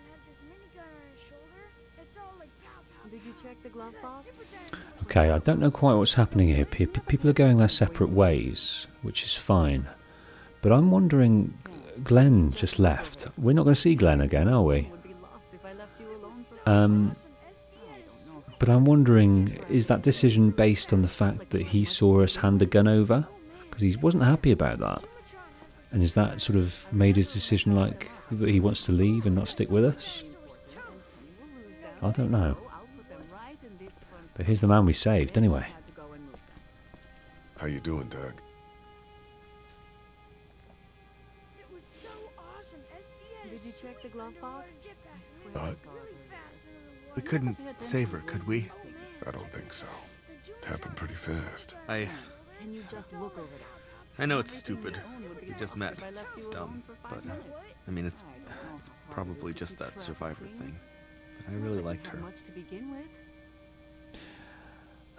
Okay, I don't know quite what's happening here. People are going their separate ways, which is fine. But I'm wondering, Glenn just left. We're not going to see Glenn again, are we? But I'm wondering, is that decision based on the fact that he saw us hand the gun over? Because he wasn't happy about that. And is that sort of made his decision like that he wants to leave and not stick with us? I don't know. But here's the man we saved anyway. How you doing, Doug? It was so awesome. Did you check the glove box? We couldn't save her, could we? I don't think so. It happened pretty fast. I know it's stupid. We just met. It's dumb. But, I mean, it's probably just that survivor thing. I really liked her.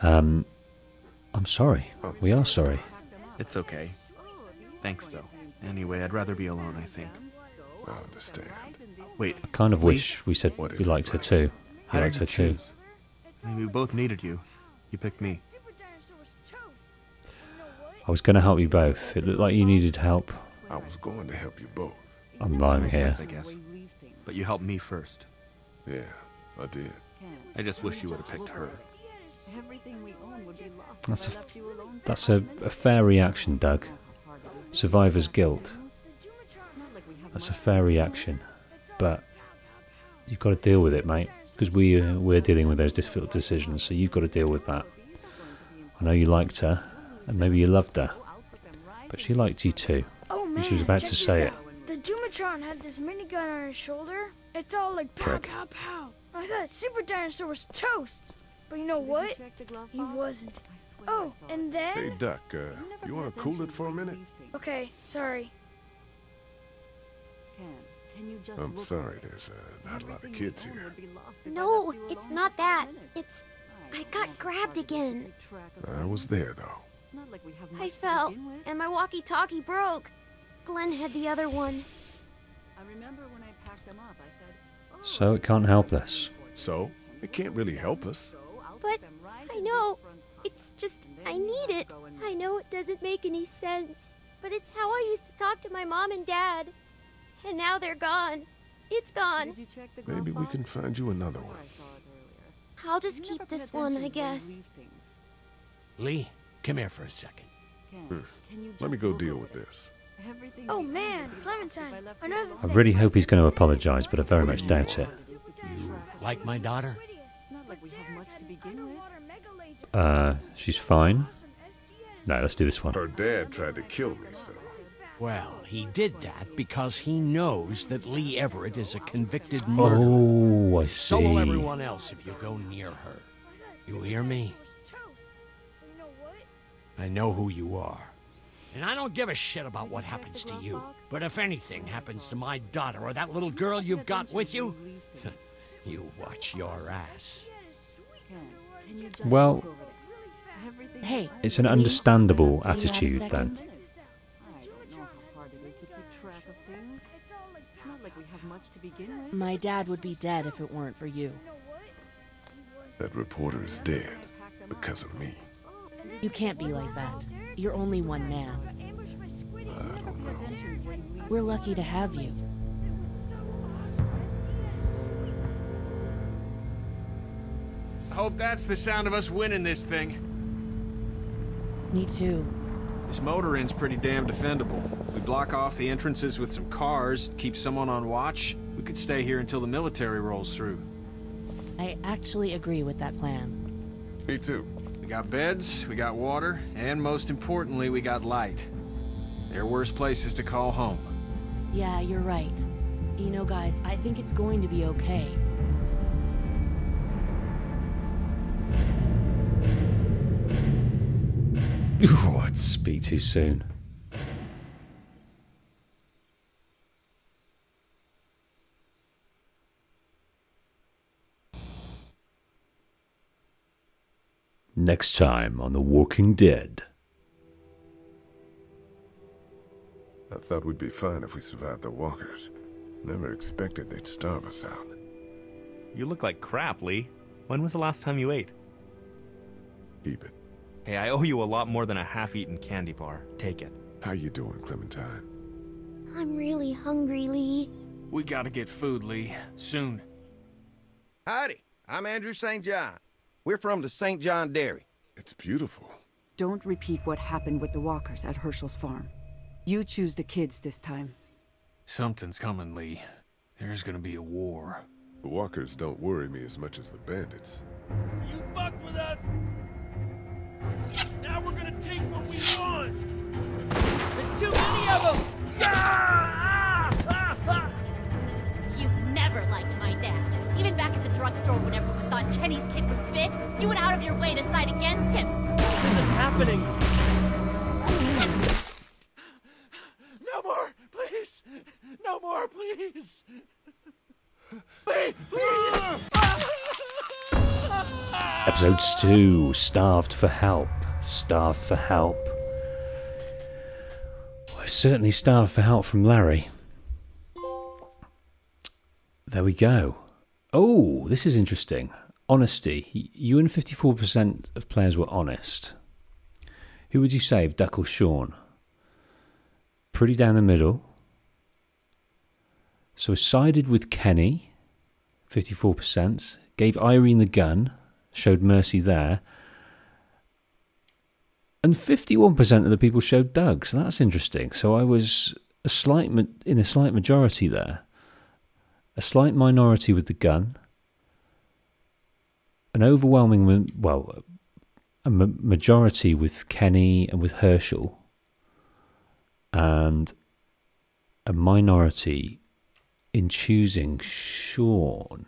I'm sorry. We are sorry. It's okay. Thanks, though. Anyway, I'd rather be alone, I think. I understand. Wait. I kind of wish we said we liked her, too. I liked her, too. I mean, we both needed you. You picked me. I was going to help you both. It looked like you needed help. I was going to help you both. I'm lying here. I guess. But you helped me first. Yeah, I did. I just wish you would have picked her. That's a fair reaction, Doug. Survivor's guilt. That's a fair reaction, but you've got to deal with it, mate. Because we're dealing with those difficult decisions, so you've got to deal with that. I know you liked her, and maybe you loved her, but she liked you too. Oh, man, and she was about to say it. The Dumatron had this minigun on his shoulder. It's all like pow, pow, pow. I thought Super Dinosaur was toast. But you know what? He wasn't. Oh, and then... Hey, Duck, you want to cool it for a minute? Okay, sorry. Can you just I'm sorry, there's not a lot of kids here. No, it's not that. It's... I got grabbed again. I was there, though. I fell, and my walkie-talkie broke. Glenn had the other one. So it can't help us. So? It can't really help us. But, I know. It's just, I need it. I know it doesn't make any sense. But it's how I used to talk to my mom and dad. And now they're gone. It's gone. Maybe we can find you another one. I'll just keep this one, I guess. Lee, come here for a second. Let me go deal with this. Oh man, Clementine. I really hope he's going to apologize, but I very much doubt it. You like my daughter? She's fine. No, let's do this one. Her dad tried to kill me, so... Well, he did that because he knows that Lee Everett is a convicted murderer. Oh, I see. So will everyone else if you go near her. You hear me? I know who you are. And I don't give a shit about what happens to you. But if anything happens to my daughter or that little girl you've got with you, you watch your ass. Well, hey, it's an understandable attitude then. My dad would be dead if it weren't for you. That reporter is dead because of me. You can't be like that. You're only one man. I don't know. We're lucky to have you. I hope that's the sound of us winning this thing. Me too. This motor inn's pretty damn defendable. We block off the entrances with some cars, keep someone on watch. We could stay here until the military rolls through. I actually agree with that plan. Me too. We got beds, we got water, and most importantly, we got light. There are worse places to call home. Yeah, you're right. You know, guys, I think it's going to be okay. Ooh, I'd speak too soon. Next time on The Walking Dead. I thought we'd be fine if we survived the walkers. Never expected they'd starve us out. You look like crap, Lee. When was the last time you ate? Keep it. Hey, I owe you a lot more than a half-eaten candy bar. Take it. How you doing, Clementine? I'm really hungry, Lee. We gotta get food, Lee. Soon. Howdy. I'm Andrew St. John. We're from the St. John Dairy. It's beautiful. Don't repeat what happened with the walkers at Hershel's farm. You choose the kids this time. Something's coming, Lee. There's gonna be a war. The walkers don't worry me as much as the bandits. You fucked with us! Now we're gonna take what we want! There's too many of them! Ah! Ah! Ah! You've never liked my dad. Even back at the drugstore when everyone thought Kenny's kid was bit, you went out of your way to side against him. This isn't happening. No more, please! No more, please! Please! Please! Episodes 2, Starved for Help. Starved for help. Well, I certainly starved for help from Larry. There we go. Oh, this is interesting. Honesty. You and 54% of players were honest. Who would you save, Duck or Shawn? Pretty down the middle. So I sided with Kenny, 54%. Gave Irene the gun. Showed mercy there. And 51% of the people showed Doug, so that's interesting. So I was in a slight majority there. A slight minority with the gun. An overwhelming, well, a majority with Kenny and with Hershel. And a minority in choosing Shawn.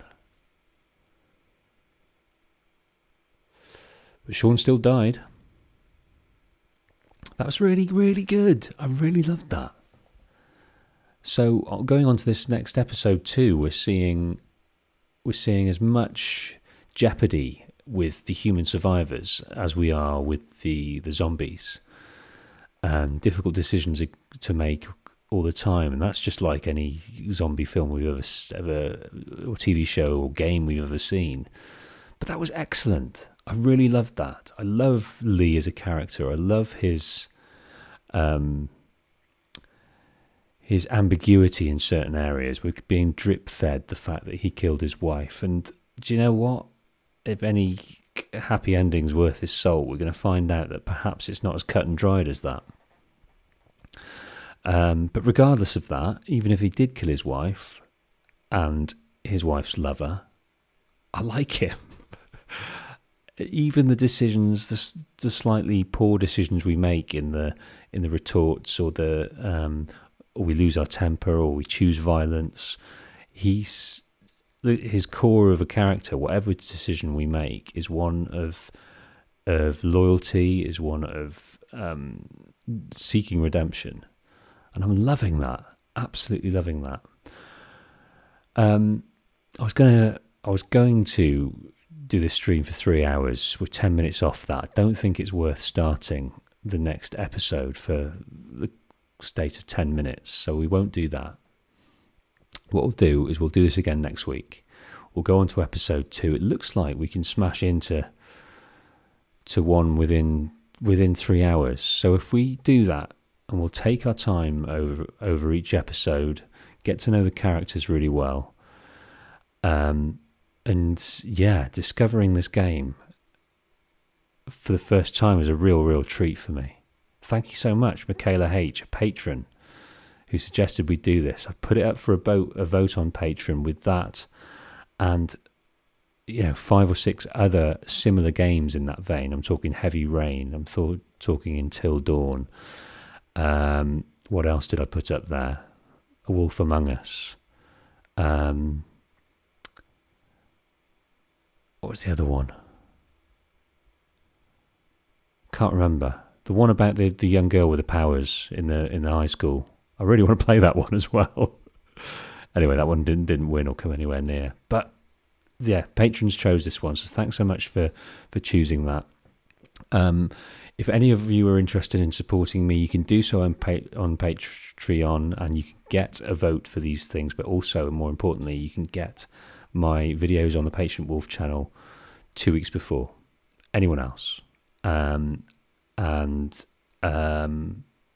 But Shawn still died. That was really, really good. I really loved that. So going on to this next episode too, we're seeing as much jeopardy with the human survivors as we are with the zombies. Difficult decisions to make all the time, and that's just like any zombie film we've ever or TV show or game we've ever seen. But that was excellent. I really loved that. I love Lee as a character. I love his ambiguity in certain areas. We're being drip-fed the fact that he killed his wife, and do you know what? If any happy ending's worth its salt, we're going to find out that perhaps it's not as cut and dried as that. But regardless of that, even if he did kill his wife and his wife's lover, I like him. Even the decisions, the slightly poor decisions we make in the retorts, or the or we lose our temper, or we choose violence, his core of a character, whatever decision we make, is one of loyalty, is one of seeking redemption. And I'm loving that, absolutely loving that. I was going to do this stream for 3 hours. We're 10 minutes off that. I don't think it's worth starting the next episode for the state of 10 minutes, so we won't do that. What we'll do is we'll do this again next week. We'll go on to episode 2. It looks like we can smash into one within 3 hours. So if we do that, and we'll take our time over each episode, get to know the characters really well, and yeah, discovering this game for the first time is a real treat for me. Thank you so much, Michaela H, a patron, who suggested we do this. I put it up for a vote on Patreon with that, and you know, 5 or 6 other similar games in that vein. I'm talking Heavy Rain. I'm talking Until Dawn. What else did I put up there? A Wolf Among Us. What was the other one? Can't remember. The one about the young girl with the powers in the high school. I really want to play that one as well. Anyway, that one didn't win or come anywhere near. But yeah, patrons chose this one, so thanks so much for choosing that. If any of you are interested in supporting me, you can do so on Patreon, and you can get a vote for these things, but also, and more importantly, you can get my videos on the Patient Wolf channel 2 weeks before anyone else.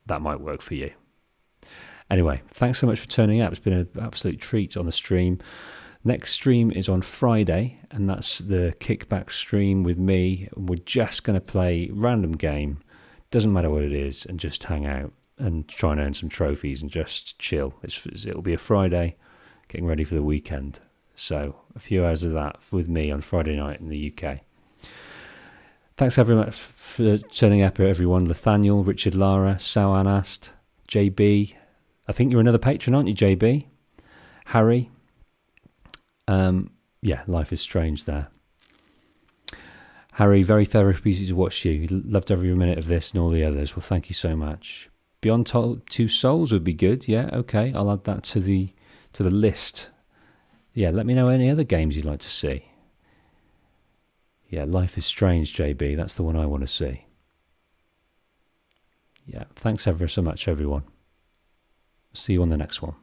That might work for you. Anyway, thanks so much for turning up. It's been an absolute treat on the stream. Next stream is on Friday, and that's the kickback stream with me. We're just going to play random game, doesn't matter what it is, and just hang out and try and earn some trophies and just chill. It'll be a Friday, getting ready for the weekend. So a few hours of that with me on Friday night in the UK. Thanks very much for turning up, everyone. Nathaniel, Richard Lara, Sawanast, JB. I think you're another patron, aren't you, JB? Harry. Yeah, Life is Strange there. Harry, very therapeutic to watch you. Loved every minute of this and all the others. Well, thank you so much. Beyond Two Souls would be good. Yeah, okay. I'll add that to the list. Yeah, let me know any other games you'd like to see. Yeah, Life is Strange, JB. That's the one I want to see. Yeah, thanks ever so much, everyone. See you on the next one.